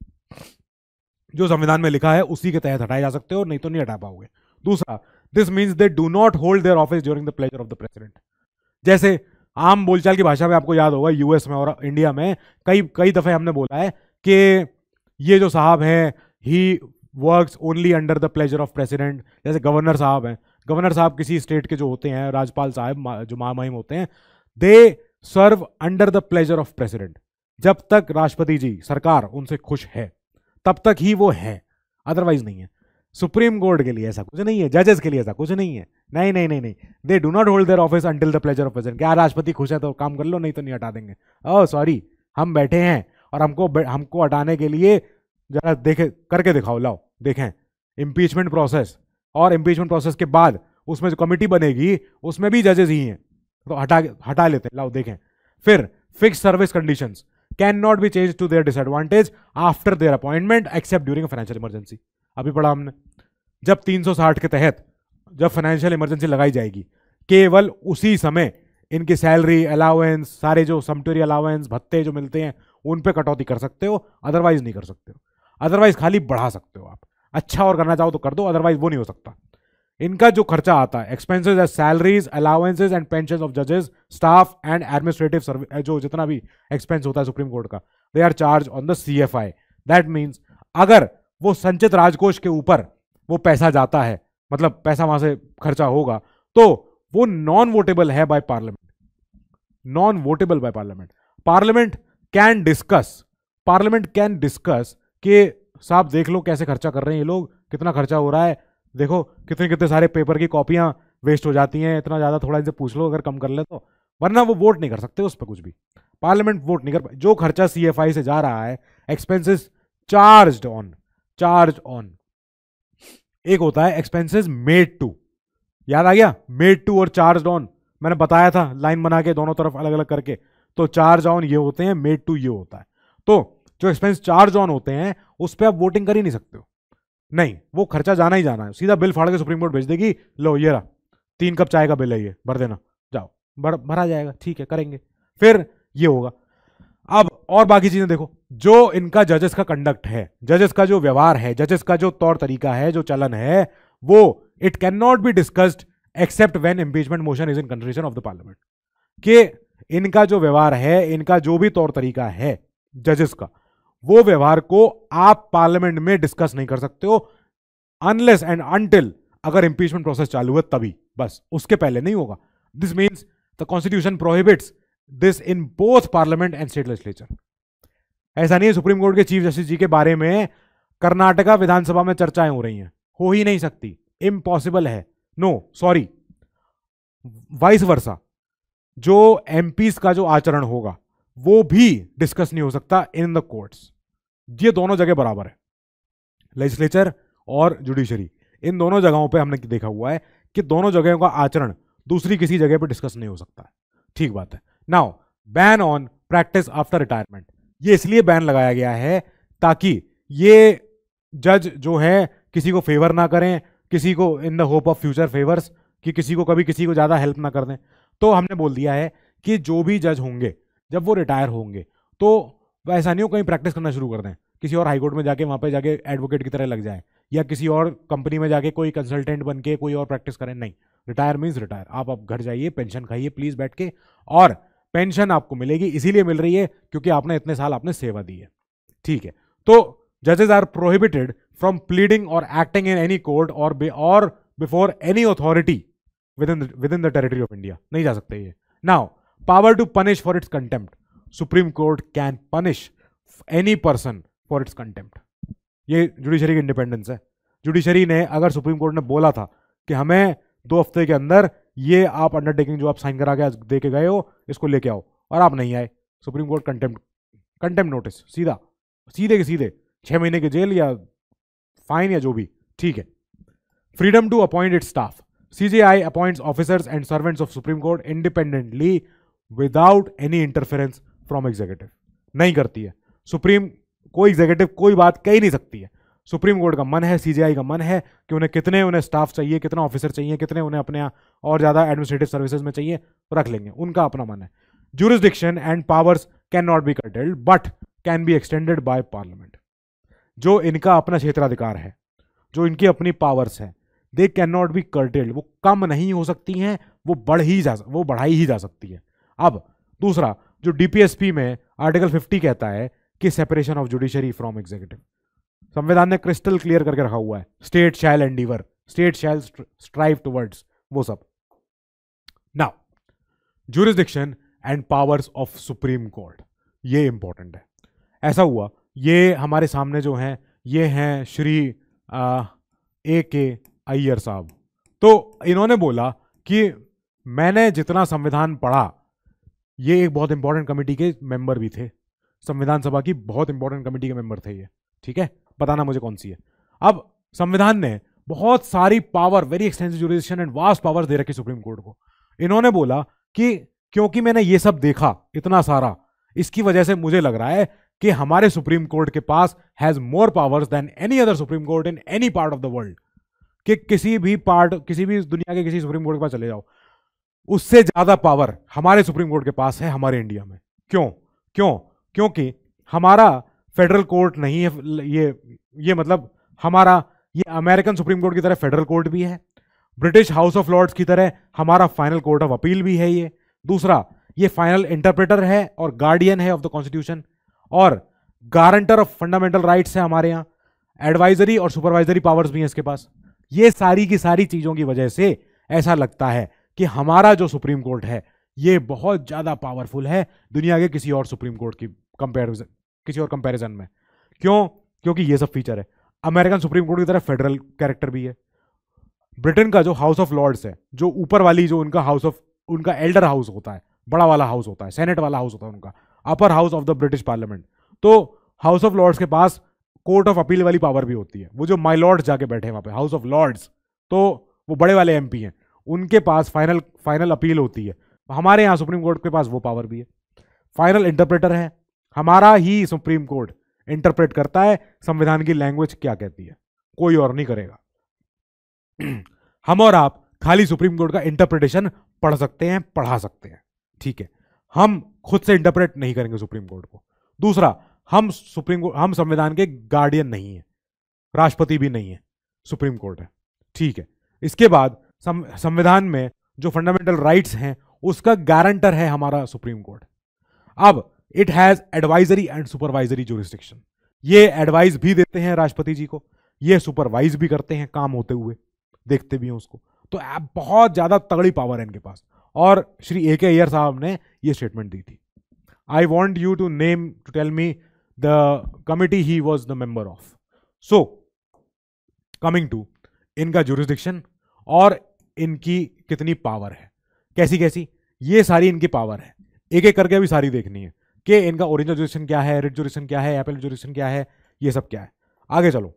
जो संविधान में लिखा है उसी के तहत हटाए जा सकते हो, नहीं तो नहीं हटा पाओगे। दूसरा, this means they do not hold their office during the pleasure of the president. जैसे आम बोलचाल की भाषा में आपको याद होगा, यूएस में और इंडिया में कई दफ़े हमने बोला है कि ये जो साहब हैं he works only under the pleasure of president. जैसे गवर्नर साहब हैं, गवर्नर साहब किसी स्टेट के जो होते हैं, राज्यपाल साहब जो महामहिम होते हैं, they serve under the pleasure of president. जब तक राष्ट्रपति जी सरकार उनसे खुश है तब तक ही वो है, अदरवाइज नहीं है। सुप्रीम कोर्ट के लिए ऐसा कुछ नहीं है, जजेस के लिए ऐसा कुछ नहीं है। नहीं, they do not hold their office until the pleasure of president. क्या राष्ट्रपति खुश है तो काम कर लो, नहीं तो नहीं हटा देंगे। ओह सॉरी, हम बैठे हैं और हमको हटाने के लिए जरा देखे करके दिखाओ, लाओ देखें। इम्पीचमेंट प्रोसेस और इम्पीचमेंट प्रोसेस के बाद उसमें जो कमेटी बनेगी उसमें भी जजेस ही हैं, तो हटा लेते हैं, लाओ देखें। फिर fix service conditions can not be change to their disadvantage after their appointment except during financial emergency. अभी पढ़ा हमने, जब 360 के तहत जब फाइनेंशियल इमरजेंसी लगाई जाएगी केवल उसी समय इनकी सैलरी अलाउंस, सारे जो समटरी अलाउंस भत्ते जो मिलते हैं उन पे कटौती कर सकते हो, अदरवाइज नहीं कर सकते हो। अदरवाइज खाली बढ़ा सकते हो आप, अच्छा और करना चाहो तो कर दो, अदरवाइज वो नहीं हो सकता। इनका जो खर्चा आता है expenses as salaries allowances and pension of जजेस स्टाफ एंड एडमिनिस्ट्रेटिव सर्विस, जो जितना भी एक्सपेंस होता है सुप्रीम कोर्ट का, they are charge on the CFI। That means अगर वो संचित राजकोष के ऊपर वो पैसा जाता है, मतलब पैसा वहां से खर्चा होगा, तो वो नॉन वोटेबल है by parliament. Non votable by parliament. Parliament can discuss कि साहब देख लो कैसे खर्चा कर रहे हैं ये लोग, कितना खर्चा हो रहा है, देखो कितने सारे पेपर की कॉपियां वेस्ट हो जाती हैं, इतना ज़्यादा, थोड़ा इनसे पूछ लो अगर कम कर ले तो, वरना वो वोट नहीं कर सकते उस पर कुछ भी। पार्लियामेंट वोट नहीं कर। जो खर्चा CFI से जा रहा है, एक्सपेंसेस चार्ज ऑन। एक होता है एक्सपेंसेस मेड टू, याद आ गया, मेड टू और चार्ज ऑन, मैंने बताया था लाइन बना के दोनों तरफ अलग अलग करके। तो चार्ज ऑन ये होते हैं, मेड टू ये होता है। तो जो एक्सपेंस चार्ज ऑन होते हैं उस पर आप वोटिंग कर ही नहीं सकते हो, नहीं, वो खर्चा जाना ही जाना है। सीधा बिल फाड़ के सुप्रीम कोर्ट भेज देगी, लो ये रहा 3 कप चाय का बिल है, ये भर देना, जाओ भरा जाएगा, ठीक है करेंगे। फिर ये होगा। अब और बाकी चीज़ें देखो, जो इनका जजेस का कंडक्ट है, जजेस का जो व्यवहार है, जजेस का जो तौर तरीका है, जो चलन है, वो it can not be discussed except when impeachment motion is in consideration of the parliament. कि इनका जो व्यवहार है, इनका जो भी तौर तरीका है जजेस का, वो व्यवहार को आप पार्लियामेंट में डिस्कस नहीं कर सकते हो अनलेस एंड अनटिल अगर इम्पीचमेंट प्रोसेस चालू है तभी, बस, उसके पहले नहीं होगा। This means the constitution prohibits this in both parliament and state legislature. ऐसा नहीं है सुप्रीम कोर्ट के चीफ जस्टिस जी के बारे में कर्नाटका विधानसभा में चर्चाएं हो रही हैं, हो ही नहीं सकती, इम्पॉसिबल है, नो सॉरी। वाइस वर्सा, जो MPs का जो आचरण होगा वो भी डिस्कस नहीं हो सकता इन द कोर्ट्स। ये दोनों जगह बराबर है, लेजिस्लेचर और जुडिशरी, इन दोनों जगहों पे हमने देखा हुआ है कि दोनों जगहों का आचरण दूसरी किसी जगह पे डिस्कस नहीं हो सकता है। ठीक बात है। Now ban on practice after retirement, ये इसलिए बैन लगाया गया है ताकि ये जज जो है किसी को फेवर ना करें, किसी को in the hope of future favours, कि किसी को कभी किसी को ज़्यादा हेल्प ना कर दें। तो हमने बोल दिया है कि जो भी जज होंगे जब वो रिटायर होंगे तो वह ऐसा नहीं हो कहीं प्रैक्टिस करना शुरू कर दें, किसी और हाईकोर्ट में जाके वहाँ पे जाके एडवोकेट की तरह लग जाए, या किसी और कंपनी में जाके कोई कंसल्टेंट बन के कोई और प्रैक्टिस करें। नहीं, रिटायर मीन्स रिटायर, आप घर जाइए, पेंशन खाइए प्लीज़ बैठ के, और पेंशन आपको मिलेगी, इसीलिए मिल रही है क्योंकि आपने इतने साल आपने सेवा दी है। ठीक है, तो जजेस आर प्रोहिबिटेड फ्रॉम प्लीडिंग और एक्टिंग इन एनी कोर्ट और before any authority within the territory of India, नहीं जा सकते ये। Now power to punish for its contempt, Supreme Court can punish any person for its contempt. ये judiciary की independence है। Judiciary ने, अगर सुप्रीम कोर्ट ने बोला था कि हमें 2 हफ्ते के अंदर ये आप अंडरटेकिंग जो आप साइन करा के दे के गए हो इसको लेके आओ, और आप नहीं आए, सुप्रीम कोर्ट कंटेम्प्ट नोटिस, सीधे के सीधे 6 महीने की जेल या फाइन या जो भी। ठीक है। Freedom to appoint its staff, CJI appoints officers and servants of supreme court independently without any interference from executive, नहीं करती है सुप्रीम, कोई एग्जीक्यूटिव कोई बात कह ही नहीं सकती है। सुप्रीम कोर्ट का मन है, CJI का मन है कि उन्हें कितने स्टाफ चाहिए, कितना ऑफिसर चाहिए, कितने उन्हें अपने और ज़्यादा एडमिनिस्ट्रेटिव सर्विसेज में चाहिए, रख लेंगे, उनका अपना मन है। Jurisdiction and powers can not be curtailed but can be extended by parliament. जो इनका अपना क्षेत्राधिकार है, जो इनकी अपनी पावर्स हैं, they can not be curtailed, वो कम नहीं हो सकती हैं, वो बढ़ाई ही जा सकती है। अब दूसरा जो डीपीएसपी में आर्टिकल 50 कहता है कि separation of judiciary from executive, संविधान ने क्रिस्टल क्लियर करके रखा हुआ है, state shall endeavour, state shall strive towards, वो सब। Now jurisdiction and powers of supreme court, ये इंपॉर्टेंट है। ऐसा हुआ ये हमारे सामने जो हैं ये हैं श्री A.K. अय्यर साहब। तो इन्होंने बोला कि मैंने जितना संविधान पढ़ा, ये एक बहुत इंपॉर्टेंट कमेटी के मेंबर भी थे, संविधान सभा की बहुत इंपॉर्टेंट कमेटी के मेंबर थे ये, ठीक है, बताना मुझे कौन सी है। अब संविधान ने बहुत सारी power, very extensive jurisdiction and vast power दे रखी सुप्रीम कोर्ट को। इन्होंने बोला कि क्योंकि मैंने ये सब देखा इतना सारा, इसकी वजह से मुझे लग रहा है कि हमारे सुप्रीम कोर्ट के पास has more powers than any other supreme court in any part of the world, कि किसी भी दुनिया के किसी सुप्रीम कोर्ट के पास चले जाओ, उससे ज्यादा पावर हमारे सुप्रीम कोर्ट के पास है हमारे इंडिया में। क्योंकि हमारा फेडरल कोर्ट नहीं है, ये मतलब हमारा ये अमेरिकन सुप्रीम कोर्ट की तरह फेडरल कोर्ट भी है, ब्रिटिश हाउस ऑफ लॉर्ड्स की तरह हमारा फाइनल कोर्ट ऑफ अपील भी है ये, दूसरा ये फाइनल इंटरप्रेटर है और गार्डियन है ऑफ द कॉन्स्टिट्यूशन, और गारंटर ऑफ फंडामेंटल राइट्स है हमारे यहाँ, एडवाइजरी और सुपरवाइजरी पावर्स भी हैं इसके पास। ये सारी की सारी चीज़ों की वजह से ऐसा लगता है कि हमारा जो सुप्रीम कोर्ट है ये बहुत ज़्यादा पावरफुल है दुनिया के किसी और सुप्रीम कोर्ट की कंपैरिजन में। क्यों? क्योंकि ये सब फीचर है। अमेरिकन सुप्रीम कोर्ट की तरह फेडरल कैरेक्टर भी है। ब्रिटेन का जो हाउस ऑफ लॉर्ड्स है, जो ऊपर वाली जो उनका एल्डर हाउस होता है, बड़ा वाला हाउस होता है, सेनेट वाला हाउस होता है उनका, upper house of the British parliament, तो हाउस ऑफ लॉर्ड्स के पास कोर्ट ऑफ अपील वाली पावर भी होती है। वो जो माय लॉर्ड्स जाके बैठे हैं वहाँ पे हाउस ऑफ लॉर्ड्स, तो वो बड़े वाले एमपी हैं, उनके पास फाइनल अपील होती है। हमारे यहाँ सुप्रीम कोर्ट के पास वो पावर भी है। फाइनल इंटरप्रेटर है, हमारा ही सुप्रीम कोर्ट इंटरप्रेट करता है संविधान की लैंग्वेज क्या कहती है, कोई और नहीं करेगा। हम और आप खाली सुप्रीम कोर्ट का इंटरप्रिटेशन पढ़ सकते हैं, पढ़ा सकते हैं, ठीक है, हम खुद से इंटरप्रेट नहीं करेंगे सुप्रीम कोर्ट को। दूसरा, हम संविधान के गार्डियन नहीं है, राष्ट्रपति भी नहीं है, सुप्रीम कोर्ट है, ठीक है। इसके बाद संविधान में जो फंडामेंटल राइट्स हैं उसका गारंटर है हमारा सुप्रीम कोर्ट। अब it has advisory and supervisory jurisdiction, ये एडवाइस भी देते हैं राष्ट्रपति जी को, ये सुपरवाइज भी करते हैं काम होते हुए, देखते भी हैं उसको। तो बहुत ज्यादा तगड़ी पावर है इनके पास। और श्री A.K. अय्यर साहब ने ये स्टेटमेंट दी थी, I want you to tell me the committee he was the member of. So coming to इनका ज्यूरिसडिक्शन और इनकी कितनी पावर है, कैसी कैसी, ये सारी इनकी पावर है। एक एक करके अभी सारी देखनी है कि इनका ओरिजिनल ज्यूरिसडिक्शन क्या है, रिट ज्यूरिसडिक्शन क्या है, एपेलेट ज्यूरिसडिक्शन क्या है, ये सब क्या है। आगे चलो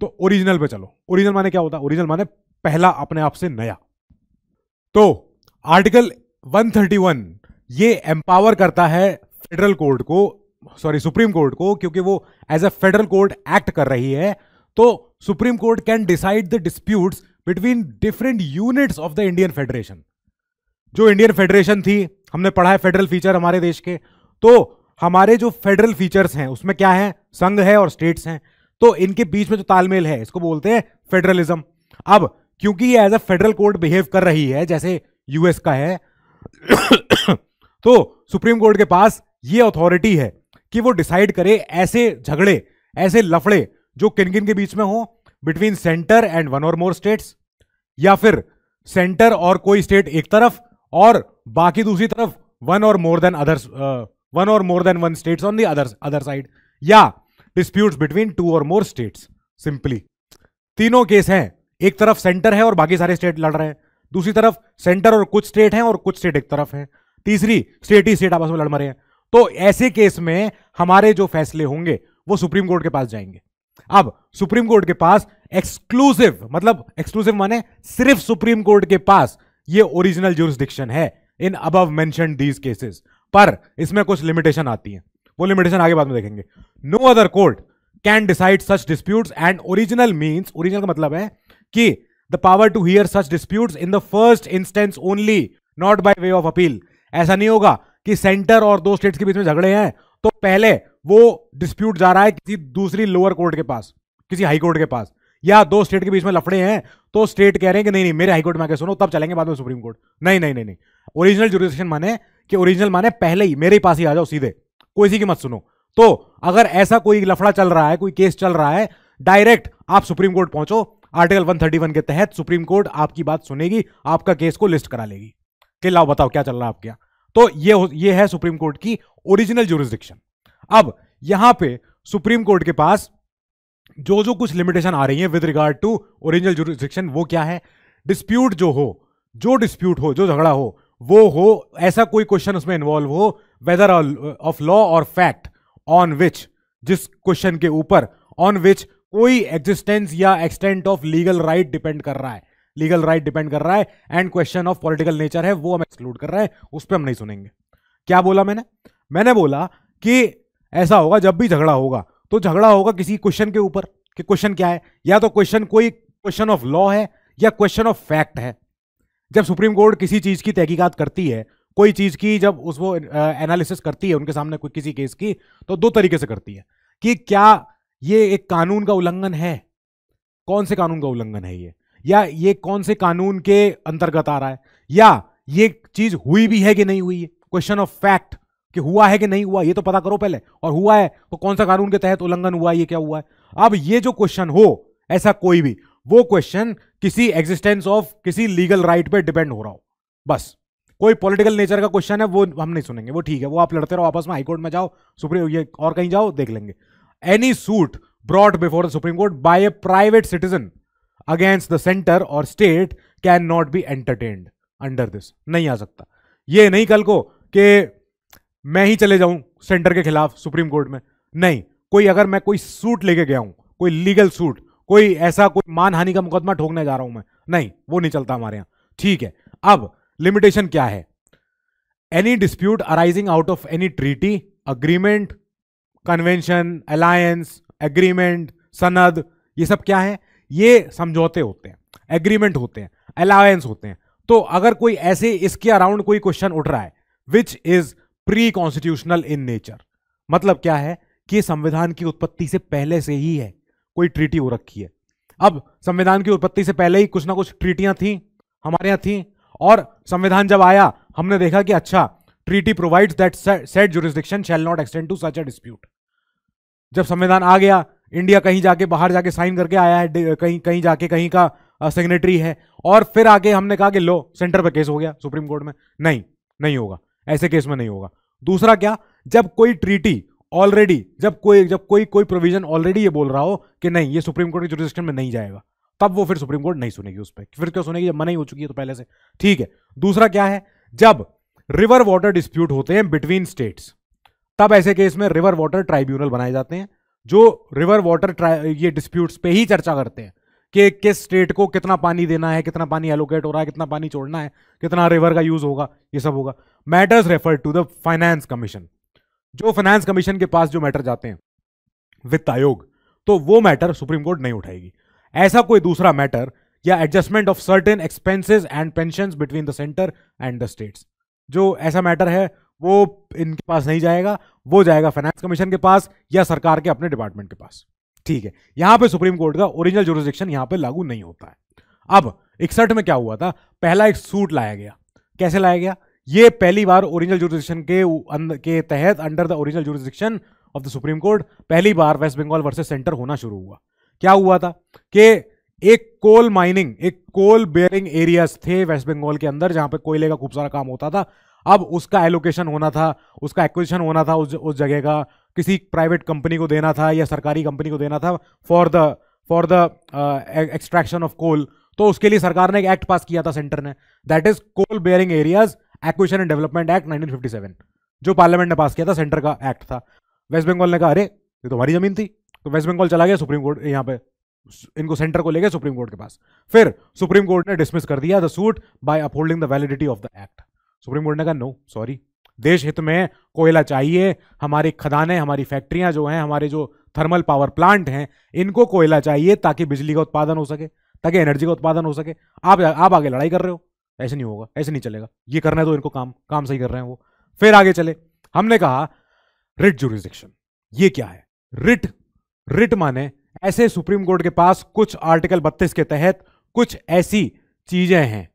तो ओरिजिनल पे चलो। ओरिजिनल माने क्या होता है? ओरिजिनल माने पहला, अपने आप से नया। तो आर्टिकल 131 ये एम्पावर करता है फेडरल कोर्ट को, सॉरी सुप्रीम कोर्ट को, क्योंकि वो as a federal court act कर रही है। तो supreme court can decide the disputes between different units of the Indian federation. जो इंडियन फेडरेशन थी, हमने पढ़ा है फेडरल फीचर हमारे देश के, तो हमारे जो फेडरल फीचर्स हैं उसमें क्या है, संघ है और स्टेट्स हैं, तो इनके बीच में जो तालमेल है इसको बोलते हैं फेडरलिज्म। अब क्योंकि ये as a federal court behave कर रही है जैसे यूएस का है तो सुप्रीम कोर्ट के पास ये अथॉरिटी है कि वो डिसाइड करे ऐसे झगड़े, ऐसे लफड़े जो किन किन के बीच में हो, बिटवीन सेंटर एंड वन और मोर स्टेट्स, या फिर सेंटर और कोई स्टेट एक तरफ और बाकी दूसरी तरफ वन और more than one states on the other side, या डिस्प्यूट्स बिटवीन टू और मोर स्टेट्स। सिंपली तीनों केस हैं, एक तरफ सेंटर है और बाकी सारे स्टेट लड़ रहे हैं, दूसरी तरफ सेंटर और कुछ स्टेट हैं और कुछ स्टेट एक तरफ हैं, तीसरी स्टेट ही स्टेट आपस में लड़ मरे हैं। तो ऐसे केस में हमारे जो फैसले होंगे वो सुप्रीम कोर्ट के पास जाएंगे। अब सुप्रीम कोर्ट के पास एक्सक्लूसिव, मतलब एक्सक्लूसिव माने सिर्फ सुप्रीम कोर्ट के पास ये ओरिजिनल ज्यूरिसडिक्शन है in above mentioned these cases, पर इसमें कुछ लिमिटेशन आती है, वो लिमिटेशन आगे बाद में देखेंगे। No other court can decide such disputes and original means, original का मतलब है कि the power to hear such disputes in the first instance only, not by way of appeal। ऐसा नहीं होगा कि सेंटर और दो स्टेट्स के बीच में झगड़े हैं तो पहले वो डिस्प्यूट जा रहा है किसी दूसरी लोअर कोर्ट के पास, किसी हाई कोर्ट के पास, या दो स्टेट के बीच में लफड़े हैं तो स्टेट कह रहे हैं कि नहीं नहीं मेरे हाई कोर्ट में आके सुनो तब चलेंगे, बाद में सुप्रीम कोर्ट। नहीं नहीं नहीं नहीं, ओरिजिनल ज्यूरिडिक्शन माने कि ओरिजिनल माने पहले ही मेरे पास ही आ जाओ सीधे, कोई सी की मत सुनो। तो अगर ऐसा कोई लफड़ा चल रहा है, कोई केस चल रहा है, डायरेक्ट आप सुप्रीम कोर्ट पहुंचो, आर्टिकल 131 के तहत सुप्रीम कोर्ट आपकी बात सुनेगी, आपका केस को लिस्ट करा लेगी कि लाओ बताओ क्या चल रहा है आपके यहाँ। तो ये है सुप्रीम कोर्ट की ओरिजिनल ज्यूरिडिक्शन। अब यहां पे सुप्रीम कोर्ट के पास जो जो कुछ लिमिटेशन आ रही है with regard to original jurisdiction वो क्या है, डिस्प्यूट जो हो, जो डिस्प्यूट हो, जो झगड़ा हो वो हो, ऐसा कोई क्वेश्चन उसमें इन्वॉल्व हो, वेदर ऑफ लॉ और फैक्ट ऑन विच, जिस क्वेश्चन के ऊपर ऑन विच कोई एग्जिस्टेंस या extent of legal right depend कर रहा है, लीगल राइट डिपेंड कर रहा है, and question of political nature है वो हम एक्सक्लूड कर रहे हैं, उस पर हम नहीं सुनेंगे। क्या बोला मैंने? मैंने बोला कि ऐसा होगा जब भी झगड़ा होगा तो झगड़ा होगा किसी क्वेश्चन के ऊपर कि क्वेश्चन क्या है, या तो क्वेश्चन कोई क्वेश्चन ऑफ लॉ है या क्वेश्चन ऑफ फैक्ट है। जब सुप्रीम कोर्ट किसी चीज की तहकीकात करती है, कोई चीज की जब उसको एनालिसिस करती है उनके सामने कोई किसी केस की, तो दो तरीके से करती है कि क्या ये एक कानून का उल्लंघन है, कौन से कानून का उल्लंघन है ये, या ये कौन से कानून के अंतर्गत आ रहा है, या ये चीज हुई भी है कि नहीं हुई है, क्वेश्चन ऑफ फैक्ट कि हुआ है कि नहीं हुआ ये तो पता करो पहले, और हुआ है तो कौन सा कानून के तहत उल्लंघन हुआ है, ये क्या हुआ है। अब ये जो क्वेश्चन हो ऐसा कोई भी, वो क्वेश्चन किसी एग्जिस्टेंस ऑफ किसी लीगल राइट पे डिपेंड हो रहा हो, बस। कोई पॉलिटिकल नेचर का क्वेश्चन है वो हम नहीं सुनेंगे, वो ठीक है, वो आप लड़ते रहो आपस में, हाईकोर्ट में जाओ, सुप्रीम ये और कहीं जाओ देख लेंगे। Any suit brought before the supreme court by a private citizen against the centre और state can not be entertained under this, नहीं आ सकता। ये नहीं कल को कि मैं ही चले जाऊं सेंटर के खिलाफ सुप्रीम कोर्ट में, नहीं, कोई अगर मैं कोई सूट लेके गया हूं, कोई लीगल सूट, कोई ऐसा कोई मानहानि का मुकदमा ठोकने जा रहा हूं मैं, नहीं वो नहीं चलता हमारे यहां, ठीक है। अब लिमिटेशन क्या है, any dispute arising out of any treaty, agreement, convention, alliance, agreement, सनद, ये सब क्या है, ये समझौते होते हैं, एग्रीमेंट होते हैं, अलायंस होते हैं। तो अगर कोई ऐसे इसके अराउंड कोई क्वेश्चन उठ रहा है which is pre constitutional in nature, मतलब क्या है कि संविधान की उत्पत्ति से पहले से ही है, कोई ट्रीटी हो रखी है। अब संविधान की उत्पत्ति से पहले ही कुछ ना कुछ ट्रीटियां थीं हमारे यहाँ थीं, और संविधान जब आया हमने देखा कि अच्छा treaty provides that said jurisdiction shall not extend to such a dispute. जब संविधान आ गया, इंडिया कहीं जाके बाहर जाके साइन करके आया है, कहीं जाके कहीं का सेक्रेटरी है, और फिर आगे हमने कहा कि लो सेंटर पे केस हो गया सुप्रीम कोर्ट में, नहीं नहीं होगा, ऐसे केस में नहीं होगा। दूसरा क्या, जब कोई ट्रीटी ऑलरेडी, जब कोई प्रोविजन ऑलरेडी ये बोल रहा हो कि नहीं ये सुप्रीम कोर्ट के ज्यूरिसडिक्शन में नहीं जाएगा, तब वो फिर सुप्रीम कोर्ट नहीं सुनेगी उस पर, फिर क्यों सुनेगी जब मना ही हो चुकी है तो पहले से, ठीक है। दूसरा क्या है, जब रिवर वाटर डिस्प्यूट होते हैं बिटवीन स्टेट्स, तब ऐसे केस में रिवर वाटर ट्राइब्यूनल बनाए जाते हैं जो रिवर वाटर ये डिस्प्यूट्स पे ही चर्चा करते हैं कि किस स्टेट को कितना पानी देना है, कितना पानी एलोकेट हो रहा है, कितना पानी छोड़ना है, कितना रिवर का यूज होगा, ये सब होगा। Matters refer to the finance commission, जो फाइनेंस कमीशन के पास जो मैटर जाते हैं वित्त आयोग, तो वो मैटर सुप्रीम कोर्ट नहीं उठाएगी। ऐसा कोई दूसरा मैटर या adjustment of certain expenses and pensions between the centre and the states, जो ऐसा मैटर है वो इनके पास नहीं जाएगा, वो जाएगा फाइनेंस कमीशन के पास या सरकार के अपने डिपार्टमेंट के पास, ठीक है। यहां पे सुप्रीम कोर्ट का ओरिजिनल ज्यूरिसडिक्शन यहां पे लागू नहीं होता है। अब 61 में क्या हुआ था, पहला एक सूट लाया गया, कैसे लाया गया, ये पहली बार ओरिजिनल ज्यूरिसडिक्शन के तहत under the original jurisdiction of the supreme court पहली बार वेस्ट बंगाल वर्सेस सेंटर होना शुरू हुआ। क्या हुआ था कि एक कोल माइनिंग, एक कोल बेयरिंग एरियाज थे वेस्ट बंगाल के अंदर जहां पे कोयले का खूब सारा काम होता था। अब उसका एलोकेशन होना था, उसका एक्विजिशन होना था, उस जगह का किसी प्राइवेट कंपनी को देना था या सरकारी कंपनी को देना था for the extraction of coal. तो उसके लिए सरकार ने एक एक्ट पास किया था सेंटर ने, that is coal bearing areas acquisition and development act 1957, जो पार्लियामेंट ने पास किया था, सेंटर का एक्ट था। वेस्ट बंगाल ने कहा अरे ये तो हमारी जमीन थी, तो वेस्ट बंगाल चला गया सुप्रीम कोर्ट, यहाँ पे इनको सेंटर को ले गया सुप्रीम कोर्ट के पास। फिर सुप्रीम कोर्ट ने डिसमिस कर दिया the suit by upholding the validity of the act. Supreme court ने कहा नो सॉरी, देश हित में कोयला चाहिए, हमारी खदानें, हमारी फैक्ट्रियां जो हैं, हमारे जो थर्मल पावर प्लांट हैं, इनको कोयला चाहिए ताकि बिजली का उत्पादन हो सके, ताकि एनर्जी का उत्पादन हो सके। आप आगे लड़ाई कर रहे हो, ऐसे नहीं होगा, ऐसे नहीं चलेगा, ये करना है तो इनको काम सही कर रहे हैं वो। फिर आगे चले, हमने कहा रिट ज्यूरिसडिक्शन, ये क्या है? रिट, रिट माने ऐसे सुप्रीम कोर्ट के पास कुछ आर्टिकल 32 के तहत कुछ ऐसी चीजें हैं।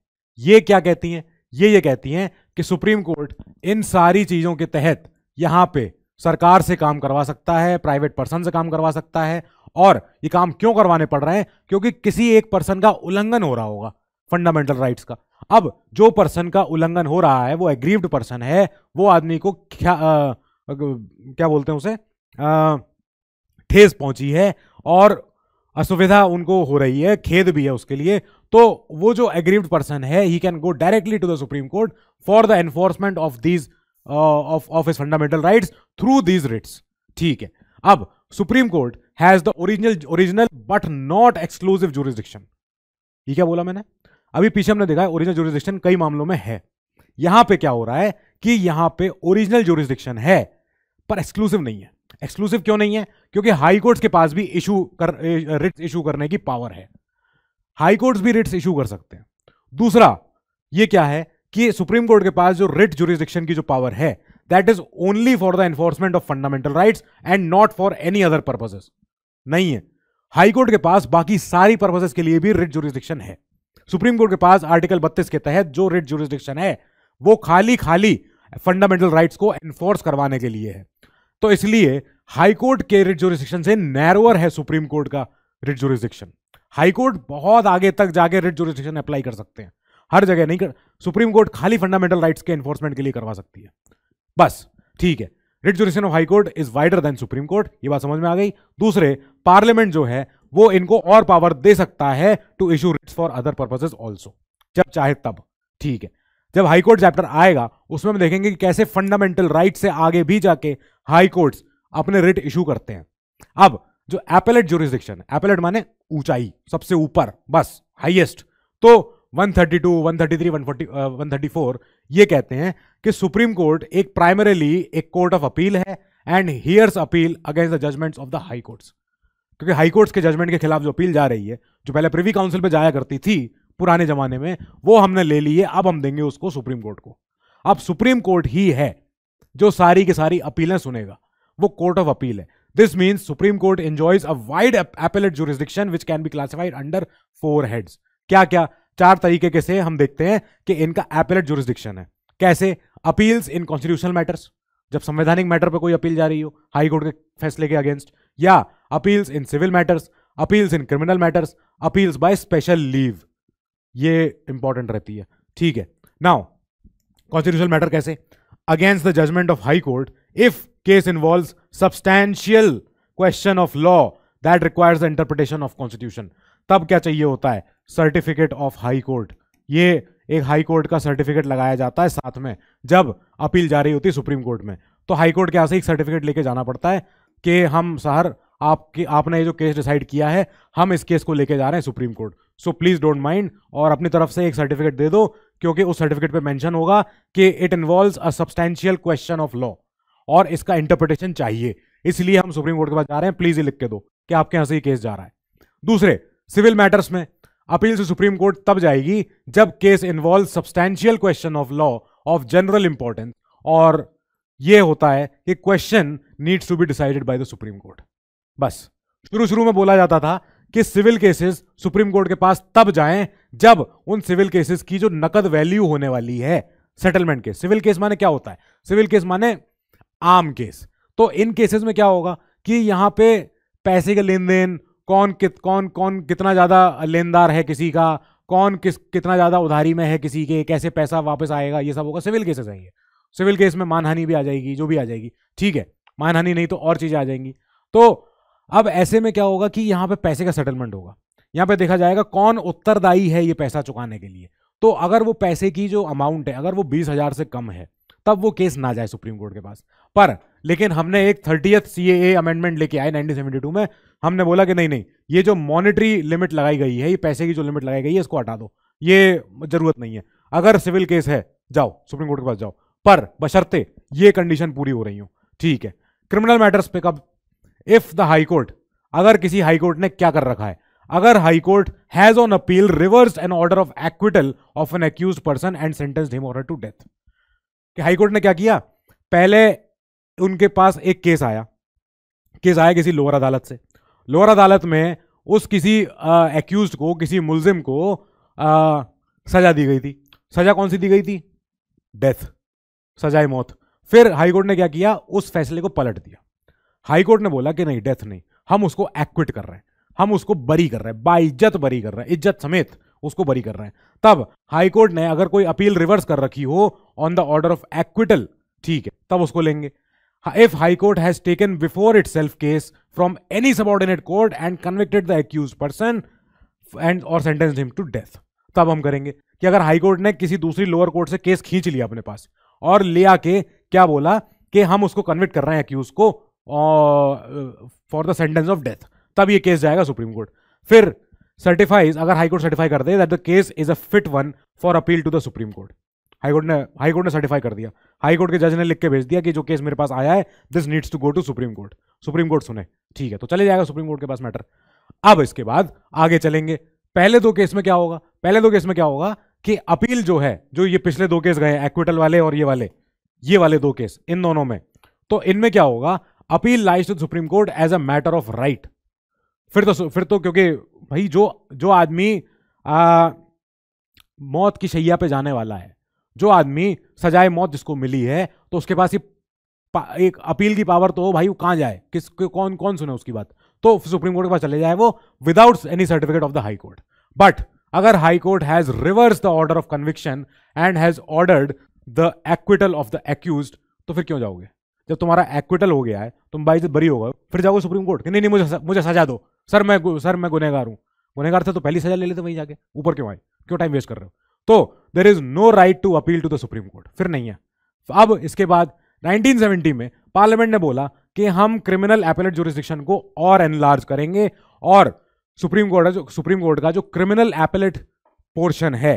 ये क्या कहती हैं? ये कहती हैं कि सुप्रीम कोर्ट इन सारी चीजों के तहत यहां पे सरकार से काम करवा सकता है, प्राइवेट पर्सन से काम करवा सकता है। और ये काम क्यों करवाने पड़ रहे हैं? क्योंकि किसी एक पर्सन का उल्लंघन हो रहा होगा फंडामेंटल राइट्स का। अब जो पर्सन का उल्लंघन हो रहा है वो एग्रीव्ड पर्सन है, वो आदमी को क्या बोलते हैं उसे, ठेस पहुंची है और असुविधा उनको हो रही है, खेद भी है उसके लिए। तो वो जो एग्रीव्ड पर्सन है, he can go directly to the supreme court for the enforcement of these of his fundamental rights through these writs. ठीक है। अब supreme court has the original but not exclusive jurisdiction. ये क्या बोला मैंने? अभी पीछे हमने देखा है ओरिजिनल ज्यूरिसडिक्शन कई मामलों में है। यहां पे क्या हो रहा है कि यहां पे ओरिजिनल ज्यूरिसडिक्शन है पर एक्सक्लूसिव नहीं है। एक्सक्लूसिव क्यों नहीं है? क्योंकि हाई कोर्ट्स के पास भी रिट्स इशू करने की पावर है। हाई कोर्ट्स भी रिट्स इशू कर सकते हैं। दूसरा ये क्या है कि सुप्रीम कोर्ट के पास जो रिट ज्यूरिसडिक्शन की जो पावर है, that is only for the enforcement of fundamental rights and not for any other purposes. नहीं है। हाई कोर्ट के पास बाकी सारी पर्पसेस के लिए भी रिट ज्यूरिसडिक्शन है। सुप्रीम कोर्ट के पास आर्टिकल 32 के तहत जो रिट ज्यूरिसडिक्शन है वो खाली फंडामेंटल राइट्स को एनफोर्स करवाने के लिए है। तो इसलिए हाई कोर्ट के रिट ज्यूरिसडिक्शन से नैरोअर है सुप्रीम कोर्ट का रिट ज्यूरिसडिक्शन। हाई कोर्ट बहुत आगे तक जाके रिट ज्यूरिसडिक्शन अप्लाई कर सकते हैं, हर जगह नहीं कर। सुप्रीम कोर्ट खाली फंडामेंटल राइट्स के एनफोर्समेंट के लिए करवा सकती है, बस। ठीक है। Writ jurisdiction of high court is wider than supreme court, ये बात समझ में आ गई। दूसरे, पार्लियामेंट जो है वो इनको और पावर दे सकता है to issue writs for other purposes also, जब चाहे तब। ठीक है। जब हाई कोर्ट चैप्टर आएगा उसमें हम देखेंगे कि कैसे फंडामेंटल राइट से आगे भी जाके हाई कोर्ट्स अपने रिट इशू करते हैं। अब जो एपेलेट ज्यूरिसडिक्शन, एपेलेट माने ऊंचाई, सबसे ऊपर, बस, हाईएस्ट। तो 132, 133, 140, 134 ये कहते हैं कि सुप्रीम कोर्ट एक प्राइमरीली एक कोर्ट ऑफ अपील है and hears appeal against the judgments of the high courts. क्योंकि हाई कोर्ट्स के जजमेंट के खिलाफ जो अपील जा रही है, जो पहले प्रिवी काउंसिल पे जाया करती थी पुराने जमाने में, वो हमने ले ली है, अब हम देंगे उसको सुप्रीम कोर्ट को। अब सुप्रीम कोर्ट ही है जो सारी की सारी अपीलें सुनेगा, वो कोर्ट ऑफ अपील है। This means supreme court enjoys a wide appellate jurisdiction which can be classified under 4 heads. क्या क्या? 4 तरीके के से हम देखते हैं कि इनका एपेलेट ज्यूरिसडिक्शन है। कैसे? अपील्स इन कॉन्स्टिट्यूशनल मैटर्स, जब संवैधानिक मैटर पर कोई अपील जा रही हो हाई कोर्ट के फैसले के अगेंस्ट, या appeals in civil matters, appeals in criminal matters, appeals by special leave, ये इंपॉर्टेंट रहती है। ठीक है। नाउ कॉन्स्टिट्यूशनल मैटर कैसे? Against the judgment of high court if case involves substantial question of law that requires the interpretation of constitution. तब क्या चाहिए होता है? Certificate of high court. ये एक हाई कोर्ट का सर्टिफिकेट लगाया जाता है साथ में जब अपील जा रही होती है सुप्रीम कोर्ट में। तो हाई कोर्ट के यहाँ से एक सर्टिफिकेट लेके जाना पड़ता है कि हम सर आपने ये जो केस डिसाइड किया है, हम इस केस को लेके जा रहे हैं supreme court, so please don't mind, और अपनी तरफ से एक सर्टिफिकेट दे दो। क्योंकि उस सर्टिफिकेट पे मेंशन होगा कि it involves a substantial question of law और इसका इंटरप्रिटेशन चाहिए, इसलिए हम सुप्रीम कोर्ट के पास जा रहे हैं, प्लीज ये लिख के दो कि आपके यहां से ये केस जा रहा है। दूसरे, सिविल मैटर्स में अपील से सुप्रीम कोर्ट तब जाएगी जब case involve substantial question of law of general importance, और यह होता है कि question needs to be decided by the supreme court, बस। शुरू में बोला जाता था कि सिविल केसेस सुप्रीम कोर्ट के पास तब जाएं जब उन सिविल केसेस की जो नकद वैल्यू होने वाली है, सेटलमेंट केस। सिविल केस माने क्या होता है? सिविल केस माने आम केस। तो इन केसेस में क्या होगा कि यहाँ पे पैसे का लेन देन, कौन कितना ज़्यादा लेनदार है किसी का, कितना ज़्यादा उधारी में है किसी के, कैसे पैसा वापस आएगा, ये सब होगा, सिविल केसेस आएंगे। सिविल केस में मानहानि भी आ जाएगी, जो भी आ जाएगी। ठीक है, मानहानि नहीं तो और चीज़ें आ जाएंगी। तो अब ऐसे में क्या होगा कि यहाँ पे पैसे का सेटलमेंट होगा, यहाँ पे देखा जाएगा कौन उत्तरदायी है ये पैसा चुकाने के लिए। तो अगर वो पैसे की जो अमाउंट है, अगर वो 20,000 से कम है, तब वो केस ना जाए सुप्रीम कोर्ट के पास। पर लेकिन हमने एक 30th CAA अमेंडमेंट लेके आए 1972 में। हमने बोला कि नहीं, ये जो मॉनिटरी लिमिट लगाई गई है, ये पैसे की जो लिमिट लगाई गई है, इसको हटा दो, ये जरूरत नहीं है। अगर सिविल केस है, जाओ सुप्रीम कोर्ट के पास जाओ, पर बशर्ते ये कंडीशन पूरी हो रही हो। ठीक है। क्रिमिनल मैटर्स पे कब? इफ द हाई कोर्ट, अगर किसी हाई कोर्ट ने क्या कर रखा है, अगर high court has on appeal reversed an order of acquittal of an accused person and sentenced him और हर टू डेथ। कि हाई कोर्ट ने क्या किया, पहले उनके पास एक केस आया, केस आया किसी लोअर अदालत से, लोअर अदालत में उस किसी एक्यूज को, किसी मुलजिम को सजा दी गई थी। सजा कौन सी दी गई थी? डेथ, सजाए मौत। फिर हाईकोर्ट ने क्या किया, उस फैसले को पलट दिया। हाईकोर्ट ने बोला कि नहीं, डेथ नहीं, हम उसको एक्विट कर रहे हैं, हम उसको बरी कर रहे हैं, बाइज्जत बरी कर रहे हैं, इज्जत समेत उसको बरी कर रहे हैं। तब हाईकोर्ट ने अगर कोई अपील रिवर्स कर रखी हो on the order of acquittal, ठीक है, तब उसको लेंगे। If high court has taken before itself case from any subordinate court and convicted the accused person and और सेंटेंस्ड हिम टू डेथ, तब हम करेंगे कि अगर हाईकोर्ट ने किसी दूसरी लोअर कोर्ट से केस खींच लिया अपने पास और ले आके क्या बोला कि हम उसको कन्विक्ट कर रहे हैं एक्यूज को for the sentence of death, तब ये केस जाएगा सुप्रीम कोर्ट। फिर सर्टिफाइज, अगर हाईकोर्ट सर्टिफाई कर दे that the case is a fit one for appeal to the supreme court, high court ने सर्टिफाई कर दिया, हाईकोर्ट के जज ने लिख के भेज दिया कि जो केस मेरे पास आया है this needs to go to supreme court, supreme court सुने, ठीक है, तो चले जाएगा सुप्रीम कोर्ट के पास मैटर। अब इसके बाद आगे चलेंगे, पहले दो केस में क्या होगा, पहले दो केस में क्या होगा कि अपील जो है, जो ये पिछले दो केस गए एक्विटल वाले और ये वाले दो केस, इन दोनों में तो इनमें क्या होगा, appeal lies to supreme court as a matter of right. फिर तो क्योंकि भाई जो आदमी मौत की शैया पे जाने वाला है, जो आदमी सजाए मौत जिसको मिली है, तो उसके पास एक अपील की पावर तो भाई वो कहाँ जाए, कौन सुने उसकी बात, तो सुप्रीम कोर्ट के पास चले जाए वो without any certificate of the high court. But अगर high court has reverse the order of conviction and has ordered the acquittal of the accused, तो फिर क्यों जाओगे? जब तुम्हारा एक्विटल हो गया है, तुम बाइज्जत बरी होगा, फिर जाओगे सुप्रीम कोर्ट कि नहीं, मुझे सजा दो सर, मैं गुनहगार हूं। गुनहगार था तो पहली सजा ले लेते वहीं जाके, ऊपर क्यों आए, क्यों टाइम वेस्ट कर रहे हो? तो there is no right to appeal to the supreme court, फिर नहीं है। अब इसके बाद 1970 में पार्लियामेंट ने बोला कि हम क्रिमिनल एपेलेट ज्यूरिसडिक्शन को और एनलार्ज करेंगे और सुप्रीम कोर्ट का जो क्रिमिनल एपेलेट पोर्शन है,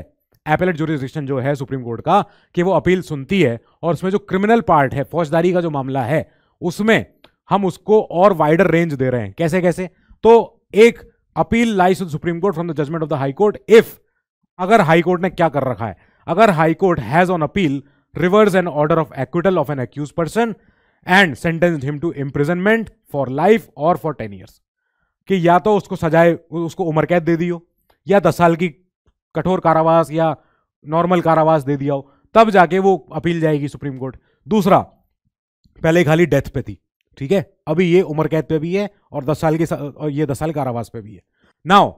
एपेलेट ज्यूरिसडिक्शन जो है सुप्रीम कोर्ट का, कि वो अपील सुनती है और उसमें जो क्रिमिनल पार्ट है, फौजदारी का जो मामला है, उसमें हम उसको और वाइडर रेंज दे रहे हैं। कैसे कैसे? तो एक appeal lies to supreme court from the judgment of the high court if, अगर हाई कोर्ट ने क्या कर रखा है, अगर high court has on appeal reverse an order of acquittal of an accused person and sentenced him to imprisonment for life और for 10 years, कि या तो उसको उम्र कैद दे दी हो या 10 साल की कठोर कारावास या नॉर्मल कारावास दे दिया हो, तब जाके वो अपील जाएगी सुप्रीम कोर्ट। दूसरा, पहले खाली डेथ पे थी, ठीक है, अभी ये उम्र कैद पे भी है और 10 साल कारावास पे भी है। नाउ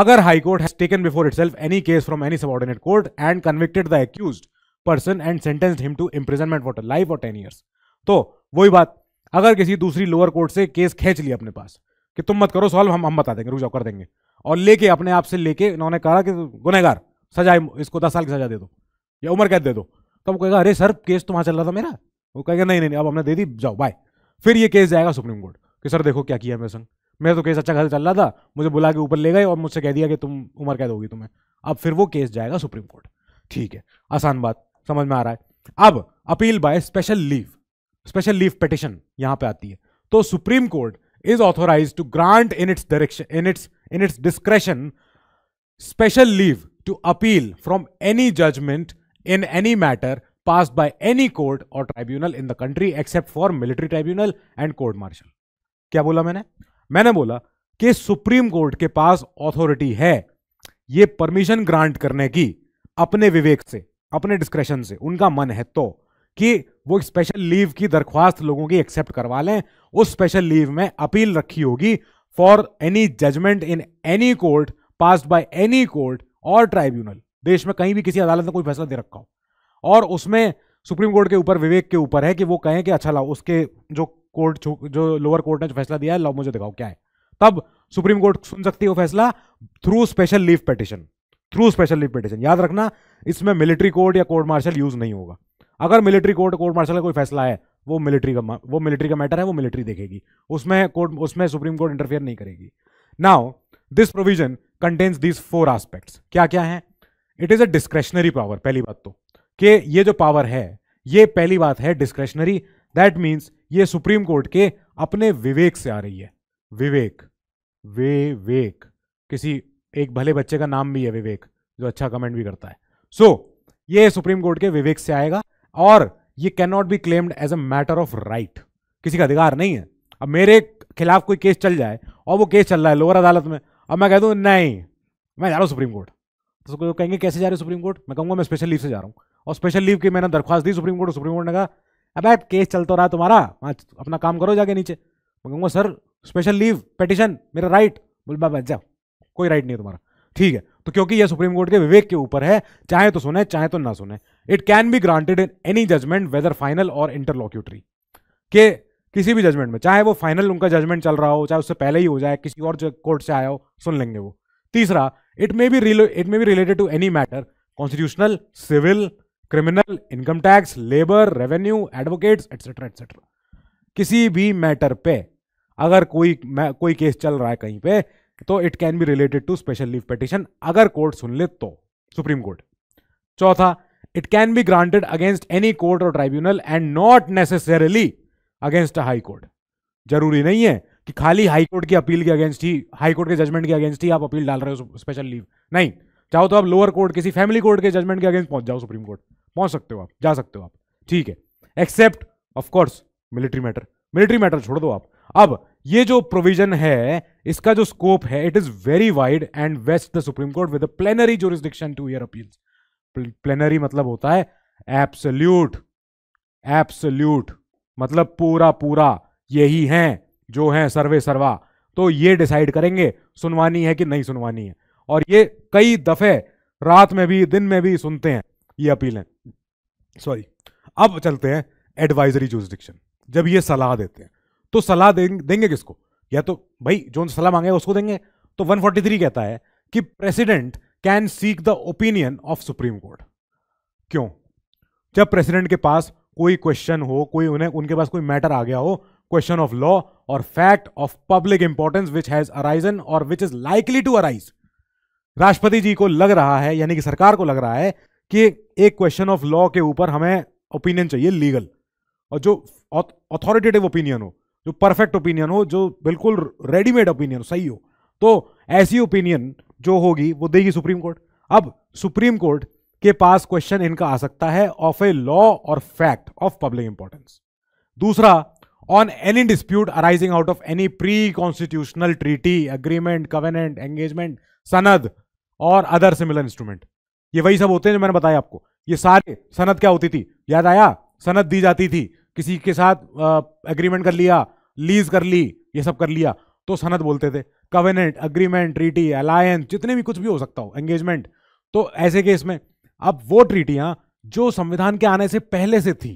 अगर high court has taken before itself any case from any subordinate court and convicted the accused person and sentenced him to imprisonment for life और 10 years, तो वही बात, अगर किसी दूसरी लोअर कोर्ट से केस खींच लिया अपने पास कि तुम मत करो सॉल्व, हम बता देंगे, रुक जाओ कर देंगे, और लेके अपने आप से लेके इन्होंने कहा कि गुनहगार सजा, इसको 10 साल की सजा दे दो या उम्र कैद दे दो, तो वो कहेगा अरे सर केस तो वहाँ चल रहा था मेरा, वो कहेगा नहीं नहीं अब हमने दे दी, जाओ बाय। फिर ये केस जाएगा सुप्रीम कोर्ट कि सर देखो क्या किया मेरे संग, मेरा तो केस अच्छा खासा चल रहा था, मुझे बुला के ऊपर ले गए और मुझसे कह दिया कि तुम उम्र कैद होगी तुम्हें। अब फिर वो केस जाएगा सुप्रीम कोर्ट, ठीक है, आसान बात समझ में आ रहा है। अब appeal by special leave petition यहाँ पे आती है, तो supreme court is authorise to grant in its direction in its discretion special leave to appeal from any judgment in any matter passed by any court or tribunal in the country except for military tribunal and court martial। क्या बोला मैंने बोला कि supreme court के पास authority है ये permission grant करने की, अपने विवेक से, अपने डिस्क्रेशन से, उनका मन है तो, कि वो स्पेशल लीव की दरख्वास्त लोगों की एक्सेप्ट करवा लें। उस स्पेशल लीव में अपील रखी होगी for any judgment in any court passed by any court और ट्राइब्यूनल, देश में कहीं भी किसी अदालत ने कोई फैसला दे रखा हो, और उसमें सुप्रीम कोर्ट के ऊपर, विवेक के ऊपर है कि वो कहें कि अच्छा लाओ उसके जो लोअर कोर्ट ने जो फैसला दिया है लाओ मुझे दिखाओ क्या है, तब सुप्रीम कोर्ट सुन सकती है वो फैसला थ्रू स्पेशल लीव पिटिशन। याद रखना इसमें मिलिट्री कोर्ट या कोर्ट मार्शल यूज नहीं होगा। अगर मिलिट्री कोर्ट, कोर्ट मार्शल का कोई फैसला है वो मिलिट्री का मैटर है, वो मिलिट्री देखेगी, उसमें सुप्रीम कोर्ट इंटरफेयर नहीं करेगी। Now this provision contains these 4 aspects. क्या क्या है? It is a discretionary power. पहली बात तो कि ये जो पावर है ये पहली बात है डिस्क्रेशनरी, दैट मीन्स ये सुप्रीम कोर्ट के अपने विवेक से आ रही है। विवेक किसी एक भले बच्चे का नाम भी है विवेक, जो अच्छा कमेंट भी करता है। सो ये सुप्रीम कोर्ट के विवेक से आएगा और ये can not be claimed as a matter of right, किसी का अधिकार नहीं है। अब मेरे खिलाफ कोई केस चल जाए और वो केस चल रहा है लोअर अदालत में, अब मैं कह दूँ नहीं मैं जा रहा हूँ सुप्रीम कोर्ट, तो कोई कहेंगे कैसे जा रहे हो सुप्रीम कोर्ट, मैं कहूँगा मैं स्पेशल लीव से जा रहा हूँ। और स्पेशल लीव की मैंने दरख्वास्त दी सुप्रीम कोर्ट, और सुप्रीम कोर्ट ने कहा अबे केस चल तो रहा तुम्हारा, अपना काम करो जाके नीचे। मैं कहूँगा सर स्पेशल लीव पेटिशन मेरा राइट, बोल बाबा जाओ कोई राइट नहीं है तुम्हारा, ठीक है। तो क्योंकि यह सुप्रीम कोर्ट के विवेक के ऊपर है, चाहे तो सुने चाहे तो ना सुने। It can be granted in any judgment whether final और इंटरलॉक्यूटरी, के किसी भी जजमेंट में, चाहे वो फाइनल उनका जजमेंट चल रहा हो, चाहे उससे पहले ही हो जाए, किसी और कोर्ट से आया हो, सुन लेंगे वो। तीसरा, it may be related to any matter constitutional, civil, criminal, income tax, labour, revenue, advocates, etcetera etcetera. किसी भी मैटर पे अगर कोई केस चल रहा है कहीं पे, तो it can be related to special leave petition, अगर कोर्ट सुन ले तो, सुप्रीम कोर्ट। चौथा, it can be granted against any court और tribunal and not necessarily against a high court. जरूरी नहीं है कि खाली हाई कोर्ट की अपील के अगेंस्ट ही, हाई कोर्ट के जजमेंट के अगेंस्ट ही आप अपील डाल रहे हो स्पेशल लीव, नहीं। चाहो तो आप लोअर कोर्ट, किसी फैमिली कोर्ट के जजमेंट के अगेंस्ट पहुंच जाओ, सुप्रीम कोर्ट पहुंच सकते हो आप, जा सकते हो आप, ठीक है। Except of course military matter छोड़ दो आप। अब ये जो प्रोविजन है, इसका जो स्कोप है, it is very wide and waste the supreme court with plenary jurisdiction to hear appeals. Plenary मतलब होता है एब्सोल्यूट मतलब पूरा पूरा, यही हैं जो हैं सर्वे सर्वा, तो ये डिसाइड करेंगे सुनवानी है कि नहीं सुनवानी है। और ये कई दफे रात में भी दिन में भी सुनते हैं ये अपीलें। सॉरी, अब चलते हैं एडवाइजरी ज्यूरिसडिक्शन, जब ये सलाह देते हैं तो सलाह देंगे किसको, या तो भाई जो सलाह मांगेगा उसको देंगे। तो 143 कहता है कि president can seek the opinion of supreme court. क्यों? जब प्रेसिडेंट के पास कोई क्वेश्चन हो, कोई उनके पास कोई मैटर आ गया हो, क्वेश्चन ऑफ लॉ और fact of public importance which has arisen और which is likely to arise. राष्ट्रपति जी को लग रहा है, यानी कि सरकार को लग रहा है कि एक क्वेश्चन ऑफ लॉ के ऊपर हमें ओपिनियन चाहिए लीगल, और जो अथॉरिटेटिव ओपिनियन हो, जो परफेक्ट ओपिनियन हो, जो बिल्कुल रेडीमेड ओपिनियन हो, सही हो, तो ऐसी ओपिनियन जो होगी वो देगी सुप्रीम कोर्ट। अब सुप्रीम कोर्ट के पास क्वेश्चन इनका आ सकता है ऑफ ए लॉ और फैक्ट ऑफ पब्लिक इंपॉर्टेंस। दूसरा, on any dispute arising out of any pre constitutional treaty, agreement, covenant, engagement, सनद और अदर सिमिलर इंस्ट्रूमेंट। ये वही सब होते हैं जो मैंने बताया आपको, ये सारे। सनद क्या होती थी, याद आया? सनद दी जाती थी, किसी के साथ एग्रीमेंट कर लिया, लीज कर ली, ये सब कर लिया तो सनद बोलते थे। कवेनेंट, एग्रीमेंट, ट्रीटी, अलायंस, जितने भी कुछ भी हो सकता हो, एंगेजमेंट, तो ऐसे केस में अब वो ट्रीटियां जो संविधान के आने से पहले से थी,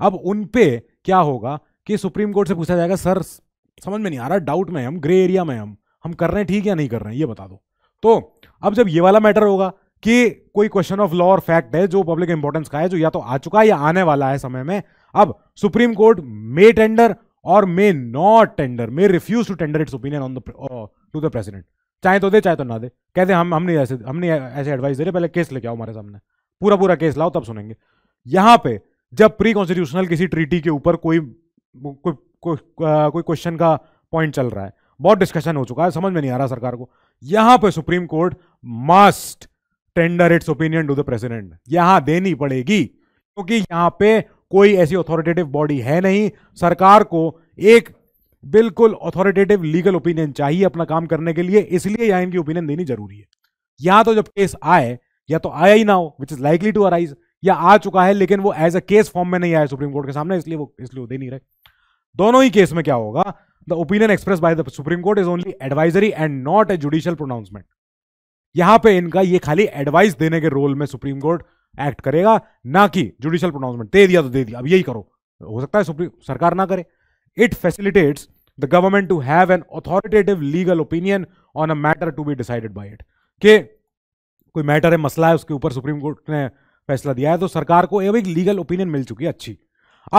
अब उन पे क्या होगा कि सुप्रीम कोर्ट से पूछा जाएगा सर समझ में नहीं आ रहा, डाउट में हम, ग्रे एरिया में हम कर रहे हैं ठीक या नहीं कर रहे हैं, ये बता दो। तो अब जब ये वाला मैटर होगा कि कोई क्वेश्चन ऑफ लॉ और फैक्ट है जो पब्लिक इंपॉर्टेंस का है, जो या तो आ चुका है या आने वाला है समय में, अब सुप्रीम कोर्ट मे टेंडर और may not tender, may refuse to tender its opinion on to the president. चाहे तो दे चाहे तो ना दे, कहते हमने ऐसे एडवाइस दे रहे, पहले केस लेके आओ हमारे सामने, पूरा पूरा केस लाओ तब सुनेंगे। यहाँ पे जब प्री कॉन्स्टिट्यूशनल किसी ट्रीटी के ऊपर कोई क्वेश्चन का पॉइंट चल रहा है, बहुत डिस्कशन हो चुका है, समझ में नहीं आ रहा सरकार को, यहाँ पे supreme court must tender its opinion to the president, यहाँ देनी पड़ेगी, क्योंकि यहाँ पे कोई ऐसी अथॉरिटेटिव बॉडी है नहीं। सरकार को एक बिल्कुल अथॉरिटेटिव लीगल ओपिनियन चाहिए अपना काम करने के लिए, इसलिए यहाँ इनकी ओपिनियन देनी जरूरी है। यहाँ तो जब केस आए, या तो आया ही ना हो which is likely to arise, या आ चुका है लेकिन वो एज अ केस फॉर्म में नहीं आया सुप्रीम कोर्ट के सामने, इसलिए वो दे नहीं रहे। दोनों ही केस में क्या होगा, the opinion express by the supreme court is only advisory and not a judicial pronouncement. यहाँ पे इनका ये खाली एडवाइस देने के रोल में सुप्रीम कोर्ट एक्ट करेगा, ना कि जुडिशियल प्रोनाउंसमेंट। दे दिया तो दे दिया, अब यही करो, हो सकता है सरकार ना करे। It facilitates the government to have an authoritative legal opinion on a matter to be decided by it. कि कोई मैटर है, मसला है, उसके ऊपर सुप्रीम कोर्ट ने फैसला दिया है, तो सरकार को एक लीगल ओपिनियन मिल चुकी है, अच्छी।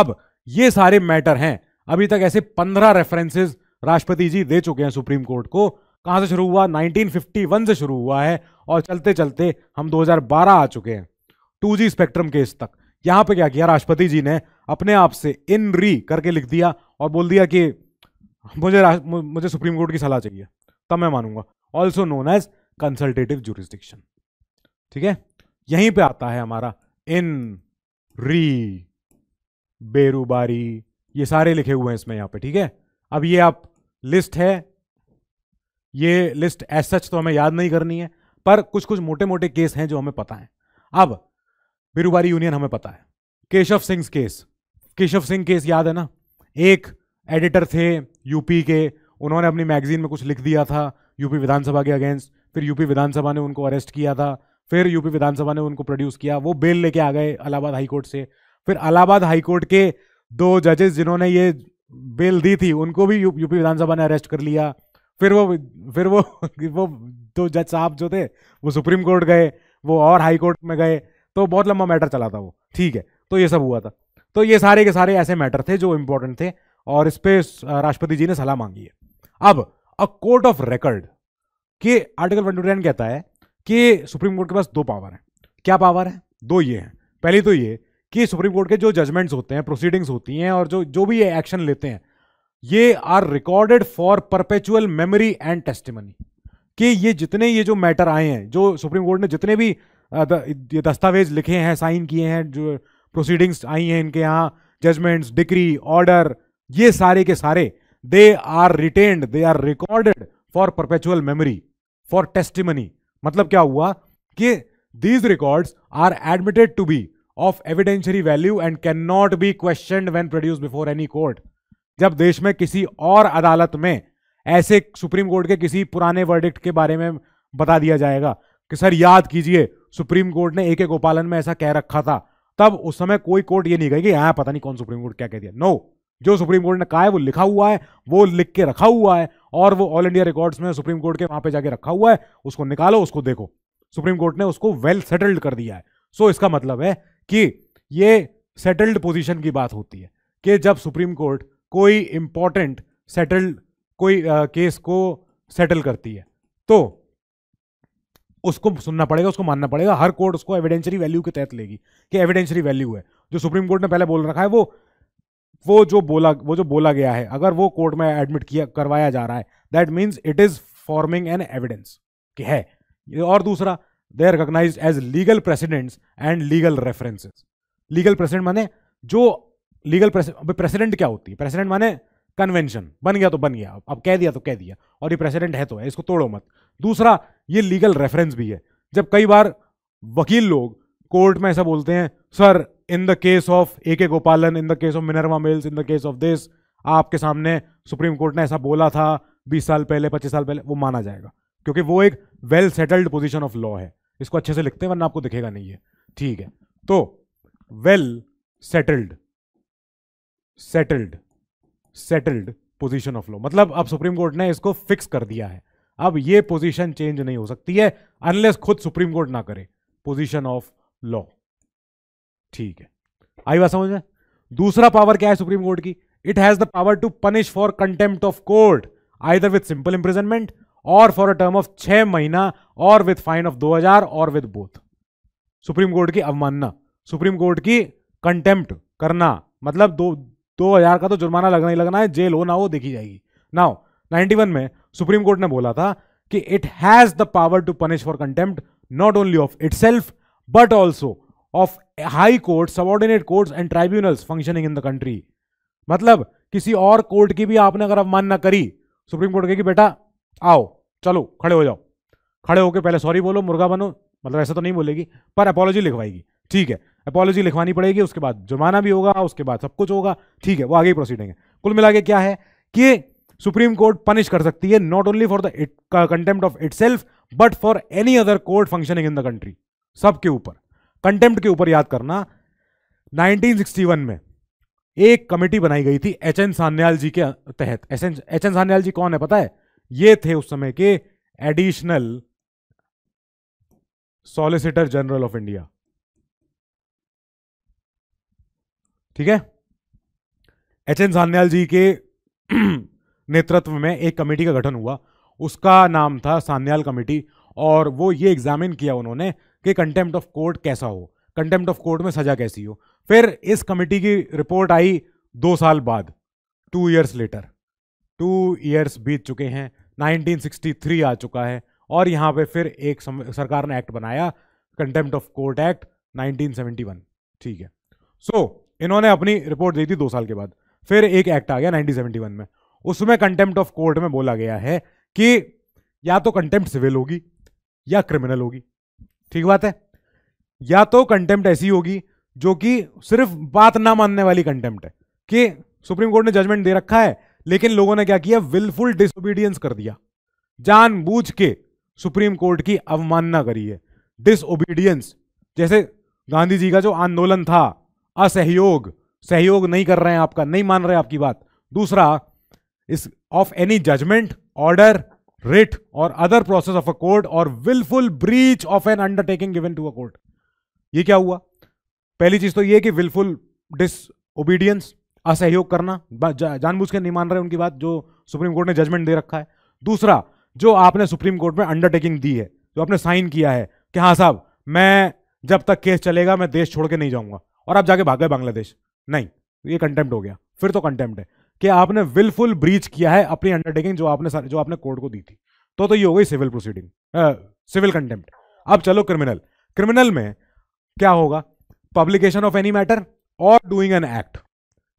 अब ये सारे मैटर हैं, अभी तक ऐसे 15 रेफरेंसेस राष्ट्रपति जी दे चुके हैं सुप्रीम कोर्ट को। कहाँ से शुरू हुआ? 1951 से शुरू हुआ है और चलते चलते हम 2012 आ चुके हैं, 2G स्पेक्ट्रम केस तक। यहाँ पे क्या किया राष्ट्रपति जी ने, अपने आप से इन री करके लिख दिया और बोल दिया कि मुझे सुप्रीम कोर्ट की सलाह चाहिए तब मैं मानूंगा, also known as consultative jurisdiction. ठीक है, यहीं पे आता है हमारा इन री, बेरूबारी, ये सारे लिखे हुए हैं इसमें यहाँ पे, ठीक है। अब ये आप लिस्ट है, ये लिस्ट एज सच तो हमें याद नहीं करनी है, पर कुछ कुछ मोटे मोटे केस हैं जो हमें पता है। अब बिरुबारी यूनियन हमें पता है, केशव सिंह केस याद है ना, एक एडिटर थे यूपी के, उन्होंने अपनी मैगजीन में कुछ लिख दिया था यूपी विधानसभा के अगेंस्ट, फिर यूपी विधानसभा ने उनको अरेस्ट किया था, फिर यूपी विधानसभा ने उनको प्रोड्यूस किया, वो बेल लेके आ गए इलाहाबाद हाईकोर्ट से, फिर इलाहाबाद हाईकोर्ट के दो जजेस जिन्होंने ये बेल दी थी उनको भी यूपी विधानसभा ने अरेस्ट कर लिया, फिर वो दो जज साहब जो थे वो सुप्रीम कोर्ट गए, वो और हाई कोर्ट में गए, तो बहुत लंबा मैटर चला था वो, ठीक है। तो ये सब हुआ था, तो ये सारे के सारे ऐसे मैटर थे जो इंपॉर्टेंट थे और इस पे राष्ट्रपति जी ने सलाह मांगी है। अब अ कोर्ट ऑफ रिकॉर्ड के आर्टिकल 110 कहता है कि सुप्रीम कोर्ट के पास दो पावर है। क्या पावर है? दो ये हैं। पहली तो ये कि सुप्रीम कोर्ट के जो जजमेंट्स होते हैं, प्रोसीडिंग्स होती हैं और जो भी एक्शन लेते हैं, ये are recorded for perpetual memory and testimony, कि ये जितने ये जो मैटर आए हैं, जो सुप्रीम कोर्ट ने जितने भी दस्तावेज लिखे हैं, साइन किए हैं, जो प्रोसीडिंग्स आई हैं इनके यहाँ, जजमेंट्स, डिक्री, ऑर्डर, ये सारे के सारे they are retained, they are recorded for perpetual memory for testimony. मतलब क्या हुआ कि these records are admitted to be of evidentiary value and can not be question when produce before any court. जब देश में किसी और अदालत में ऐसे सुप्रीम कोर्ट के किसी पुराने वर्डिक्ट के बारे में बता दिया जाएगा कि सर याद कीजिए सुप्रीम कोर्ट ने ए.के. गोपालन में ऐसा कह रखा था, तब उस समय कोई कोर्ट ये नहीं कहेगी यहाँ पता नहीं कौन सुप्रीम कोर्ट क्या कह दिया। नो, जो सुप्रीम कोर्ट ने कहा है वो लिखा हुआ है, वो लिख के रखा हुआ है और वो ऑल इंडिया रिकॉर्ड्स में सुप्रीम कोर्ट के वहां पे जाके रखा हुआ है, उसको निकालो, उसको देखो। सुप्रीम कोर्ट ने उसको वेल सेटल्ड कर दिया है। सो इसका मतलब है कि ये सेटल्ड पोजीशन की बात होती है कि जब सुप्रीम कोर्ट कोई इंपॉर्टेंट सेटल्ड कोई केस को सेटल करती है तो उसको सुनना पड़ेगा, उसको मानना पड़ेगा। हर कोर्ट उसको एविडेंशियरी वैल्यू के तहत लेगी कि एविडेंशियरी वैल्यू है जो सुप्रीम कोर्ट ने पहले बोल रखा है, वो जो बोला गया है अगर वो कोर्ट में एडमिट किया करवाया जा रहा है, that means it is forming an evidence कि है। और दूसरा, they are recognised as legal precedents and legal references. Legal precedent माने जो लीगल प्रेसिडेंट क्या होती है? प्रेसिडेंट माने कन्वेंशन, बन गया तो बन गया, अब कह दिया तो कह दिया, और ये प्रेसिडेंट है तो है, इसको तोड़ो मत। दूसरा, ये लीगल रेफरेंस भी है। जब कई बार वकील लोग कोर्ट में ऐसा बोलते हैं, sir in the case of A K. Gopalan, in the case of Minerva Mills, in the case of this, आपके सामने सुप्रीम कोर्ट ने ऐसा बोला था 20 साल पहले, 25 साल पहले, वो माना जाएगा क्योंकि वो एक well settled position of law है। इसको अच्छे से लिखते हैं वरना आपको दिखेगा नहीं है, ठीक है। तो well settled position of law, मतलब अब सुप्रीम कोर्ट ने इसको फिक्स कर दिया है, अब ये पोजीशन चेंज नहीं हो सकती है अनलेस खुद सुप्रीम कोर्ट ना करे, पोजीशन ऑफ लॉ, ठीक है। आई बात समझ में? दूसरा पावर क्या है सुप्रीम कोर्ट की? It has the power to punish for contempt of court either with simple imprisonment और फॉर अ टर्म ऑफ 6 महीना और विद फाइन ऑफ 2000 और विद बोथ। सुप्रीम कोर्ट की अवमानना, सुप्रीम कोर्ट की कंटेम्प्ट करना, मतलब 2000 का तो जुर्माना लगना ही लगना है, जेल हो ना हो देखी जाएगी। नाउ 91 में सुप्रीम कोर्ट ने बोला था कि it has the power to punish for contempt not only of itself but also of high court, subordinate courts and tribunals functioning in the country. मतलब किसी और कोर्ट की भी आपने अगर अवमानना करी, सुप्रीम कोर्ट कहेगी बेटा आओ, चलो खड़े हो जाओ, खड़े होके पहले सॉरी बोलो, मुर्गा बनो, मतलब ऐसा तो नहीं बोलेगी पर अपॉलॉजी लिखवाएगी, ठीक है, अपॉलॉजी लिखवानी पड़ेगी, उसके बाद जुर्माना भी होगा, उसके बाद सब कुछ होगा, ठीक है, वो आगे ही प्रोसीडिंग है। कुल मिला के क्या है कि सुप्रीम कोर्ट पनिश कर सकती है not only for the contempt of itself but for any other court functioning in the country, सबके ऊपर। कंटेम्प्ट के ऊपर याद करना, 1961 में एक कमेटी बनाई गई थी एचएन सान्याल जी के तहत। एचएन सान्याल जी कौन है पता है? ये थे उस समय के additional solicitor general of India, ठीक है। एचएन सान्याल जी के नेतृत्व में एक कमेटी का गठन हुआ, उसका नाम था सान्याल कमेटी, और वो ये एग्जामिन किया उन्होंने कि कंटेम्प्ट ऑफ कोर्ट कैसा हो, कंटेम्प्ट ऑफ कोर्ट में सजा कैसी हो। फिर इस कमेटी की रिपोर्ट आई 2 साल बाद, 2 इयर्स लेटर, 2 इयर्स बीत चुके हैं, 1963 आ चुका है, और यहाँ पे फिर एक सरकार ने एक्ट बनाया, कंटेम्प्ट ऑफ कोर्ट एक्ट 1971, ठीक है। सो इन्होंने अपनी रिपोर्ट दी थी 2 साल के बाद, फिर एक एक्ट आ गया 1971 में, उसमें कंटेम्प्ट ऑफ कोर्ट में बोला गया है कि या तो कंटेम्प्ट सिविल होगी या क्रिमिनल होगी, ठीक बात है, या तो कंटेम्प्ट ऐसी होगी जो कि सिर्फ बात ना मानने वाली कंटेम्प्ट है कि सुप्रीम कोर्ट ने जजमेंट दे रखा है लेकिन लोगों ने क्या किया, विलफुल डिसओबीडियंस कर दिया, जानबूझ के सुप्रीम कोर्ट की अवमानना करी है, डिसओबीडियंस। जैसे गांधी जी का जो आंदोलन था, असहयोग, सहयोग नहीं कर रहे हैं आपका, नहीं मान रहे आपकी बात। दूसरा, इस of any judgment, order, writ or other process of a court or wilful breach of an undertaking given to a court. ये क्या हुआ, पहली चीज तो ये कि विलफुल डिसओबीडियंस, असहयोग करना, जानबूझ के नहीं मान रहे उनकी बात जो सुप्रीम कोर्ट ने जजमेंट दे रखा है। दूसरा, जो आपने सुप्रीम कोर्ट में अंडरटेकिंग दी है, जो आपने साइन किया है कि हाँ साहब मैं जब तक केस चलेगा मैं देश छोड़ के नहीं जाऊंगा, और आप जाके भाग गए बांग्लादेश, नहीं, ये कंटेम्प्ट हो गया, फिर तो कंटेम्प्ट है कि आपने विलफुल ब्रीच किया है अपनी अंडरटेकिंग जो आपने कोर्ट को दी थी। तो ये हो गई सिविल प्रोसीडिंग, सिविल कंटेम्प्ट। अब चलो क्रिमिनल। क्रिमिनल में क्या होगा, publication of any matter or doing an act,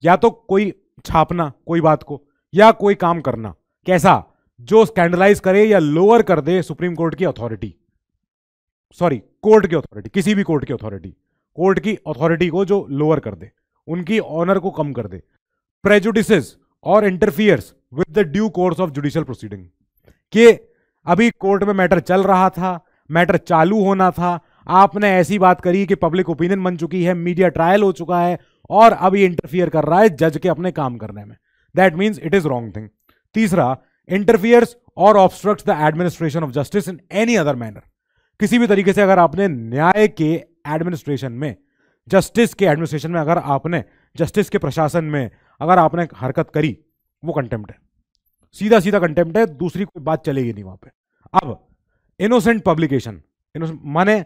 या तो कोई छापना कोई बात को या कोई काम करना, कैसा, जो स्कैंडलाइज करे या लोअर कर दे सुप्रीम कोर्ट की अथॉरिटी, सॉरी कोर्ट की अथॉरिटी, किसी भी कोर्ट की अथॉरिटी, कोर्ट की अथॉरिटी को जो लोअर कर दे, उनकी ऑनर को कम कर दे। Prejudices or interferes with the due course of judicial proceeding, कि अभी कोर्ट में मैटर चल रहा था, मैटर चालू होना था, आपने ऐसी बात करी कि पब्लिक ओपिनियन बन चुकी है, मीडिया ट्रायल हो चुका है और अब ये इंटरफियर कर रहा है जज के अपने काम करने में, that means it is wrong thing. तीसरा, interferes or obstructs the administration of justice in any other manner, किसी भी तरीके से अगर आपने न्याय के एडमिनिस्ट्रेशन में, जस्टिस के एडमिनिस्ट्रेशन में, अगर आपने जस्टिस के प्रशासन में अगर आपने हरकत करी, वो कंटेम्प्ट है, सीधा सीधा कंटेम्प्ट है, दूसरी कोई बात चलेगी नहीं वहां पे। अब इनोसेंट पब्लिकेशन, इनोसेंट माने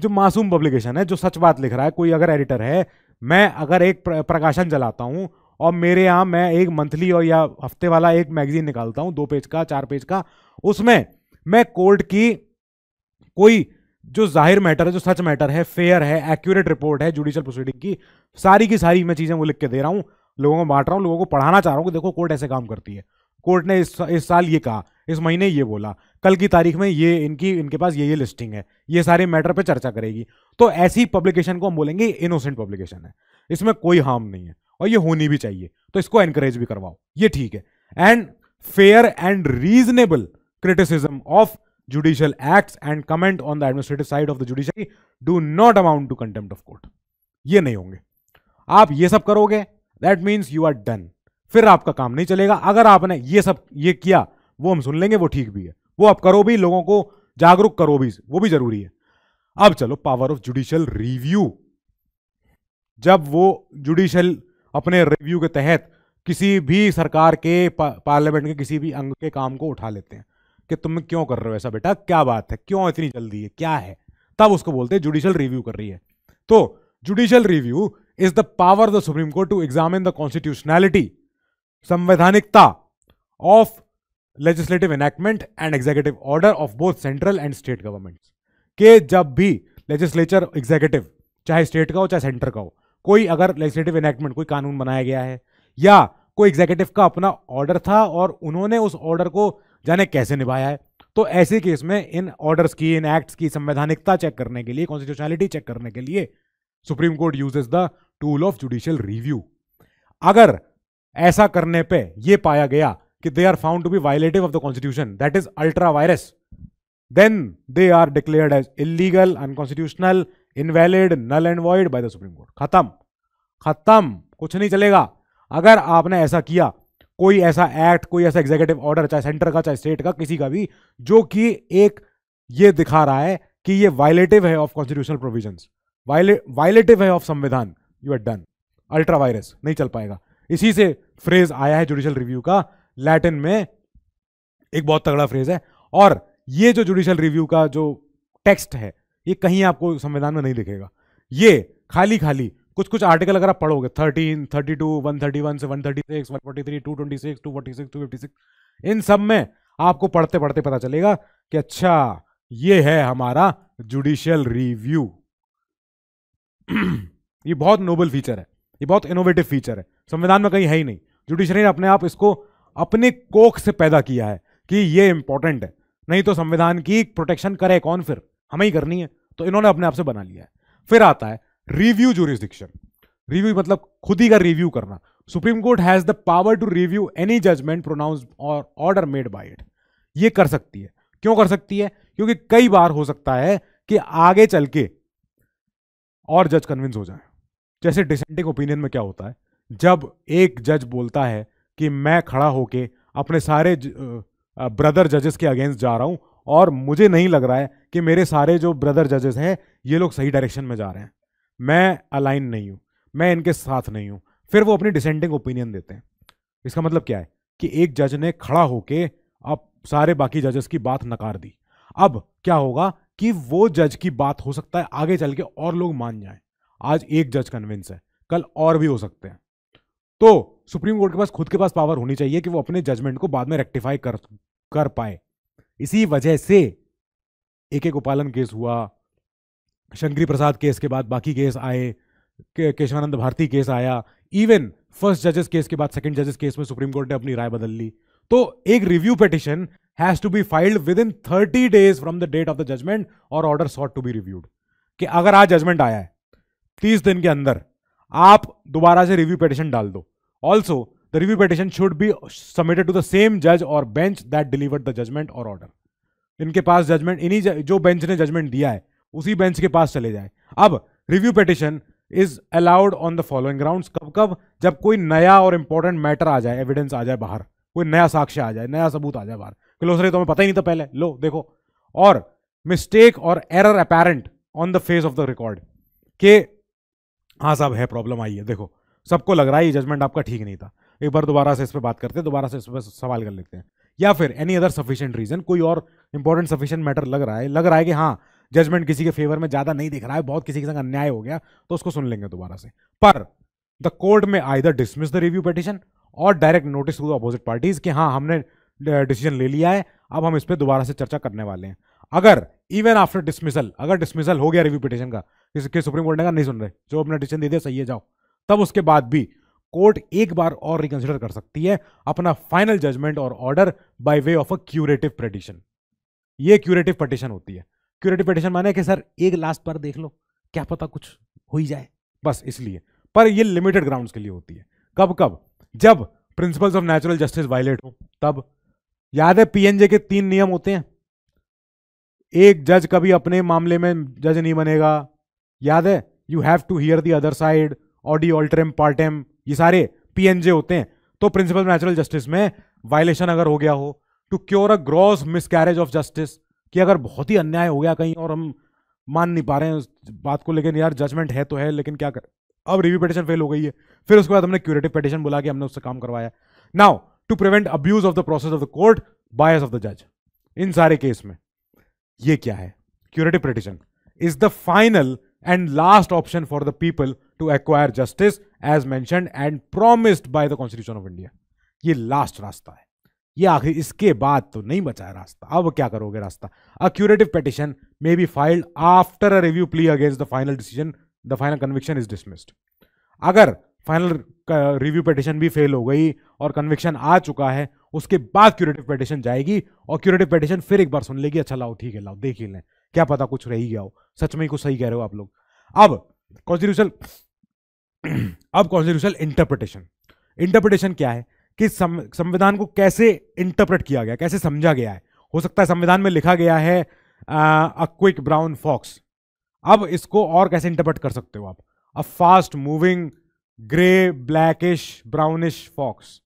जो मासूम पब्लिकेशन है, जो सच बात लिख रहा है कोई, अगर एडिटर है, मैं अगर एक प्रकाशन चलाता हूं और मेरे यहाँ मैं एक मंथली और या हफ्ते वाला एक मैगजीन निकालता हूँ, 2 पेज का 4 पेज का, उसमें मैं कोर्ट की कोई जो जाहिर मैटर है, जो सच मैटर है, फेयर है, एक्यूरेट रिपोर्ट है जुडिशियल प्रोसीडिंग की सारी मैं चीज़ें वो लिख के दे रहा हूँ, लोगों को बांट रहा हूँ, लोगों को पढ़ाना चाह रहा हूँ कि देखो कोर्ट ऐसे काम करती है, कोर्ट ने इस साल ये कहा, इस महीने ये बोला, कल की तारीख में ये इनके पास ये लिस्टिंग है, ये सारे मैटर पर चर्चा करेगी। तो ऐसी पब्लिकेशन को हम बोलेंगे इनोसेंट पब्लिकेशन है, इसमें कोई हार्म नहीं है और ये होनी भी चाहिए, तो इसको एनकरेज भी करवाओ, ये ठीक है। And fair and reasonable criticism of judicial acts and comment on the administrative side of the judiciary do not amount to contempt of court, ये नहीं होंगे। आप ये सब करोगे that means you are done, फिर आपका काम नहीं चलेगा। अगर आपने ये सब ये किया, वो हम सुन लेंगे, वो ठीक भी है, वो आप करो भी, लोगों को जागरूक करो भी, वो भी जरूरी है। अब चलो पावर ऑफ जुडिशियल रिव्यू, जब वो जुडिशियल अपने रिव्यू के तहत किसी भी सरकार के पार्लियामेंट के किसी भी अंग के काम को उठा लेते हैं कि तुम क्यों कर रहे हो ऐसा बेटा, क्या बात है, क्यों इतनी जल्दी है, क्या है, तब उसको बोलते हैं जुडिशियल रिव्यू कर रही है। तो judicial review is the power of the supreme court to examine the constitutionality, संवैधानिकता of legislative enactment and executive order of both central and state government, के जब भी लेजिस्लेचर, एग्जीक्यूटिव, चाहे स्टेट का हो चाहे सेंटर का हो, कोई अगर लेजिस्लेटिव एनेक्टमेंट, कोई कानून बनाया गया है या कोई एग्जीक्यूटिव का अपना ऑर्डर था और उन्होंने उस ऑर्डर को जाने कैसे निभाया है, तो ऐसे केस में इन ऑर्डर्स की, इन एक्ट्स की संवैधानिकता चेक करने के लिए, कॉन्स्टिट्यूशनैलिटी चेक करने के लिए supreme court uses the tool of judicial review. अगर ऐसा करने पे ये पाया गया कि they are found to be violative of the constitution, that is ultra vires, then they are declared as illegal, unconstitutional, invalid, null and void by the supreme court. खत्म खत्म, कुछ नहीं चलेगा। अगर आपने ऐसा किया, कोई ऐसा एक्ट, कोई ऐसा एग्जीक्यूटिव ऑर्डर, चाहे सेंटर का चाहे स्टेट का, किसी का भी, जो कि एक ये दिखा रहा है कि ये वायलेटिव है ऑफ कॉन्स्टिट्यूशनल प्रोविजंस, वायलेटिव है ऑफ संविधान, you are done, ultra vires, नहीं चल पाएगा। इसी से फ्रेज आया है जुडिशियल रिव्यू का, लैटिन में एक बहुत तगड़ा फ्रेज है, और ये जो जुडिशियल रिव्यू का जो टेक्स्ट है ये कहीं आपको संविधान में नहीं दिखेगा, ये खाली खाली कुछ कुछ आर्टिकल अगर आप पढ़ोगे, 13, 32, 131 से 136, 143, 226, 246, 256, इन सब में आपको पढ़ते पढ़ते पता चलेगा कि अच्छा ये है हमारा जुडिशियल रिव्यू। ये बहुत नोबल फीचर है, ये बहुत इनोवेटिव फीचर है, संविधान में कहीं है ही नहीं, जुडिशरी ने अपने आप इसको अपने कोख से पैदा किया है कि ये इंपॉर्टेंट है, नहीं तो संविधान की प्रोटेक्शन करे कौन, फिर हमें ही करनी है, तो इन्होंने अपने आप से बना लिया है। फिर आता है रिव्यू ज्यूरिसडिक्शन। रिव्यू मतलब खुद ही का रिव्यू करना। Supreme court has the power to review any judgment pronounced और ऑर्डर मेड बाय इट। ये कर सकती है। क्यों कर सकती है? क्योंकि कई बार हो सकता है कि आगे चल के और जज कन्विंस हो जाए। जैसे डिसेंटिंग ओपिनियन में क्या होता है, जब एक जज बोलता है कि मैं खड़ा होके अपने सारे ब्रदर जजेस के अगेंस्ट जा रहा हूं और मुझे नहीं लग रहा है कि मेरे सारे जो ब्रदर जजेस हैं ये लोग सही डायरेक्शन में जा रहे हैं, मैं अलाइन नहीं हूं, मैं इनके साथ नहीं हूं, फिर वो अपनी डिसेंडिंग ओपिनियन देते हैं। इसका मतलब क्या है कि एक जज ने खड़ा होके अब सारे बाकी जजेस की बात नकार दी। अब क्या होगा कि वो जज की बात हो सकता है आगे चल के और लोग मान जाएं। आज एक जज कन्विंस है, कल और भी हो सकते हैं। तो सुप्रीम कोर्ट के पास खुद के पास पावर होनी चाहिए कि वो अपने जजमेंट को बाद में रेक्टिफाई कर पाए। इसी वजह से एक एक उपालन केस हुआ, शंकरी प्रसाद केस के बाद बाकी केस आए, केशवानंद भारती केस आया, इवन फर्स्ट जजेस केस के बाद सेकंड जजेस केस में सुप्रीम कोर्ट ने अपनी राय बदल ली। तो एक review petition has to be filed within 30 days from the date of the judgment or order sought to be reviewed. कि अगर आज जजमेंट आया है 30 दिन के अंदर आप दोबारा से रिव्यू पिटिशन डाल दो। Also the review petition should be submitted to the same जज or bench that delivered the judgment or order. इनके पास जजमेंट, इन्हीं जो बेंच ने जजमेंट दिया है उसी बेंच के पास चले जाए। अब review petition is allowed on the following grounds. कब कब? जब कोई नया और इंपॉर्टेंट मैटर आ जाए, एविडेंस आ जाए बाहर, कोई नया साक्ष्य आ जाए, नया सबूत आ जाए बाहर, क्लोजरी तो हमें पता ही नहीं था पहले, लो देखो। और mistake or error apparent on the face of the record, के हाँ साहब है प्रॉब्लम आई है, देखो सबको लग रहा है ये जजमेंट आपका ठीक नहीं था, एक बार दोबारा से इस पर बात करते हैं, दोबारा से इस पर सवाल कर लेते हैं। या फिर एनी अदर सफिशिएंट रीजन, कोई और इंपॉर्टेंट सफिशिएंट मैटर लग रहा है कि हाँ जजमेंट किसी के फेवर में ज्यादा नहीं दिख रहा है, बहुत किसी के संग अन्याय हो गया, तो उसको सुन लेंगे दोबारा से। पर the court may either dismiss the review petition or direct notice to the opposite parties कि हाँ हमने डिसीजन ले लिया है, अब हम इस पर दोबारा से चर्चा करने वाले हैं। अगर इवन आफ्टर डिसमिसल, अगर डिसमिसल हो गया रिव्यू पिटिशन का, इसके सुप्रीम कोर्ट ने कहा नहीं सुन रहे, जो अपना डिसीजन दे दिया सही है जाओ, तब उसके बाद भी कोर्ट एक बार और रिकंसिडर कर सकती है अपना final judgment or order by way of a curative petition. ये क्यूरेटिव पिटिशन होती है। क्यूरेटिव पिटिशन माने कि सर एक लास्ट बार देख लो, क्या पता कुछ हो ही जाए, बस इसलिए। पर ये लिमिटेड ग्राउंड्स के लिए होती है। कब कब? जब principles of natural justice violate हो, तब। याद है पीएनजे के 3 नियम होते हैं, एक जज कभी अपने मामले में जज नहीं बनेगा, याद है, you have to hear the other side, audi alteram partem, ये सारे पीएनजे होते हैं। तो प्रिंसिपल ऑफ नेचुरल जस्टिस में वायलेशन अगर हो गया हो, to cure a gross miscarriage of justice, कि अगर बहुत ही अन्याय हो गया कहीं और हम मान नहीं पा रहे हैं उस बात को, लेकिन यार जजमेंट है तो है, लेकिन क्या करें, अब रिव्यू पिटिशन फेल हो गई है, फिर उसके बाद हमने क्यूरेटिव पिटिशन बुला के हमने उससे काम करवाया। Now to prevent abuse of the process of the court, bias of the जज, इन सारे केस में ये क्या है, curative petition is the final and last option for the people to acquire justice as mentioned and promised by the constitution of India. ये last रास्ता है, ये आखिर, इसके बाद तो नहीं बचा है रास्ता। अब क्या करोगे रास्ता? A curative petition may be filed after a review plea against the final decision, the final conviction is dismissed. अगर फाइनल रिव्यू पिटिशन भी फेल हो गई और कन्विक्शन आ चुका है, उसके बाद क्यूरेटिव पिटिशन जाएगी और क्यूरेटिव पिटिशन फिर एक बार सुन लेगी, अच्छा लाओ ठीक है लाओ देख ही लें, क्या पता कुछ रह गया हो, सच में ही कुछ सही कह रहे हो आप लोग। अब कॉन्स्टिट्यूशनल इंटरप्रिटेशन क्या है कि संविधान को कैसे इंटरप्रेट किया गया, कैसे समझा गया है। हो सकता है संविधान में लिखा गया है अ क्विक ब्राउन फॉक्स, अब इसको और कैसे इंटरप्रेट कर सकते हो आप, a fast moving grey blackish brownish fox,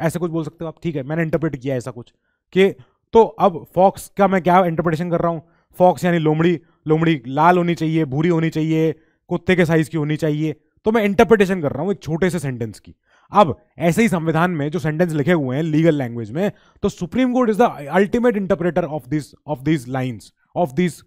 ऐसे कुछ बोल सकते हो आप। ठीक है, मैंने इंटरप्रेट किया ऐसा कुछ कि, तो अब फॉक्स का मैं क्या इंटरप्रिटेशन कर रहा हूँ, फॉक्स यानी लोमड़ी, लोमड़ी लाल होनी चाहिए, भूरी होनी चाहिए, कुत्ते के साइज की होनी चाहिए, तो मैं इंटरप्रिटेशन कर रहा हूँ एक छोटे से सेंटेंस की। अब ऐसे ही संविधान में जो सेंटेंस लिखे हुए हैं लीगल लैंग्वेज में, तो supreme court is the ultimate interpreter of this lines of this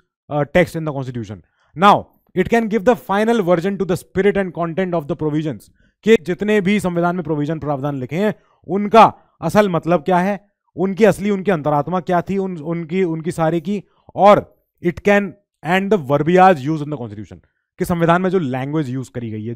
text in the constitution. Now it can give the final version to the spirit and content of the provisions, के जितने भी संविधान में provision प्रावधान लिखे हैं उनका असल मतलब क्या है, उनकी असली, उनकी अंतरात्मा क्या थी, उनकी सारी की, और it can and the verbiage use in the constitution, कि संविधान में जो लैंग्वेज यूज करी गई है,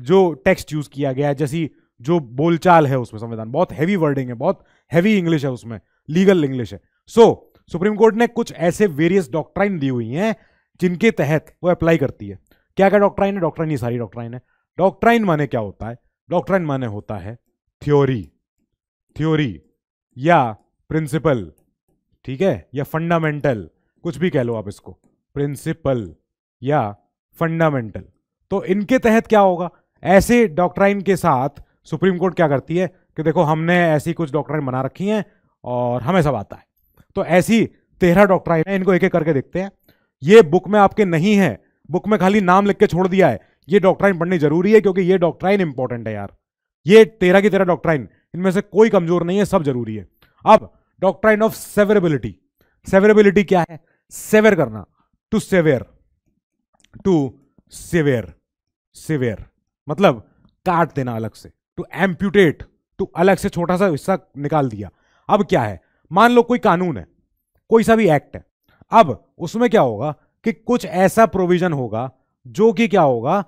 जो टेक्स्ट यूज किया गया है, जैसी जो बोलचाल है उसमें संविधान बहुत हैवी वर्डिंग है, बहुत हैवी इंग्लिश है उसमें, लीगल इंग्लिश है। सो सुप्रीम कोर्ट ने कुछ ऐसे वेरियस डॉक्ट्राइन दी हुई हैं जिनके तहत वो अप्लाई करती है। क्या क्या डॉक्ट्राइन है? डॉक्ट्राइन ये सारी डॉक्ट्राइन है। डॉक्ट्राइन माने क्या होता है? डॉक्ट्राइन माने होता है थ्योरी, थ्योरी या प्रिंसिपल, ठीक है, या फंडामेंटल, कुछ भी कह लो आप इसको, प्रिंसिपल या फंडामेंटल। तो इनके तहत क्या होगा? ऐसे डॉक्ट्राइन के साथ सुप्रीम कोर्ट क्या करती है कि देखो हमने ऐसी कुछ डॉक्ट्राइन बना रखी हैं और हमें सब आता है। तो ऐसी 13 डॉक्ट्राइन है, इनको एक एक करके देखते हैं। ये बुक में आपके नहीं है, बुक में खाली नाम लिख के छोड़ दिया है। ये डॉक्ट्राइन पढ़नी जरूरी है क्योंकि ये डॉक्ट्राइन इंपॉर्टेंट है यार। ये 13 की 13 डॉक्ट्राइन, इनमें से कोई कमजोर नहीं है, सब जरूरी है। अब डॉक्ट्राइन ऑफ सेवरेबिलिटी। सेवरेबिलिटी क्या है? सेवर करना, to sever, to sever, sever मतलब काट देना अलग से, टू एम्प्यूटेट, टू अलग से छोटा सा हिस्सा निकाल दिया। अब क्या है, मान लो कोई कानून है, कोई सा भी एक्ट है, अब उसमें क्या होगा कि कुछ ऐसा प्रोविजन होगा जो कि क्या होगा,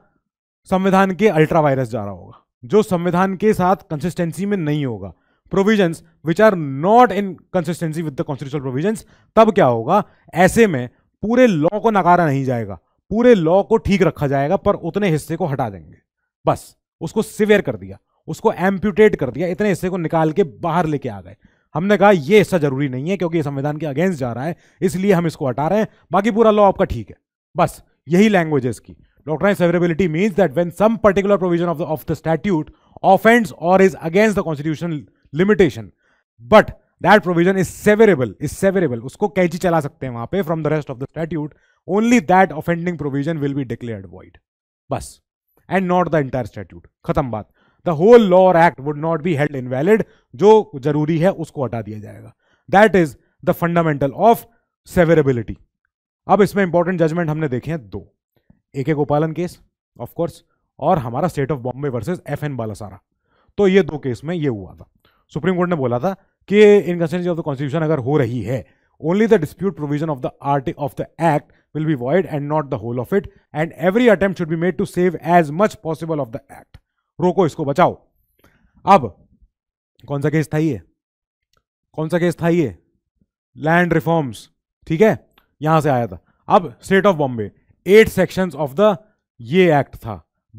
संविधान के अल्ट्रा वायरस जा रहा होगा, जो संविधान के साथ कंसिस्टेंसी में नहीं होगा। Provisions which are not in consistency with the constitutional provisions, तब क्या होगा, ऐसे में पूरे लॉ को नकारा नहीं जाएगा, पूरे लॉ को ठीक रखा जाएगा, पर उतने हिस्से को हटा देंगे, बस उसको सिवियर कर दिया, उसको एम्प्यूटेट कर दिया, इतने हिस्से को निकाल के बाहर लेके आ गए। हमने कहा ये हिस्सा जरूरी नहीं है क्योंकि ये संविधान के अगेंस्ट जा रहा है, इसलिए हम इसको हटा रहे हैं, बाकी पूरा लॉ आपका ठीक है। बस यही लैंग्वेज है इसकी। Doctrine severability means that when some particular provision of the statute offends or is against the constitutional limitation but that provision is severable, is severable, उसको कैंची चला सकते हैं वहां पे from the rest of the statute, only that offending provision will be declared void, बस, and not the entire statute, खत्म बात। द होल लॉ और act would not be held invalid, जो जरूरी है उसको हटा दिया जाएगा। That is the fundamental of severability. अब इसमें इंपॉर्टेंट जजमेंट हमने देखे हैं दो, ए के गोपालन केस ऑफ कोर्स और हमारा state of Bombay versus FN Balsara. तो ये दो केस में ये हुआ था, सुप्रीम कोर्ट ने बोला था कि इनकंसिस्टेंसी ऑफ द कॉन्स्टिट्यूशन अगर हो रही है, only the dispute provision of the article of the act will be void and not the whole of it and every attempt should be made to save as much possible of the act. रोको इसको, बचाओ। अब कौन सा case था ये, कौन सा केस था ये? लैंड रिफॉर्म्स, ठीक है, यहां से आया था। अब state of Bombay 8 sections of the ये एक्ट था,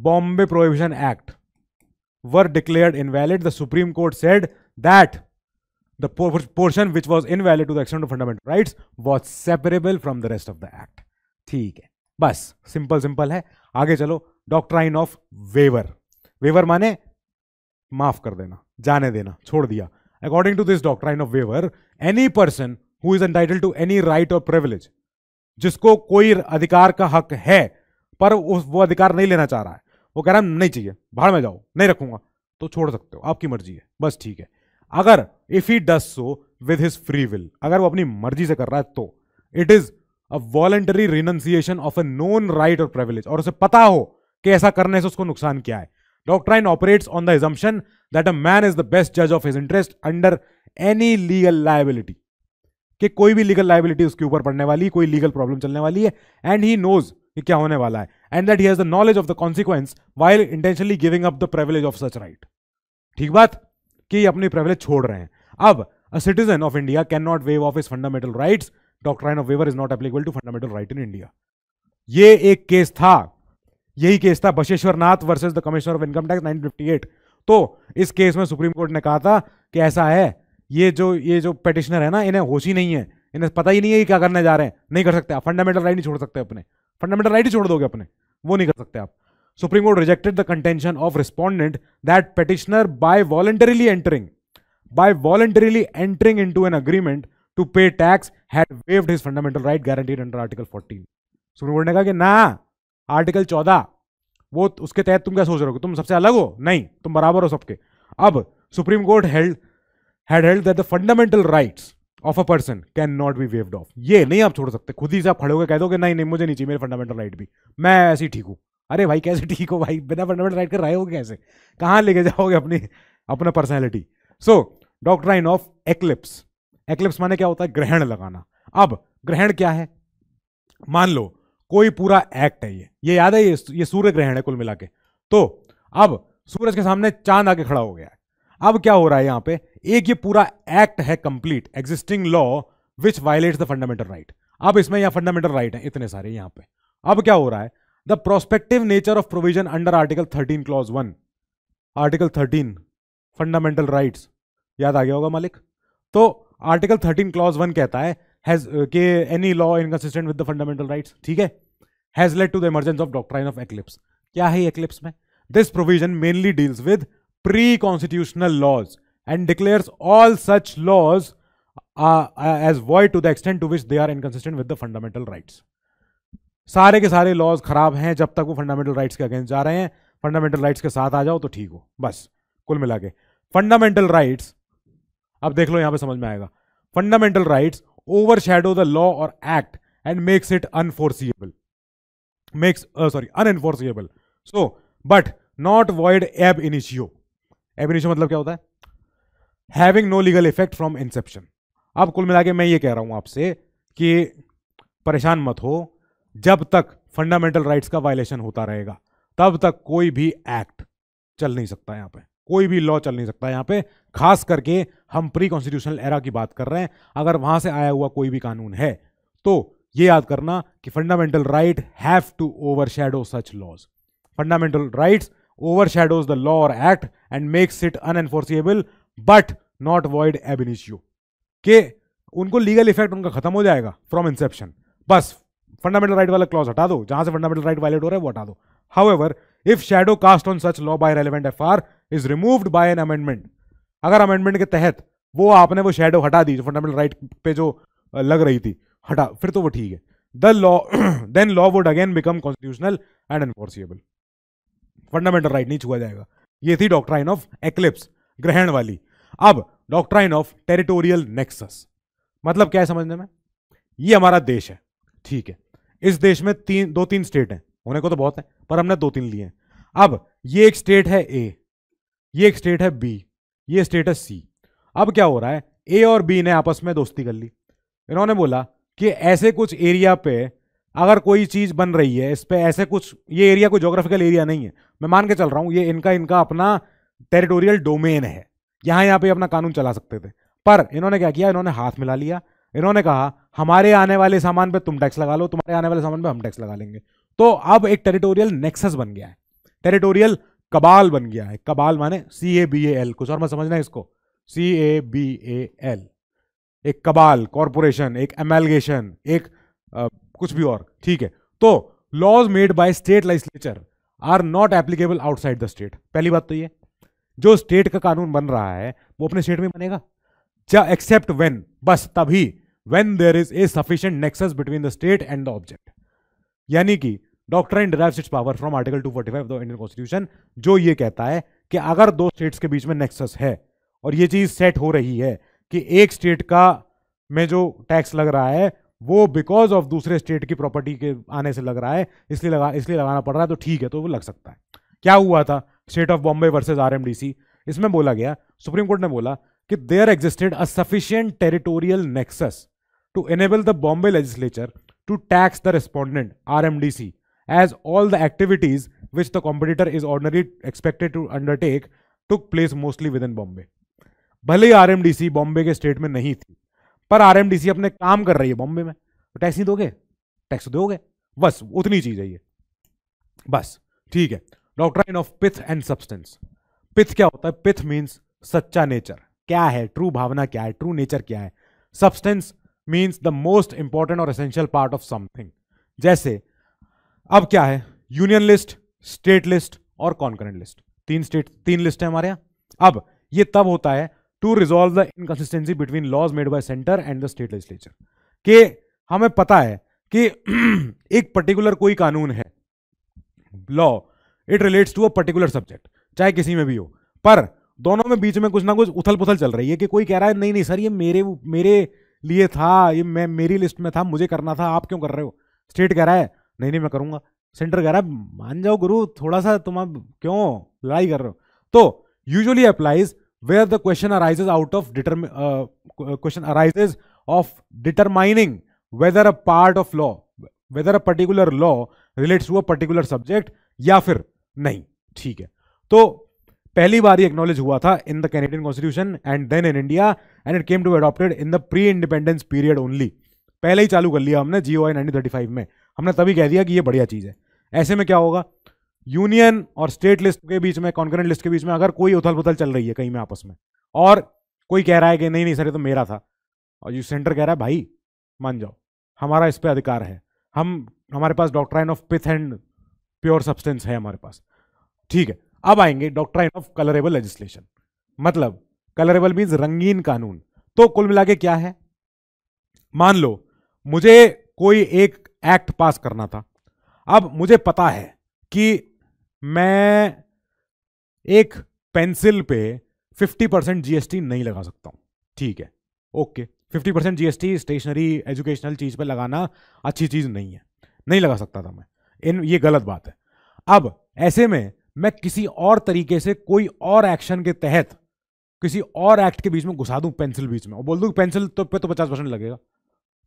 Bombay prohibition act, were declared invalid. The supreme court said that the portion which was invalid to the extent of fundamental rights was separable from the rest of the act, ठीक है, बस simple simple है। आगे चलो, doctrine of waiver. Waiver माने माफ कर देना, जाने देना, छोड़ दिया। According to this doctrine of waiver, any person who is entitled to any right और प्रिविलेज, जिसको कोई अधिकार का हक है पर वो अधिकार नहीं लेना चाह रहा है, वो कह रहा है नहीं चाहिए, बाहर में जाओ, नहीं रखूंगा, तो छोड़ सकते हो, आपकी मर्जी है, बस ठीक है। अगर if he does so with his free will, अगर वो अपनी मर्जी से कर रहा है तो it is a voluntary renunciation of a known right और प्रिविलेज, और उसे पता हो कि ऐसा करने से उसको नुकसान क्या है। Doctrine operates on the assumption that a man is the best जज of his interest under any legal liability, कि कोई भी लीगल लायबिलिटी उसके ऊपर पड़ने वाली, कोई लीगल प्रॉब्लम चलने वाली है, एंड ही नोज कि क्या होने वाला है, and that he has the knowledge of the consequence while intentionally giving up the privilege of such right, ठीक बात, कि ये अपनी प्रिविलेज छोड़ रहे हैं। अब a citizen of India can not waive of his fundamental rights, doctrine of waiver is not applicable to fundamental right in India. ये एक केस था, यही केस था, Basheshar Nath versus the commissioner of income tax 1958। तो इस केस में supreme court ने कहा था कि ऐसा है, ये जो पेटिशनर है ना, इन्हें होश ही नहीं है, इन्हें पता ही नहीं है कि क्या करने जा रहे हैं, नहीं कर सकते आप, फंडामेंटल राइट नहीं छोड़ सकते अपने, फंडामेंटल राइट ही छोड़ दोगे अपने, वो नहीं कर सकते आप। Supreme court rejected the contention of respondent that petitioner by voluntarily entering into an agreement to pay tax had waived his fundamental right guaranteed under article 14। Supreme court ने कहा कि ना, आर्टिकल 14 वो उसके तहत तुम क्या सोच रहे हो, तुम सबसे अलग हो? नहीं, तुम बराबर हो सबके। अब supreme court had held that the fundamental rights of a person cannot be waived off. ये नहीं आप छोड़ सकते, खुद ही से आप खड़े होकर कह दोगे नहीं नहीं मुझे नहीं चाहिए मेरे फंडामेंटल राइट भी, मैं ऐसे ही ठीक हूँ। अरे भाई कैसे ठीक हो भाई, बिना फंडामेंटल राइट के रहे हो कैसे, कहाँ लेके जाओगे अपना personality. So doctrine of eclipse. Eclipse माने क्या होता है? ग्रहण लगाना। अब ग्रहण क्या है? मान लो कोई पूरा एक्ट है, ये याद है, ये सूर्य ग्रहण है कुल मिला के। तो अब सूरज के सामने चांद आके खड़ा हो गया है। अब क्या हो रहा है यहां पे, एक ये पूरा एक्ट है complete existing law which violates the fundamental right. अब इसमें यह फंडामेंटल राइट है इतने सारे यहां पे। अब क्या हो रहा है, the prospective nature of provision under article 13 clause 1, article 13 fundamental rights, याद आ गया होगा मालिक। तो आर्टिकल 13 क्लॉज 1 कहता है हैज के any law inconsistent with the fundamental rights, ठीक है, has led to the emergence of doctrine of eclipse. क्या है एक्लिप्स में, this provision mainly deals with pre constitutional laws and declares all such laws as void to the extent to which they are inconsistent with the fundamental rights. सारे के सारे laws खराब हैं जब तक वो फंडामेंटल राइट्स के अगेंस्ट जा रहे हैं। फंडामेंटल राइट्स के साथ आ जाओ तो ठीक हो। बस कुल मिला के फंडामेंटल राइट्स, अब देख लो यहां पे समझ में आएगा, fundamental rights over shadow the law और act and makes it अनफोर्सिएबल, makes sorry unenforceable. So but not void ab initio. Ab initio मतलब क्या होता है, having no legal effect from inception. अब कुल मिला के मैं ये कह रहा हूं आपसे कि परेशान मत हो, जब तक फंडामेंटल राइट्स का वायलेशन होता रहेगा तब तक कोई भी एक्ट चल नहीं सकता यहाँ पे, कोई भी लॉ चल नहीं सकता यहाँ पे। खास करके हम प्री कॉन्स्टिट्यूशनल एरा की बात कर रहे हैं, अगर वहां से आया हुआ कोई भी कानून है तो ये याद करना कि fundamental right have to overshadow such laws. Fundamental rights overshadows the law और act and makes it unenforceable but not void ab initio. के उनको लीगल इफेक्ट उनका खत्म हो जाएगा फ्रॉम इंसेप्शन। बस फंडामेंटल राइट वाला क्लॉज हटा दो, जहां से फंडामेंटल राइट वायलेट हो रहा है वो हटा दो। However if shadow cast on such law by relevant FR is removed by an amendment, अगर अमेंडमेंट के तहत वो आपने वो शैडो हटा दी जो फंडामेंटल राइट पे जो लग रही थी हटा, फिर तो वो ठीक है। The law then law would again become constitutional and enforceable. Fundamental right नहीं छुआ जाएगा। ये थी डॉक्ट्राइन ऑफ एक्लिप्स, ग्रहण वाली। अब डॉक्ट्राइन ऑफ टेरिटोरियल नेक्सस, मतलब क्या है समझने में, ये हमारा देश है, ठीक है, इस देश में दो तीन स्टेट हैं, होने को तो बहुत है पर हमने 2-3 लिए हैं। अब ये एक स्टेट है ए, ये एक स्टेट है बी, ये स्टेट है सी। अब क्या हो रहा है, ए और बी ने आपस में दोस्ती कर ली। इन्होंने बोला कि ऐसे कुछ एरिया पे अगर कोई चीज बन रही है, इस पे ऐसे कुछ, ये एरिया कोई ज्योग्राफिकल एरिया नहीं है, मैं मान के चल रहा हूँ ये इनका अपना टेरिटोरियल डोमेन है, यहाँ पे अपना कानून चला सकते थे। पर इन्होंने क्या किया, इन्होंने हाथ मिला लिया, इन्होंने कहा हमारे आने वाले सामान पे तुम टैक्स लगा लो, तुम्हारे आने वाले सामान पे हम टैक्स लगा लेंगे। तो अब एक टेरिटोरियल नेक्सस बन गया है, टेरिटोरियल कबाल बन गया है। कबाल माने CABAL, कुछ और मत समझना इसको, CABAL, एक कबाल, कॉरपोरेशन, एक एमलगेशन, एक कुछ भी और, ठीक है। तो laws made by state legislature are not applicable outside the state. पहली बात तो ये, जो स्टेट का कानून बन रहा है वो अपने स्टेट में बनेगा, एक्सेप्ट व्हेन, बस तभी, when there is a sufficient nexus between the state and the object, यानी कि doctrine derives its power from Article 245 of the Indian Constitution, जो ये कहता है कि अगर दो स्टेट्स के बीच में nexus है और ये चीज सेट हो रही है कि एक स्टेट का में जो टैक्स लग रहा है वो बिकॉज ऑफ दूसरे स्टेट की प्रॉपर्टी के आने से लग रहा है, इसलिए लगाना पड़ रहा है, तो ठीक है, तो वो लग सकता है। क्या हुआ था state of Bombay versus RMDC, इसमें बोला गया, सुप्रीम कोर्ट ने बोला कि there existed a sufficient territorial nexus to enable the Bombay legislature to tax the respondent RMDC as all the activities which the competitor is ordinarily expected to undertake took place mostly within Bombay. भले RMDC Bombay के state में नहीं थी पर RMDC अपने काम कर रही है बॉम्बे में, तो टैक्स नहीं दोगे, टैक्स दोगे, बस उतनी चीज है ये, बस ठीक है। Doctrine of pith and substance. Pith क्या होता है, पिथ मीन्स सच्चा नेचर, क्या है ट्रू भावना, क्या है ट्रू नेचर, क्या है substance means the most important or essential part of something. जैसे अब क्या है, यूनियन लिस्ट, स्टेट लिस्ट और कॉन्करेंट लिस्ट, तीन लिस्ट है हमारे यहाँ। अब ये तब होता है to resolve the inconsistency between laws made by centre and the state legislature, के हमें पता है कि एक पर्टिकुलर कोई कानून है, law, it relates to a particular subject, चाहे किसी में भी हो, पर दोनों में बीच में कुछ ना कुछ उथल पुथल चल रही है कि कोई कह रहा है नहीं नहीं सर ये मेरे लिए था, ये मैं मेरी लिस्ट में था, मुझे करना था, आप क्यों कर रहे हो। स्टेट कह रहा है नहीं नहीं मैं करूंगा, सेंटर कह रहा है मान जाओ गुरु थोड़ा सा, तुम अब क्यों लड़ाई कर रहे हो। तो usually applies where the question arises of determining whether a part of law, whether a particular law relates to a particular subject या फिर नहीं, ठीक है। तो पहली बार ये एक्नॉलेज हुआ था in the Canadian constitution and then in India and it came to adopted in the pre independence period only. पहले ही चालू कर लिया हमने जीओआई 1935 में, हमने तभी कह दिया कि ये बढ़िया चीज़ है। ऐसे में क्या होगा, यूनियन और स्टेट लिस्ट के बीच में, कॉन्करेंट लिस्ट के बीच में अगर कोई उथल पुथल चल रही है कहीं में आपस में और कोई कह रहा है कि नहीं नहीं सर ये तो मेरा था, और ये सेंटर कह रहा है भाई मान जाओ हमारा इस पर अधिकार है, हम हमारे पास doctrine of pith and pure substance है हमारे पास, ठीक है। अब आएंगे डॉक्ट्राइन ऑफ कलरेबल लेजिस्लेशन, मतलब कलरेबल मीन्स रंगीन कानून। तो कुल मिला के क्या है, मान लो मुझे कोई एक एक्ट पास करना था, अब मुझे पता है कि मैं एक पेंसिल पे 50% जीएसटी नहीं लगा सकता हूँ, ठीक है ओके। 50% जीएसटी स्टेशनरी एजुकेशनल चीज़ पे लगाना अच्छी चीज़ नहीं है, नहीं लगा सकता था मैं, इन ये गलत बात है। अब ऐसे में मैं किसी और तरीके से कोई और एक्शन के तहत किसी और एक्ट के बीच में घुसा दूं पेंसिल बीच में और बोल दूं पेंसिल तो पे तो 50% लगेगा,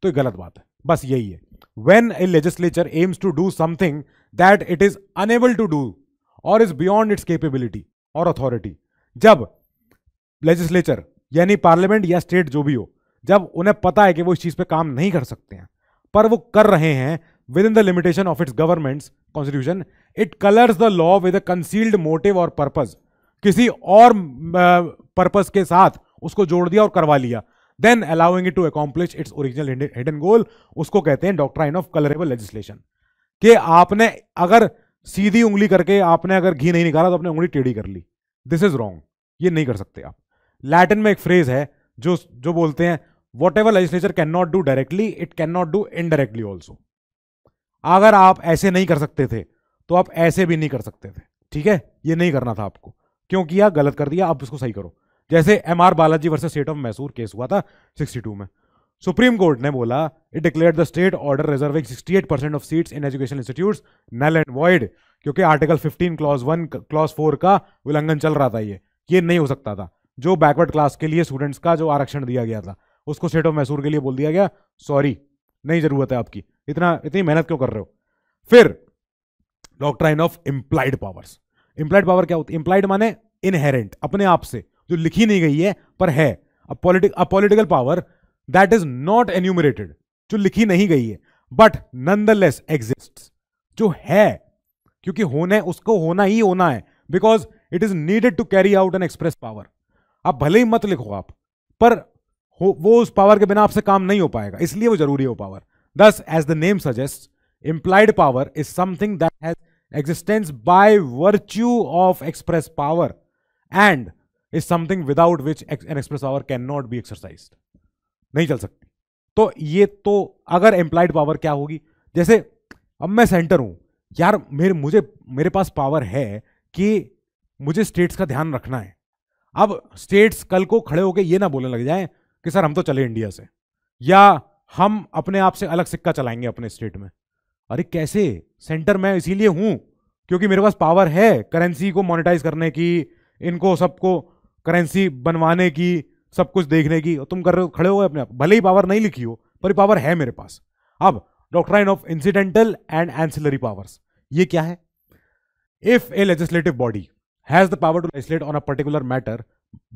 तो ये गलत बात है। बस यही है, when a legislature aims to do something that it is unable to do और इज बियॉन्ड इट्स कैपेबिलिटी और अथॉरिटी। जब लेजिस्लेचर यानी पार्लियामेंट या स्टेट जो भी हो, जब उन्हें पता है कि वो इस चीज़ पर काम नहीं कर सकते हैं पर वो कर रहे हैं within the limitation of its governments constitution, it colours the law with a concealed motive और पर्पज, किसी और पर्पज के साथ उसको जोड़ दिया और करवा लिया, then allowing it to accomplish its original hidden goal. उसको कहते हैं डॉक्ट्राइन ऑफ कलरेबल लेजिस्लेशन, कि आपने अगर सीधी उंगली करके आपने अगर घी नहीं निकाला तो आपने उंगली टेढ़ी कर ली, दिस इज रॉन्ग, ये नहीं कर सकते आप। लैटिन में एक फ्रेज है जो बोलते हैं whatever legislature can not do directly it can not do indirectly also. अगर आप ऐसे नहीं कर सकते थे तो आप ऐसे भी नहीं कर सकते थे, ठीक है, ये नहीं करना था आपको, क्योंकि यह गलत कर दिया, आप इसको सही करो। जैसे MR Balaji versus state of Mysore case हुआ था 62 में, सुप्रीम कोर्ट ने बोला it declared the state order reserving 68% of seats in educational institutes null and void, क्योंकि आर्टिकल 15 क्लॉज 1 क्लॉज 4 का उल्लंघन चल रहा था, ये नहीं हो सकता था। जो बैकवर्ड क्लास के लिए स्टूडेंट्स का जो आरक्षण दिया गया था उसको स्टेट ऑफ मैसूर के लिए बोल दिया गया सॉरी नहीं जरूरत है आपकी, इतनी मेहनत क्यों कर रहे हो। फिर doctrine of implied powers, implied power क्या होती है, इम्प्लाइड माने इनहेरेंट, अपने आप से, जो लिखी नहीं गई है पर है, a political power that is not enumerated, जो लिखी नहीं गई है बट नॉनदलेस एग्जिस्ट्स, जो है, क्योंकि उसको होना ही होना है because it is needed to carry out an express power. आप भले ही मत लिखो आप पर वो उस पावर के बिना आपसे काम नहीं हो पाएगा, इसलिए वो जरूरी है वो power. Thus, as the name suggests, implied power is something that has existence by virtue of express power and is something without which an express power cannot be exercised. नहीं चल सकती। तो ये तो अगर implied power क्या होगी, जैसे अब मैं सेंटर हूँ यार, मेरे पास पावर है कि मुझे स्टेट्स का ध्यान रखना है। अब स्टेट्स कल को खड़े होकर ये ना बोलने लग जाए कि सर हम तो चले इंडिया से, या हम अपने आप से अलग सिक्का चलाएंगे अपने स्टेट में। अरे कैसे, सेंटर में इसीलिए हूं क्योंकि मेरे पास पावर है करेंसी को मोनेटाइज करने की, इनको सबको करेंसी बनवाने की, सब कुछ देखने की, और तुम कर रहे हो खड़े हो अपने आप, भले ही पावर नहीं लिखी हो पर पावर है मेरे पास। अब doctrine of incidental and ancillary powers, ये क्या है, if a legislative body has the power to legislate on a particular matter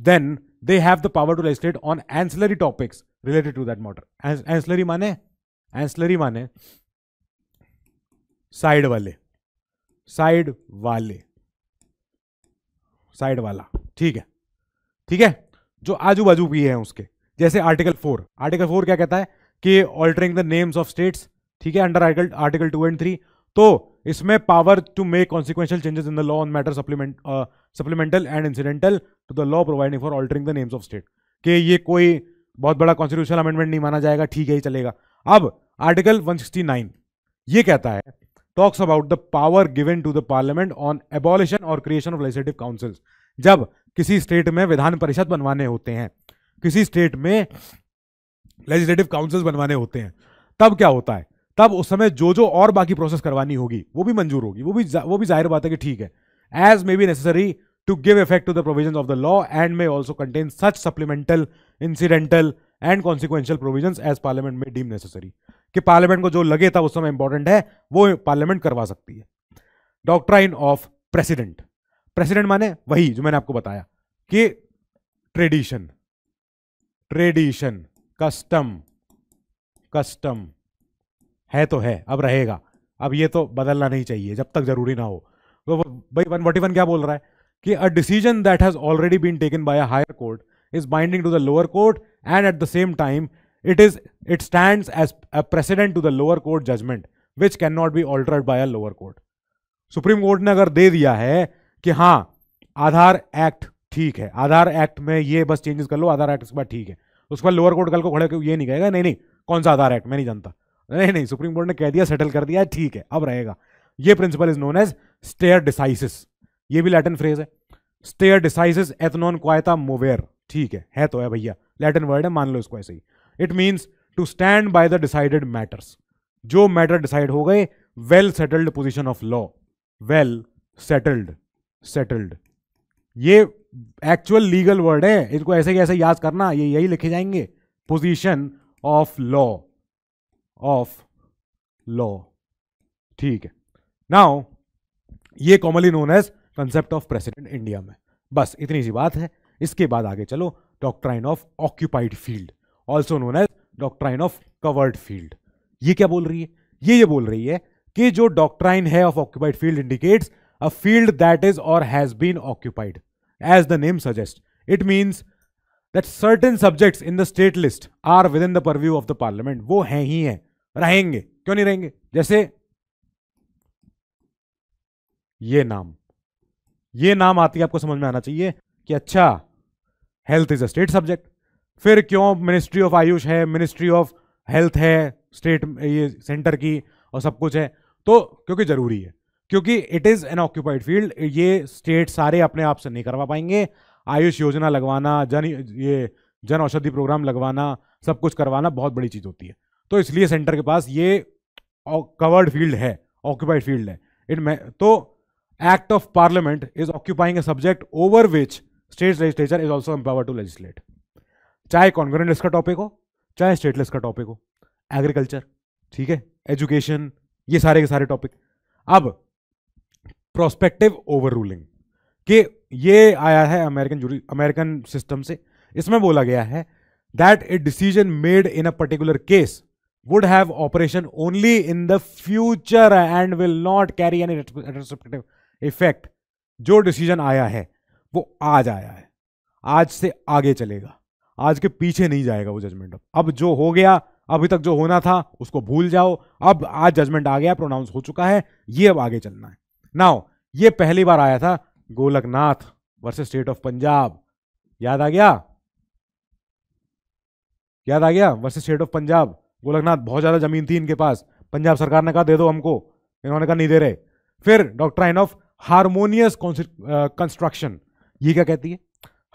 then they have the power to legislate on ancillary topics related to that matter. Ancillary माने side वाला, ठीक है, जो आजू बाजू भी है उसके। जैसे आर्टिकल 4 क्या कहता है कि altering the names of states, ठीक है, under आर्टिकल 2 एंड 3। तो इसमें power to make consequential changes in the law on matter supplemental and incidental to the law providing for altering the names of state, कि ये कोई बहुत बड़ा constitutional amendment नहीं माना जाएगा, ठीक है, ही चलेगा। अब आर्टिकल 169 ये कहता है, talks about the power given to the parliament on abolition और क्रिएशन ऑफ लेजिस्लेटिव काउंसिल्स। जब किसी स्टेट में विधान परिषद बनवाने होते हैं, किसी स्टेट में लेजिस्लेटिव काउंसिल्स बनवाने होते हैं, तब क्या होता है, तब उस समय जो जो और बाकी प्रोसेस करवानी होगी वो भी मंजूर होगी, वो भी जाहिर बात है कि ठीक है, as may be necessary to give effect to the provision of the law and may also contain such supplemental incidental and consequential provision as parliament may deem necessary, कि पार्लियामेंट को जो लगे था उस समय इंपॉर्टेंट है वो पार्लियामेंट करवा सकती है। डॉक्ट्राइन ऑफ प्रेसिडेंट, प्रेसिडेंट माने वही जो मैंने आपको बताया कि ट्रेडिशन, ट्रेडिशन, कस्टम, कस्टम है तो है, अब रहेगा, अब ये तो बदलना नहीं चाहिए जब तक जरूरी ना हो। तो भाई 141 क्या बोल रहा है कि a decision that has already been taken by a higher court is binding to the lower court and at the same time it stands as a precedent to the lower court judgement which can not be altered by a lower court. Supreme court ने अगर दे दिया है कि हाँ आधार act ठीक है, आधार act में ये बस चेंजेस कर लो, आधार एक्ट उसके बाद ठीक है, उसके बाद लोअर कोर्ट कल को खड़े होकर ये नहीं कहेगा नहीं नहीं कौन सा आधार एक्ट मैं नहीं जानता, नहीं नहीं सुप्रीम कोर्ट ने कह दिया सेटल कर दिया ठीक है अब रहेगा। ये principle is known as stare decisis, ये भी लैटिन फ्रेज है, stare decisis et non quieta movere, ठीक है तो है भैया लैटिन वर्ड है मान लो इसको ऐसे ही। It means to stand by the decided matters, जो मैटर डिसाइड हो गए, well settled position of law, well settled, settled ये एक्चुअल लीगल वर्ड है, इनको ऐसे ही ऐसे याद करना, ये यही लिखे जाएंगे position of law, of law, ठीक है। नाउ ये commonly known as concept of precedent India में, बस इतनी सी बात है। इसके बाद आगे चलो doctrine of occupied field, also known as doctrine of covered field. ये क्या बोल रही है, ये बोल रही है कि जो डॉक्ट्राइन है of occupied field indicates a field that is or has been occupied as the name suggests. It means that certain subjects in the state list are within the purview of the parliament. वो हैं ही हैं, रहेंगे, क्यों नहीं रहेंगे, जैसे ये नाम, ये नाम आते ही आपको समझ में आना चाहिए कि अच्छा health is a state subject, फिर क्यों मिनिस्ट्री ऑफ आयुष है, मिनिस्ट्री ऑफ हेल्थ है स्टेट ये सेंटर की और सब कुछ है, तो क्योंकि जरूरी है, क्योंकि it is an occupied field, ये स्टेट सारे अपने आप से नहीं करवा पाएंगे, आयुष योजना लगवाना, जन औषधि प्रोग्राम लगवाना, सब कुछ करवाना बहुत बड़ी चीज होती है, तो इसलिए सेंटर के पास ये कवर्ड फील्ड है, ऑक्यूपाइड फील्ड है। तो act of parliament is occupying a subject over which state legislature is also empowered to legislate, चाहे कॉन्ग्रेंट लिस्ट का टॉपिक हो, चाहे स्टेट लिस्ट का टॉपिक हो, एग्रीकल्चर, ठीक है, एजुकेशन, ये सारे के सारे टॉपिक। अब प्रोस्पेक्टिव ओवर रूलिंग कि ये आया है अमेरिकन सिस्टम से, इसमें बोला गया है that a decision made in a particular case would have operation only in the future and will not carry any retrospective effect. जो डिसीजन आया है वो आज आया है, आज से आगे चलेगा, आज के पीछे नहीं जाएगा वो जजमेंट। अब जो हो गया, अभी तक जो होना था उसको भूल जाओ, अब आज जजमेंट आ गया, प्रोनाउंस हो चुका है, ये अब आगे चलना है। नाउ ये पहली बार आया था Golaknath versus state of Punjab, याद आ गया, याद आ गया, versus state of Punjab. Golaknath बहुत ज्यादा जमीन थी इनके पास, पंजाब सरकार ने कहा दे दो हमको, इन्होंने कहा नहीं दे रहे। फिर डॉक्ट्राइन ऑफ हारमोनियस कंस्ट्रक्शन, ये क्या कहती है,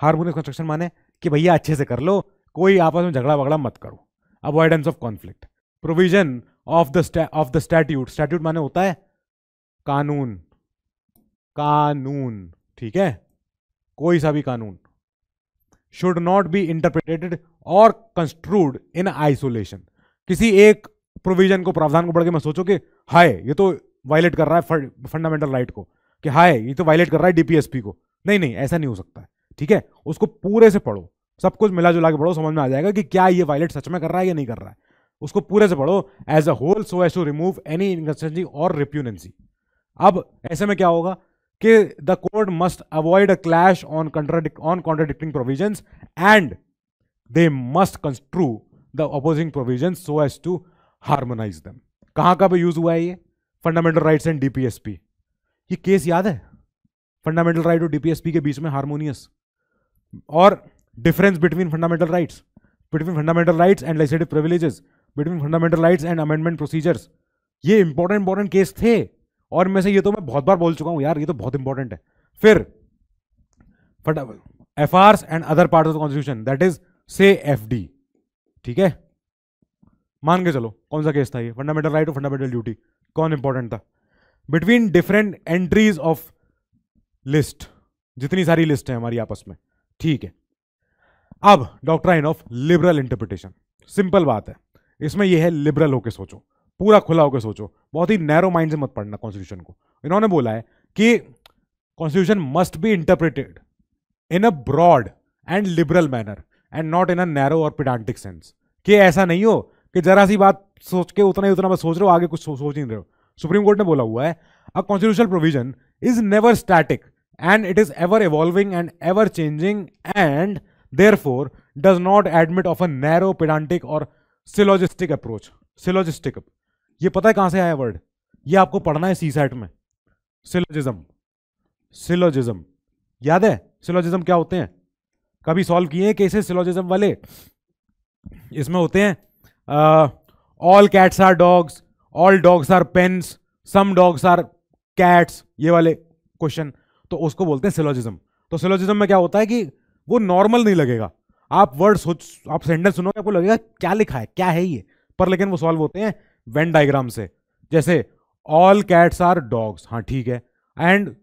हारमोनियस कंस्ट्रक्शन माने कि भैया अच्छे से कर लो, कोई आपस में झगड़ा वगड़ा मत करो, avoidance of conflict. Provision of the statute, statute माने होता है कानून, कानून, ठीक है, कोई सा भी कानून, शुड नॉट बी इंटरप्रिटेटेड और कंस्ट्रूड इन आइसोलेशन। किसी एक प्रोविजन को, प्रावधान को पढ़ के मैं सोचो कि हाय ये तो वायलेट कर रहा है फंडामेंटल राइट को, कि हाय ये तो वायलेट कर रहा है डीपीएसपी को, नहीं नहीं ऐसा नहीं हो सकता है, ठीक है, उसको पूरे से पढ़ो, सब कुछ मिला जुला के पढ़ो, समझ में आ जाएगा कि क्या ये वायलेट सच में कर रहा है या नहीं कर रहा है, उसको पूरे से पढ़ो as a whole so as to remove any inconsistency और रिप्यूनेंसी। अब ऐसे में क्या होगा कि the court must avoid a clash on contradicting provisions and they must construe the opposing provisions so as to harmonise them. कहाँ पे use हुआ है ये, फंडामेंटल राइट्स एंड डीपीएसपी, ये केस याद है, फंडामेंटल राइट और डीपीएसपी के बीच में हार्मोनियस, और difference between fundamental rights and legislative privileges, between fundamental rights and amendment procedures, ये इंपॉर्टेंट केस थे, और में से ये तो मैं बहुत बार बोल चुका हूं यार, ये तो बहुत इंपॉर्टेंट है। फिर FRs and other part of the constitution that is से एफडी, ठीक है, मान के चलो कौन सा केस था ये, फंडामेंटल राइट और फंडामेंटल ड्यूटी, कौन इंपॉर्टेंट था, between different entries of list, जितनी सारी लिस्ट है हमारी आपस में, ठीक है। अब doctrine of liberal interpretation, simple बात है, इसमें यह है लिबरल होके सोचो, पूरा खुला होकर सोचो, बहुत ही नैरो माइंड से मत पढ़ना कॉन्स्टिट्यूशन को। इन्होंने बोला है कि Constitution must be interpreted in a broad and liberal manner and not in a narrow or pedantic sense. कि ऐसा नहीं हो कि जरा सी बात सोच के उतना ही उतना बस सोच रहे हो, आगे कुछ सोच ही नहीं रहे हो. सुप्रीम कोर्ट ने बोला हुआ है, a constitutional provision is never static and it is ever evolving and ever changing and therefore does not admit of a narrow, pedantic और सिलोजिस्टिक अप्रोच. सिलोजिस्टिक, ये पता है कहां से आया वर्ड? ये आपको पढ़ना है सीसैट में. सिलोजिज्म, सिलोजिज्म याद है? सिलोजिज्म क्या होते हैं? कभी सॉल्व किए केसेस सिलोजिज्म वाले? इसमें होते हैं all cats are dogs, all dogs are pens, some dogs are cats, ये वाले क्वेश्चन, तो उसको बोलते हैं सिलोजिज्म. तो सिलोजिज्म में क्या होता है कि वो नॉर्मल नहीं लगेगा. आप वर्ड सोच, आप सेंटेंस सुनोगे, आपको लगेगा क्या लिखा है, क्या है ये, पर लेकिन वो सॉल्व होते हैं वेन डायग्राम से. जैसे ऑल कैट्स आर डॉग्स, हाँ ठीक है, and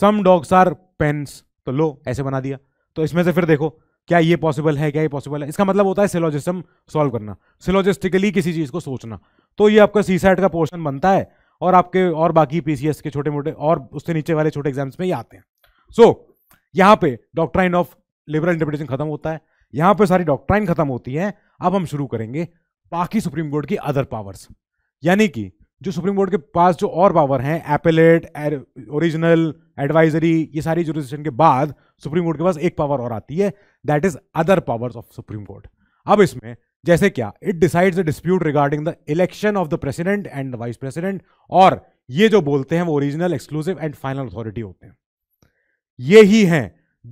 some dogs are pens, तो लो ऐसे बना दिया. तो इसमें से फिर देखो क्या ये पॉसिबल है, क्या ये पॉसिबल है. इसका मतलब होता है सिलोजिज्म सॉल्व करना, सिलोजिस्टिकली किसी चीज़ को सोचना. तो ये आपका सीसैट का पोर्शन बनता है और आपके और बाकी पीसीएस के छोटे मोटे और उससे नीचे वाले छोटे एग्जाम्स में ये आते हैं. सो यहाँ पे डॉक्ट्राइन ऑफ लिबरल इंटरप्रिटेशन खत्म होता है, यहाँ पे सारी डॉक्ट्राइन खत्म होती है. अब हम शुरू करेंगे बाकी सुप्रीम कोर्ट की अदर पावर्स, यानी कि जो सुप्रीम कोर्ट के पास जो और पावर हैं, एपेलेट, ओरिजिनल, एडवाइजरी, ये सारी जुरिस्डिक्शन के बाद सुप्रीम कोर्ट के पास एक पावर और आती है, that is other powers of supreme court. अब इसमें जैसे क्या, it decides the dispute regarding the election of the president and the vice president, और ये जो बोलते हैं वो original, exclusive and final authority होते हैं. ये ही हैं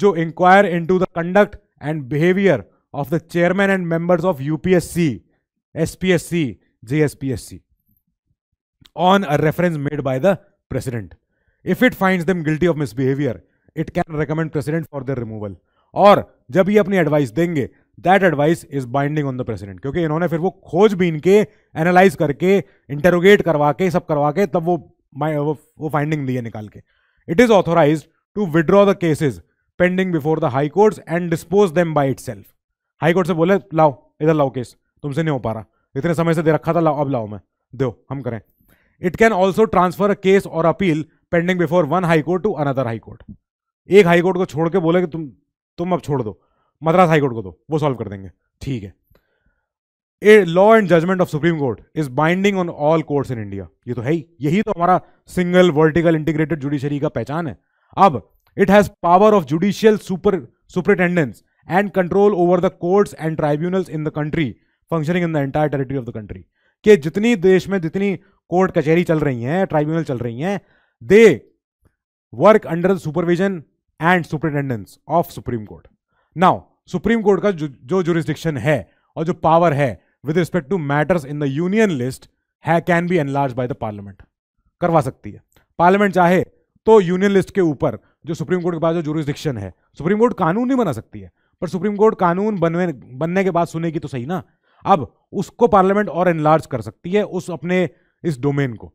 जो inquire into the conduct and behaviour of the chairman and members of UPSC, SPSC, जेएसपीएससी on a reference made by the president. If it finds them guilty of misbehavior, it can recommend president for their removal. और जब ये अपनी advice देंगे, that advice is binding on the president, क्योंकि इन्होंने फिर वो खोजबीन के, एनालाइज करके, इंटरोगेट करवा के, सब करवा के तब वो फाइंडिंग दिए निकाल के. It is authorized to withdraw the cases pending before the high courts and dispose them by itself. High court से बोले लाओ, इधर लाओ केस, तुमसे नहीं हो पा रहा, इतने समय से दे रखा था, लाओ अब लाओ, मैं दो हम करें. It can also transfer a case or appeal pending before one high court to another high court. एक high court को छोड़ के बोले कि तुम अब छोड़ दो, मद्रास high court को दो, वो solve कर देंगे, ठीक है. A law and judgment of Supreme Court is binding on all courts in India. ये तो है ही, यही तो हमारा single vertical integrated judiciary का पहचान है. अब it has power of judicial superintendence and control over the courts and tribunals in the country functioning in the entire territory of the country. के जितनी देश में जितनी कोर्ट कचहरी चल रही हैं, ट्राइब्यूनल चल रही हैं, they work under the supervision and superintendence of supreme court. Now supreme court का जो जुरिस्डिक्शन है और जो पावर है with respect to matters in the union list है, can be enlarge by the parliament, करवा सकती है पार्लियामेंट चाहे तो यूनियन लिस्ट के ऊपर. जो सुप्रीम कोर्ट के पास जो जुरिस्डिक्शन है, सुप्रीम कोर्ट कानून नहीं बना सकती है, पर सुप्रीम कोर्ट कानून बनने के बाद सुनेगी तो सही ना. अब उसको पार्लियामेंट और एनलार्ज कर सकती है उस अपने इस डोमेन को.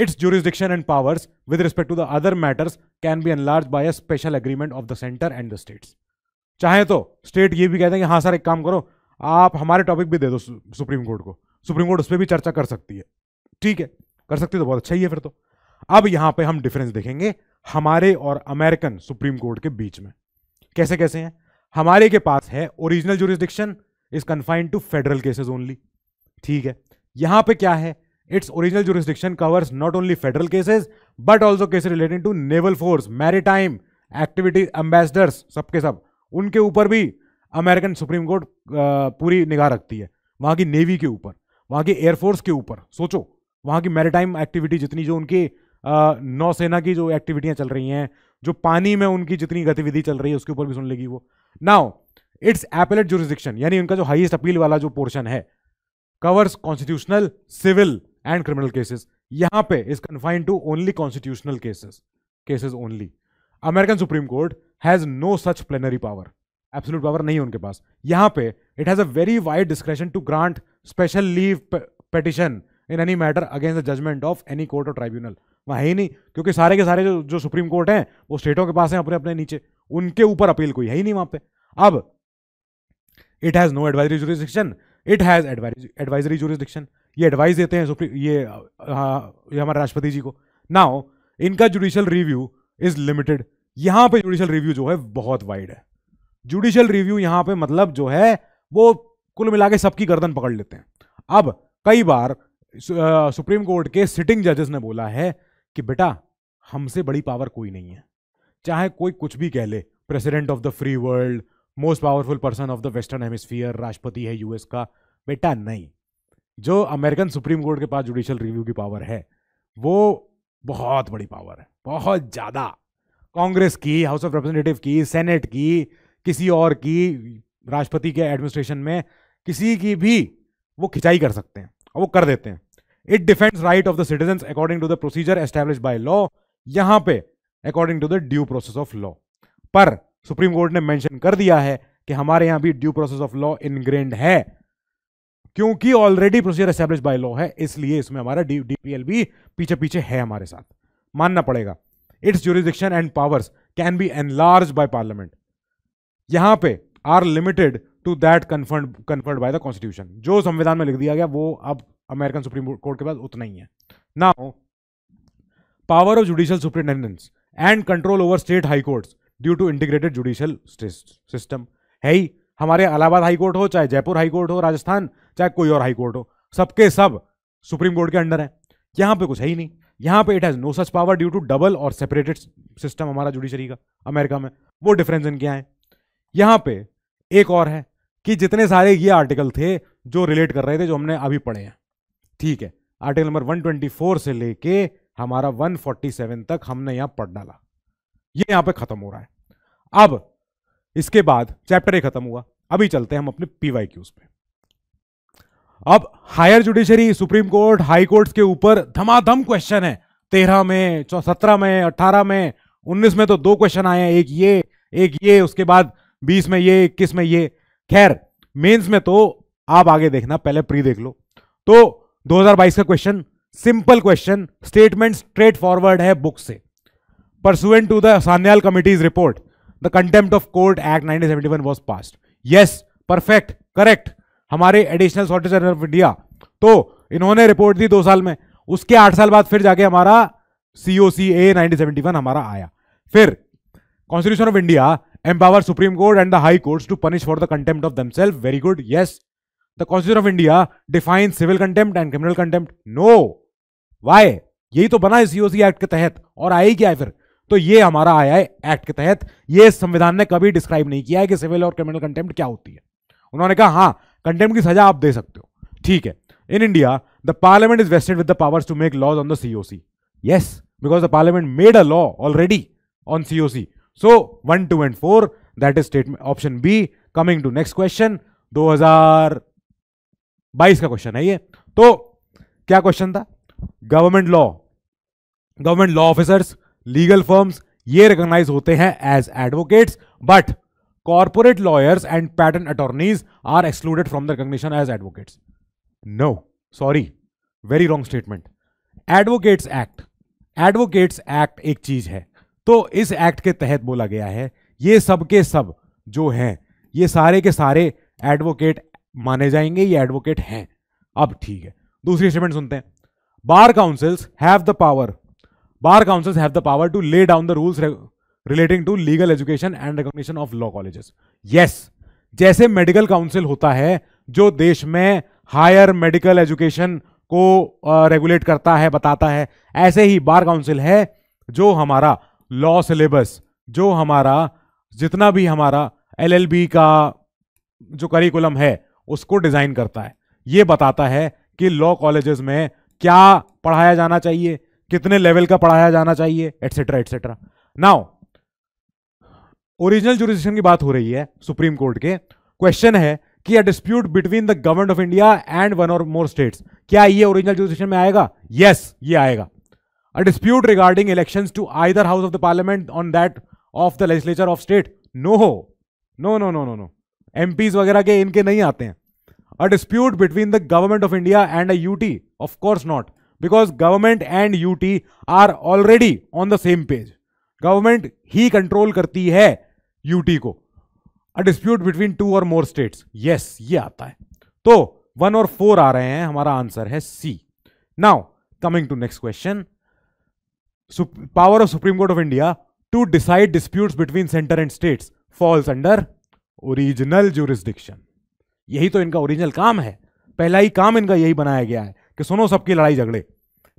Its jurisdiction and powers with respect to the other matters can be enlarge by a special agreement of the centre and the states. चाहे तो स्टेट ये भी कहते हैं कि हाँ सर एक काम करो, आप हमारे टॉपिक भी दे दो सुप्रीम कोर्ट को, सुप्रीम कोर्ट उस पर भी चर्चा कर सकती है. ठीक है, कर सकती है तो बहुत अच्छा ही है फिर तो. अब यहाँ पे हम डिफरेंस देखेंगे हमारे और अमेरिकन सुप्रीम कोर्ट के बीच में कैसे कैसे हैं. हमारे के पास है original jurisdiction is confined to federal cases only, ठीक है. यहाँ पे क्या है, its original jurisdiction covers not only federal cases but also cases related to naval force, maritime activity, ambassadors, सबके सब उनके ऊपर भी अमेरिकन सुप्रीम कोर्ट पूरी निगाह रखती है. वहाँ की नेवी के ऊपर, वहाँ की एयरफोर्स के ऊपर, सोचो वहाँ की मैरीटाइम एक्टिविटी जितनी, जो उनकी नौसेना की जो एक्टिविटियाँ चल रही हैं, जो पानी में उनकी जितनी गतिविधि चल रही है उसके ऊपर भी सुन लेगी वो. नाउ इट्स एपेलेट जुरिस्डिक्शन, यानी उनका जो हाईएस्ट अपील वाला जो पोर्शन है, covers constitutional, civil and criminal cases. यहां पे is confined to only constitutional cases only. American supreme court has no such plenary power, absolute power नहीं है उनके पास. यहां पे it has a very wide discretion to grant special leave petition in any matter against the judgment of any court और tribunal. वहां ही नहीं, क्योंकि सारे के सारे जो सुप्रीम कोर्ट हैं वो स्टेटों के पास हैं अपने अपने नीचे, उनके ऊपर अपील कोई है ही नहीं वहां पे. अब it has no advisory jurisdiction, it has advisory jurisdiction. ये एडवाइस देते हैं ये हमारे राष्ट्रपति जी को. नाउ इनका जुडिशियल रिव्यू इज लिमिटेड, यहां पे जुडिशियल रिव्यू जो है बहुत वाइड है। जुडिशियल रिव्यू यहां पे मतलब जो है वो कुल मिला के सबकी गर्दन पकड़ लेते हैं। अब कई बार सुप्रीम कोर्ट के सिटिंग जजेस ने बोला है कि बेटा हमसे बड़ी पावर कोई नहीं है, चाहे कोई कुछ भी कह ले, president of the free world, most powerful person of the western hemisphere, राष्ट्रपति है यूएस का, बेटा नहीं। जो अमेरिकन सुप्रीम कोर्ट के पास जुडिशियल रिव्यू की पावर है वो बहुत बड़ी पावर है, बहुत ज़्यादा। कांग्रेस की, हाउस ऑफ रिप्रेजेंटेटिव की, सेनेट की, किसी और की, राष्ट्रपति के एडमिनिस्ट्रेशन में किसी की भी वो खिंचाई कर सकते हैं और वो कर देते हैं। It defends right of the citizens according to the procedure established by law, यहाँ पे according to the due process of law. पर सुप्रीम कोर्ट ने मेंशन कर दिया है कि हमारे यहाँ भी due process of law ingrained है, क्योंकि already procedure established by law है, इसलिए इसमें हमारा डीपीएल भी पीछे पीछे है, हमारे साथ मानना पड़ेगा। Its jurisdiction and powers can be enlarged by parliament, यहां पे are limited to that conferred by the constitution. जो संविधान में लिख दिया गया वो अब अमेरिकन सुप्रीम कोर्ट के पास उतना ही है। Now power of judicial superintendence and control over state high courts due to integrated judicial system है ही। हमारे इलाहाबाद हाई कोर्ट हो, चाहे जयपुर हाई कोर्ट हो, राजस्थान, चाहे कोई और हाई कोर्ट हो, सबके सब सुप्रीम कोर्ट के अंडर है। यहाँ पे कुछ है ही नहीं। यहाँ पे it has no such power due to double और सेपरेटेड सिस्टम हमारा जुडिशरी का अमेरिका में, वो डिफरेंस इनके यहाँ है। यहाँ पे एक और है कि जितने सारे ये आर्टिकल थे जो रिलेट कर रहे थे, जो हमने अभी पढ़े हैं, ठीक है, आर्टिकल नंबर 124 से लेके हमारा 147 तक हमने यहाँ पढ़ डाला, ये यहाँ पे खत्म हो रहा है। अब इसके बाद चैप्टर ए खत्म हुआ। अभी चलते हैं हम अपने पीवाईक्यूज पे। अब higher judiciary, supreme court, high courts के ऊपर धमाधम क्वेश्चन है। 13 में, 17 में, 18 में, 19 में तो 2 क्वेश्चन आए हैं, एक ये, उसके बाद 20 में ये, 21 में ये। खैर मेंस में तो आप आगे देखना, पहले प्री देख लो। तो 2022 का question, simple question, statement straightforward है बुक से। Pursuant to the Sanyal committee's report the contempt of court act 1971 was passed. Yes, perfect, correct, हमारे additional solicitor general of India. तो इन्होंने रिपोर्ट दी 2 साल में, उसके 8 साल बाद फिर जाके हमारा COCA 1971 हमारा आया। फिर constitution of India empower supreme court and the high courts to punish for the contempt of themselves. Very good, yes. The constitution of India define civil contempt and criminal contempt. No, why, यही तो बना है COC act के तहत, और आया ही क्या है फिर। तो ये हमारा आया है एक्ट के तहत। ये संविधान ने कभी डिस्क्राइब नहीं किया है कि सिविल और क्रिमिनल कंटेम्प्ट क्या होती है। उन्होंने कहा हाँ, कंटेम्प्ट की सजा आप दे सकते हो, ठीक है। In India the parliament is vested with the powers to make laws on the COC। Yes, because the parliament made a law already on COC। So 1, 2 and 4, that is statement option B. Coming to next question, 2022 का question है ये। तो क्या question था? Government law, government law officers, legal firms, ये recognise होते हैं as advocates, but corporate lawyers and patent attorneys are excluded from the recognition as advocates. No, sorry, very wrong statement. Advocates Act, Advocates Act एक चीज है। तो इस act के तहत बोला गया है ये सब के सब जो हैं ये सारे के सारे एडवोकेट माने जाएंगे, ये एडवोकेट हैं। अब ठीक है, दूसरी स्टेटमेंट सुनते हैं। Bar councils have the power to lay down the rules relating to legal education and recognition of law colleges. Yes, जैसे मेडिकल काउंसिल होता है जो देश में हायर मेडिकल एजुकेशन को रेगुलेट करता है, बताता है, ऐसे ही बार काउंसिल है जो हमारा लॉ सिलेबस, जो हमारा जितना भी हमारा LLB का जो करिकुलम है उसको डिज़ाइन करता है। ये बताता है कि लॉ कॉलेजेस में क्या पढ़ाया जाना चाहिए, कितने लेवल का पढ़ाया जाना चाहिए, etcetera etcetera. Now original jurisdiction की बात हो रही है सुप्रीम कोर्ट के। क्वेश्चन है कि a dispute between the government of India and one और मोर स्टेट्स, क्या ये ओरिजिनल जुरिस्डिक्शन में आएगा? यस, ये आएगा। A dispute regarding elections to either house of the parliament on that of the legislature of state. No no no no no, MPs वगैरह के इनके नहीं आते हैं। A dispute between the government of India and a UT, of course not, because government and UT are already on the same page. Government ही control करती है UT को। अ डिस्प्यूट बिटवीन 2 और मोर स्टेट्स, यस, ये आता है। तो 1 और 4 आ रहे हैं, हमारा आंसर है C। Now coming to next question, power of supreme court of India to decide disputes between center and states falls under original jurisdiction. यही तो इनका ओरिजिनल काम है, पहला ही काम इनका यही बनाया गया है कि सुनो सबकी लड़ाई झगड़े.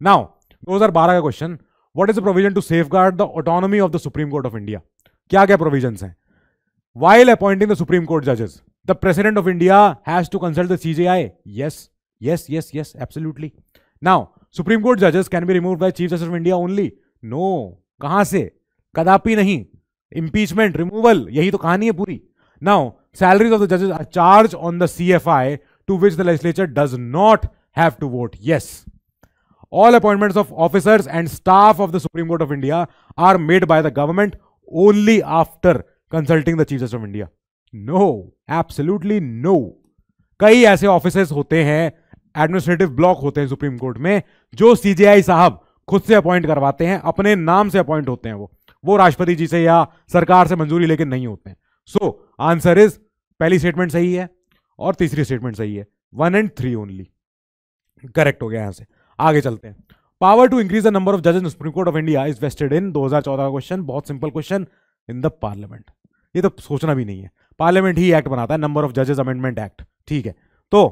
नाउ 2012 का question, what is the provision to safeguard the autonomy of the supreme court of India? क्या क्या प्रोविजंस हैं? While appointing the supreme court जजेस the president of India has to consult the CJI. Yes yes yes yes absolutely. Now supreme court जजेस can be removed by chief justice of India only. No, कहां से? कदापि नहीं. Impeachment, removal, यही तो कहानी है पूरी. Now salaries of the judges are charged on the CFI to which the legislature does not have to vote. Yes. All appointments of officers and staff of the Supreme Court of India are made by the government only after consulting the Chief Justice of India. No, absolutely no. कई ऐसे officers होते हैं, administrative block होते हैं Supreme Court में, जो CJI साहब खुद से appoint करवाते हैं, अपने नाम से appoint होते हैं वो राष्ट्रपति जी से या सरकार से मंजूरी लेके नहीं होते हैं. So आंसर इज, पहली स्टेटमेंट सही है और तीसरी स्टेटमेंट सही है, 1 and 3 ओनली करेक्ट हो गया. यहां से आगे चलते हैं. Power to increase the number of जजेस in supreme court of India is vested in 2014 का क्वेश्चन, बहुत simple question, in the parliament. ये तो सोचना भी नहीं है, पार्लियामेंट ही एक्ट बनाता है, नंबर ऑफ जजेस अमेंडमेंट एक्ट. ठीक है, तो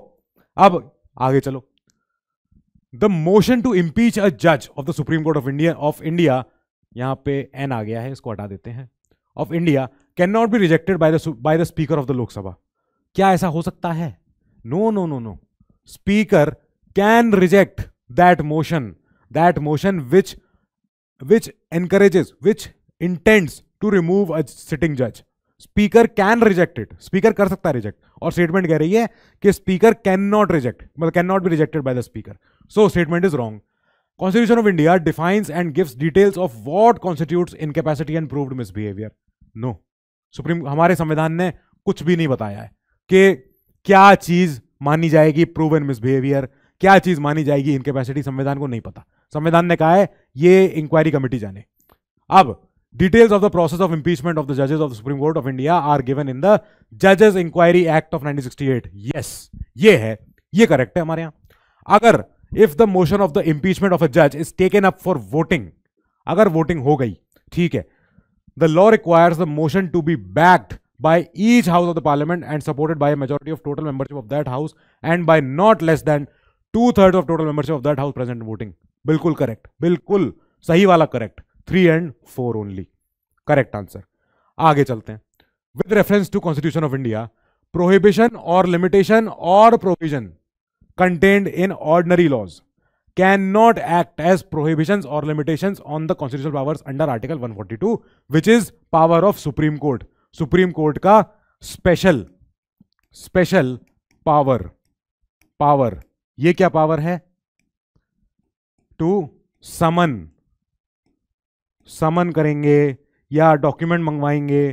अब आगे चलो. The motion to impeach a जज of the supreme court of India, यहां पे एन आ गया है, इसको हटा देते हैं, of India can not be rejected by the speaker of the Lok Sabha. क्या ऐसा हो सकता है? No no no no. Speaker can reject that motion which encourages, which intents to remove a sitting जज. Speaker can reject it, speaker कर सकता है reject, और स्टेटमेंट कह रही है कि स्पीकर कैन नॉट रिजेक्ट, मतलब can not be rejected by the speaker. So statement is wrong. Constitution of India defines and gives details of what constitutes incapacity and proved misbehavior. No. Supreme, हमारे संविधान ने कुछ भी नहीं बताया है कि क्या चीज मानी जाएगी प्रूवन मिसबिहेवियर, क्या चीज मानी जाएगी इनकैपेसिटी. संविधान को नहीं पता. संविधान ने कहा है ये इंक्वायरी कमेटी जाने. अब details of the process of impeachment of the जजेस of the supreme court of India are given in the जजेस इंक्वायरी एक्ट ऑफ 1968. यस, ये है, ये करेक्ट है हमारे यहां. अगर if the motion of the impeachment of a जज is taken up for voting, अगर वोटिंग हो गई, ठीक है, the law requires the motion to be backed by each house of the Parliament and supported by majority of total membership of that house and by not less than 2/3 of total membership of that house present voting. बिल्कुल correct, बिल्कुल सही वाला correct, 3 and 4 only correct answer. आगे चलते हैं. With reference to constitution of India, prohibition और limitation और provision contained in ordinary laws cannot act as prohibitions or limitations on the constitutional powers under Article 142, which is power of Supreme Court. Supreme Court का special power. ये क्या power है? To summon करेंगे या document मंगवाएंगे,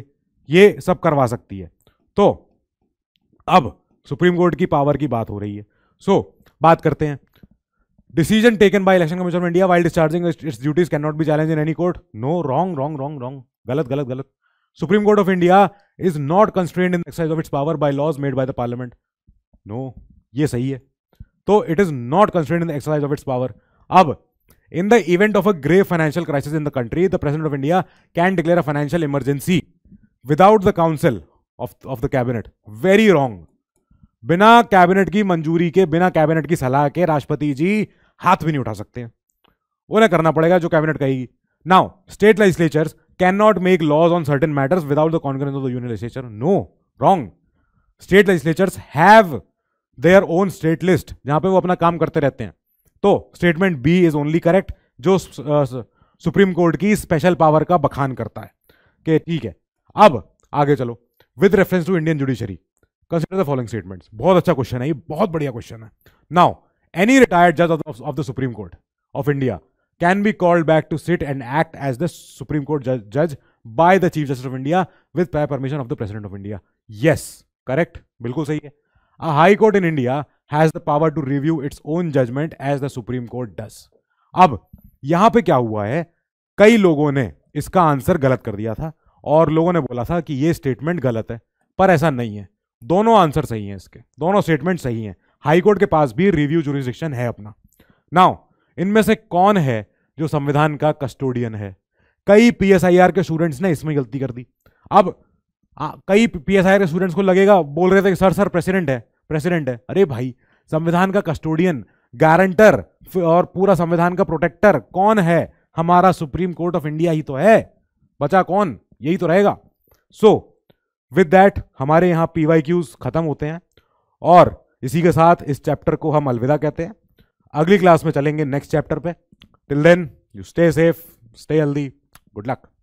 ये सब करवा सकती है. तो अब Supreme Court की power की बात हो रही है. बात करते हैं. Decision taken by election commission of India while discharging its duties can not be challenge in any court. No, wrong wrong wrong wrong, गलत गलत गलत. Supreme court of India is not constrained in exercise of its power by laws made by the parliament. No, ये सही है. तो it is not constrained in the exercise of its power. अब in the event of a grave financial crisis in the country the president of India can declare a financial emergency without the council of the cabinet. Very wrong. बिना cabinet की मंजूरी के, बिना cabinet की सलाह के राष्ट्रपति जी हाथ भी नहीं उठा सकते हैं, उन्हें करना पड़ेगा जो कैबिनेट कहेगी. Now state legislatures can not make laws on certain matters without the concurrence of the union legislature. No, wrong. State legislatures have their own state list जहां पे वो अपना काम करते रहते हैं. तो statement B is only correct, जो सुप्रीम कोर्ट की स्पेशल पावर का बखान करता है कि ठीक है. अब आगे चलो. With reference to Indian judiciary Consider the following statements. बहुत अच्छा क्वेश्चन है ये, बहुत बढ़िया क्वेश्चन है. नाउ एनी रिटायर्ड जज of the supreme court of India can be called back to sit and act as the supreme court जज bye the chief justice of India with prior permission of the president of India. Yes, correct, बिल्कुल सही है. अ high court in India has the power to review its own judgement as the supreme court does. अब यहां पे क्या हुआ है, कई लोगों ने इसका आंसर गलत कर दिया था और लोगों ने बोला था कि यह स्टेटमेंट गलत है, पर ऐसा नहीं है. दोनों आंसर सही हैं इसके, दोनों स्टेटमेंट सही हैं. हाई कोर्ट के पास भी रिव्यू जुरिस्डिक्शन है अपना. नाउ इनमें से कौन है जो संविधान का कस्टोडियन है? कई पीएसआईआर के स्टूडेंट्स ने इसमें गलती कर दी। अब कई पीएसआईआर के स्टूडेंट्स को लगेगा, बोल रहे थे कि सर प्रेसिडेंट है। अरे भाई, संविधान का कस्टोडियन, गारंटर और पूरा संविधान का प्रोटेक्टर कौन है? हमारा सुप्रीम कोर्ट ऑफ इंडिया ही तो है, बचा कौन? यही तो रहेगा। सो विद दैट हमारे यहाँ पीवाईक्यूज खत्म होते हैं और इसी के साथ इस चैप्टर को हम अलविदा कहते हैं। अगली क्लास में चलेंगे नेक्स्ट चैप्टर पे। Till then, you stay safe, stay healthy, good luck.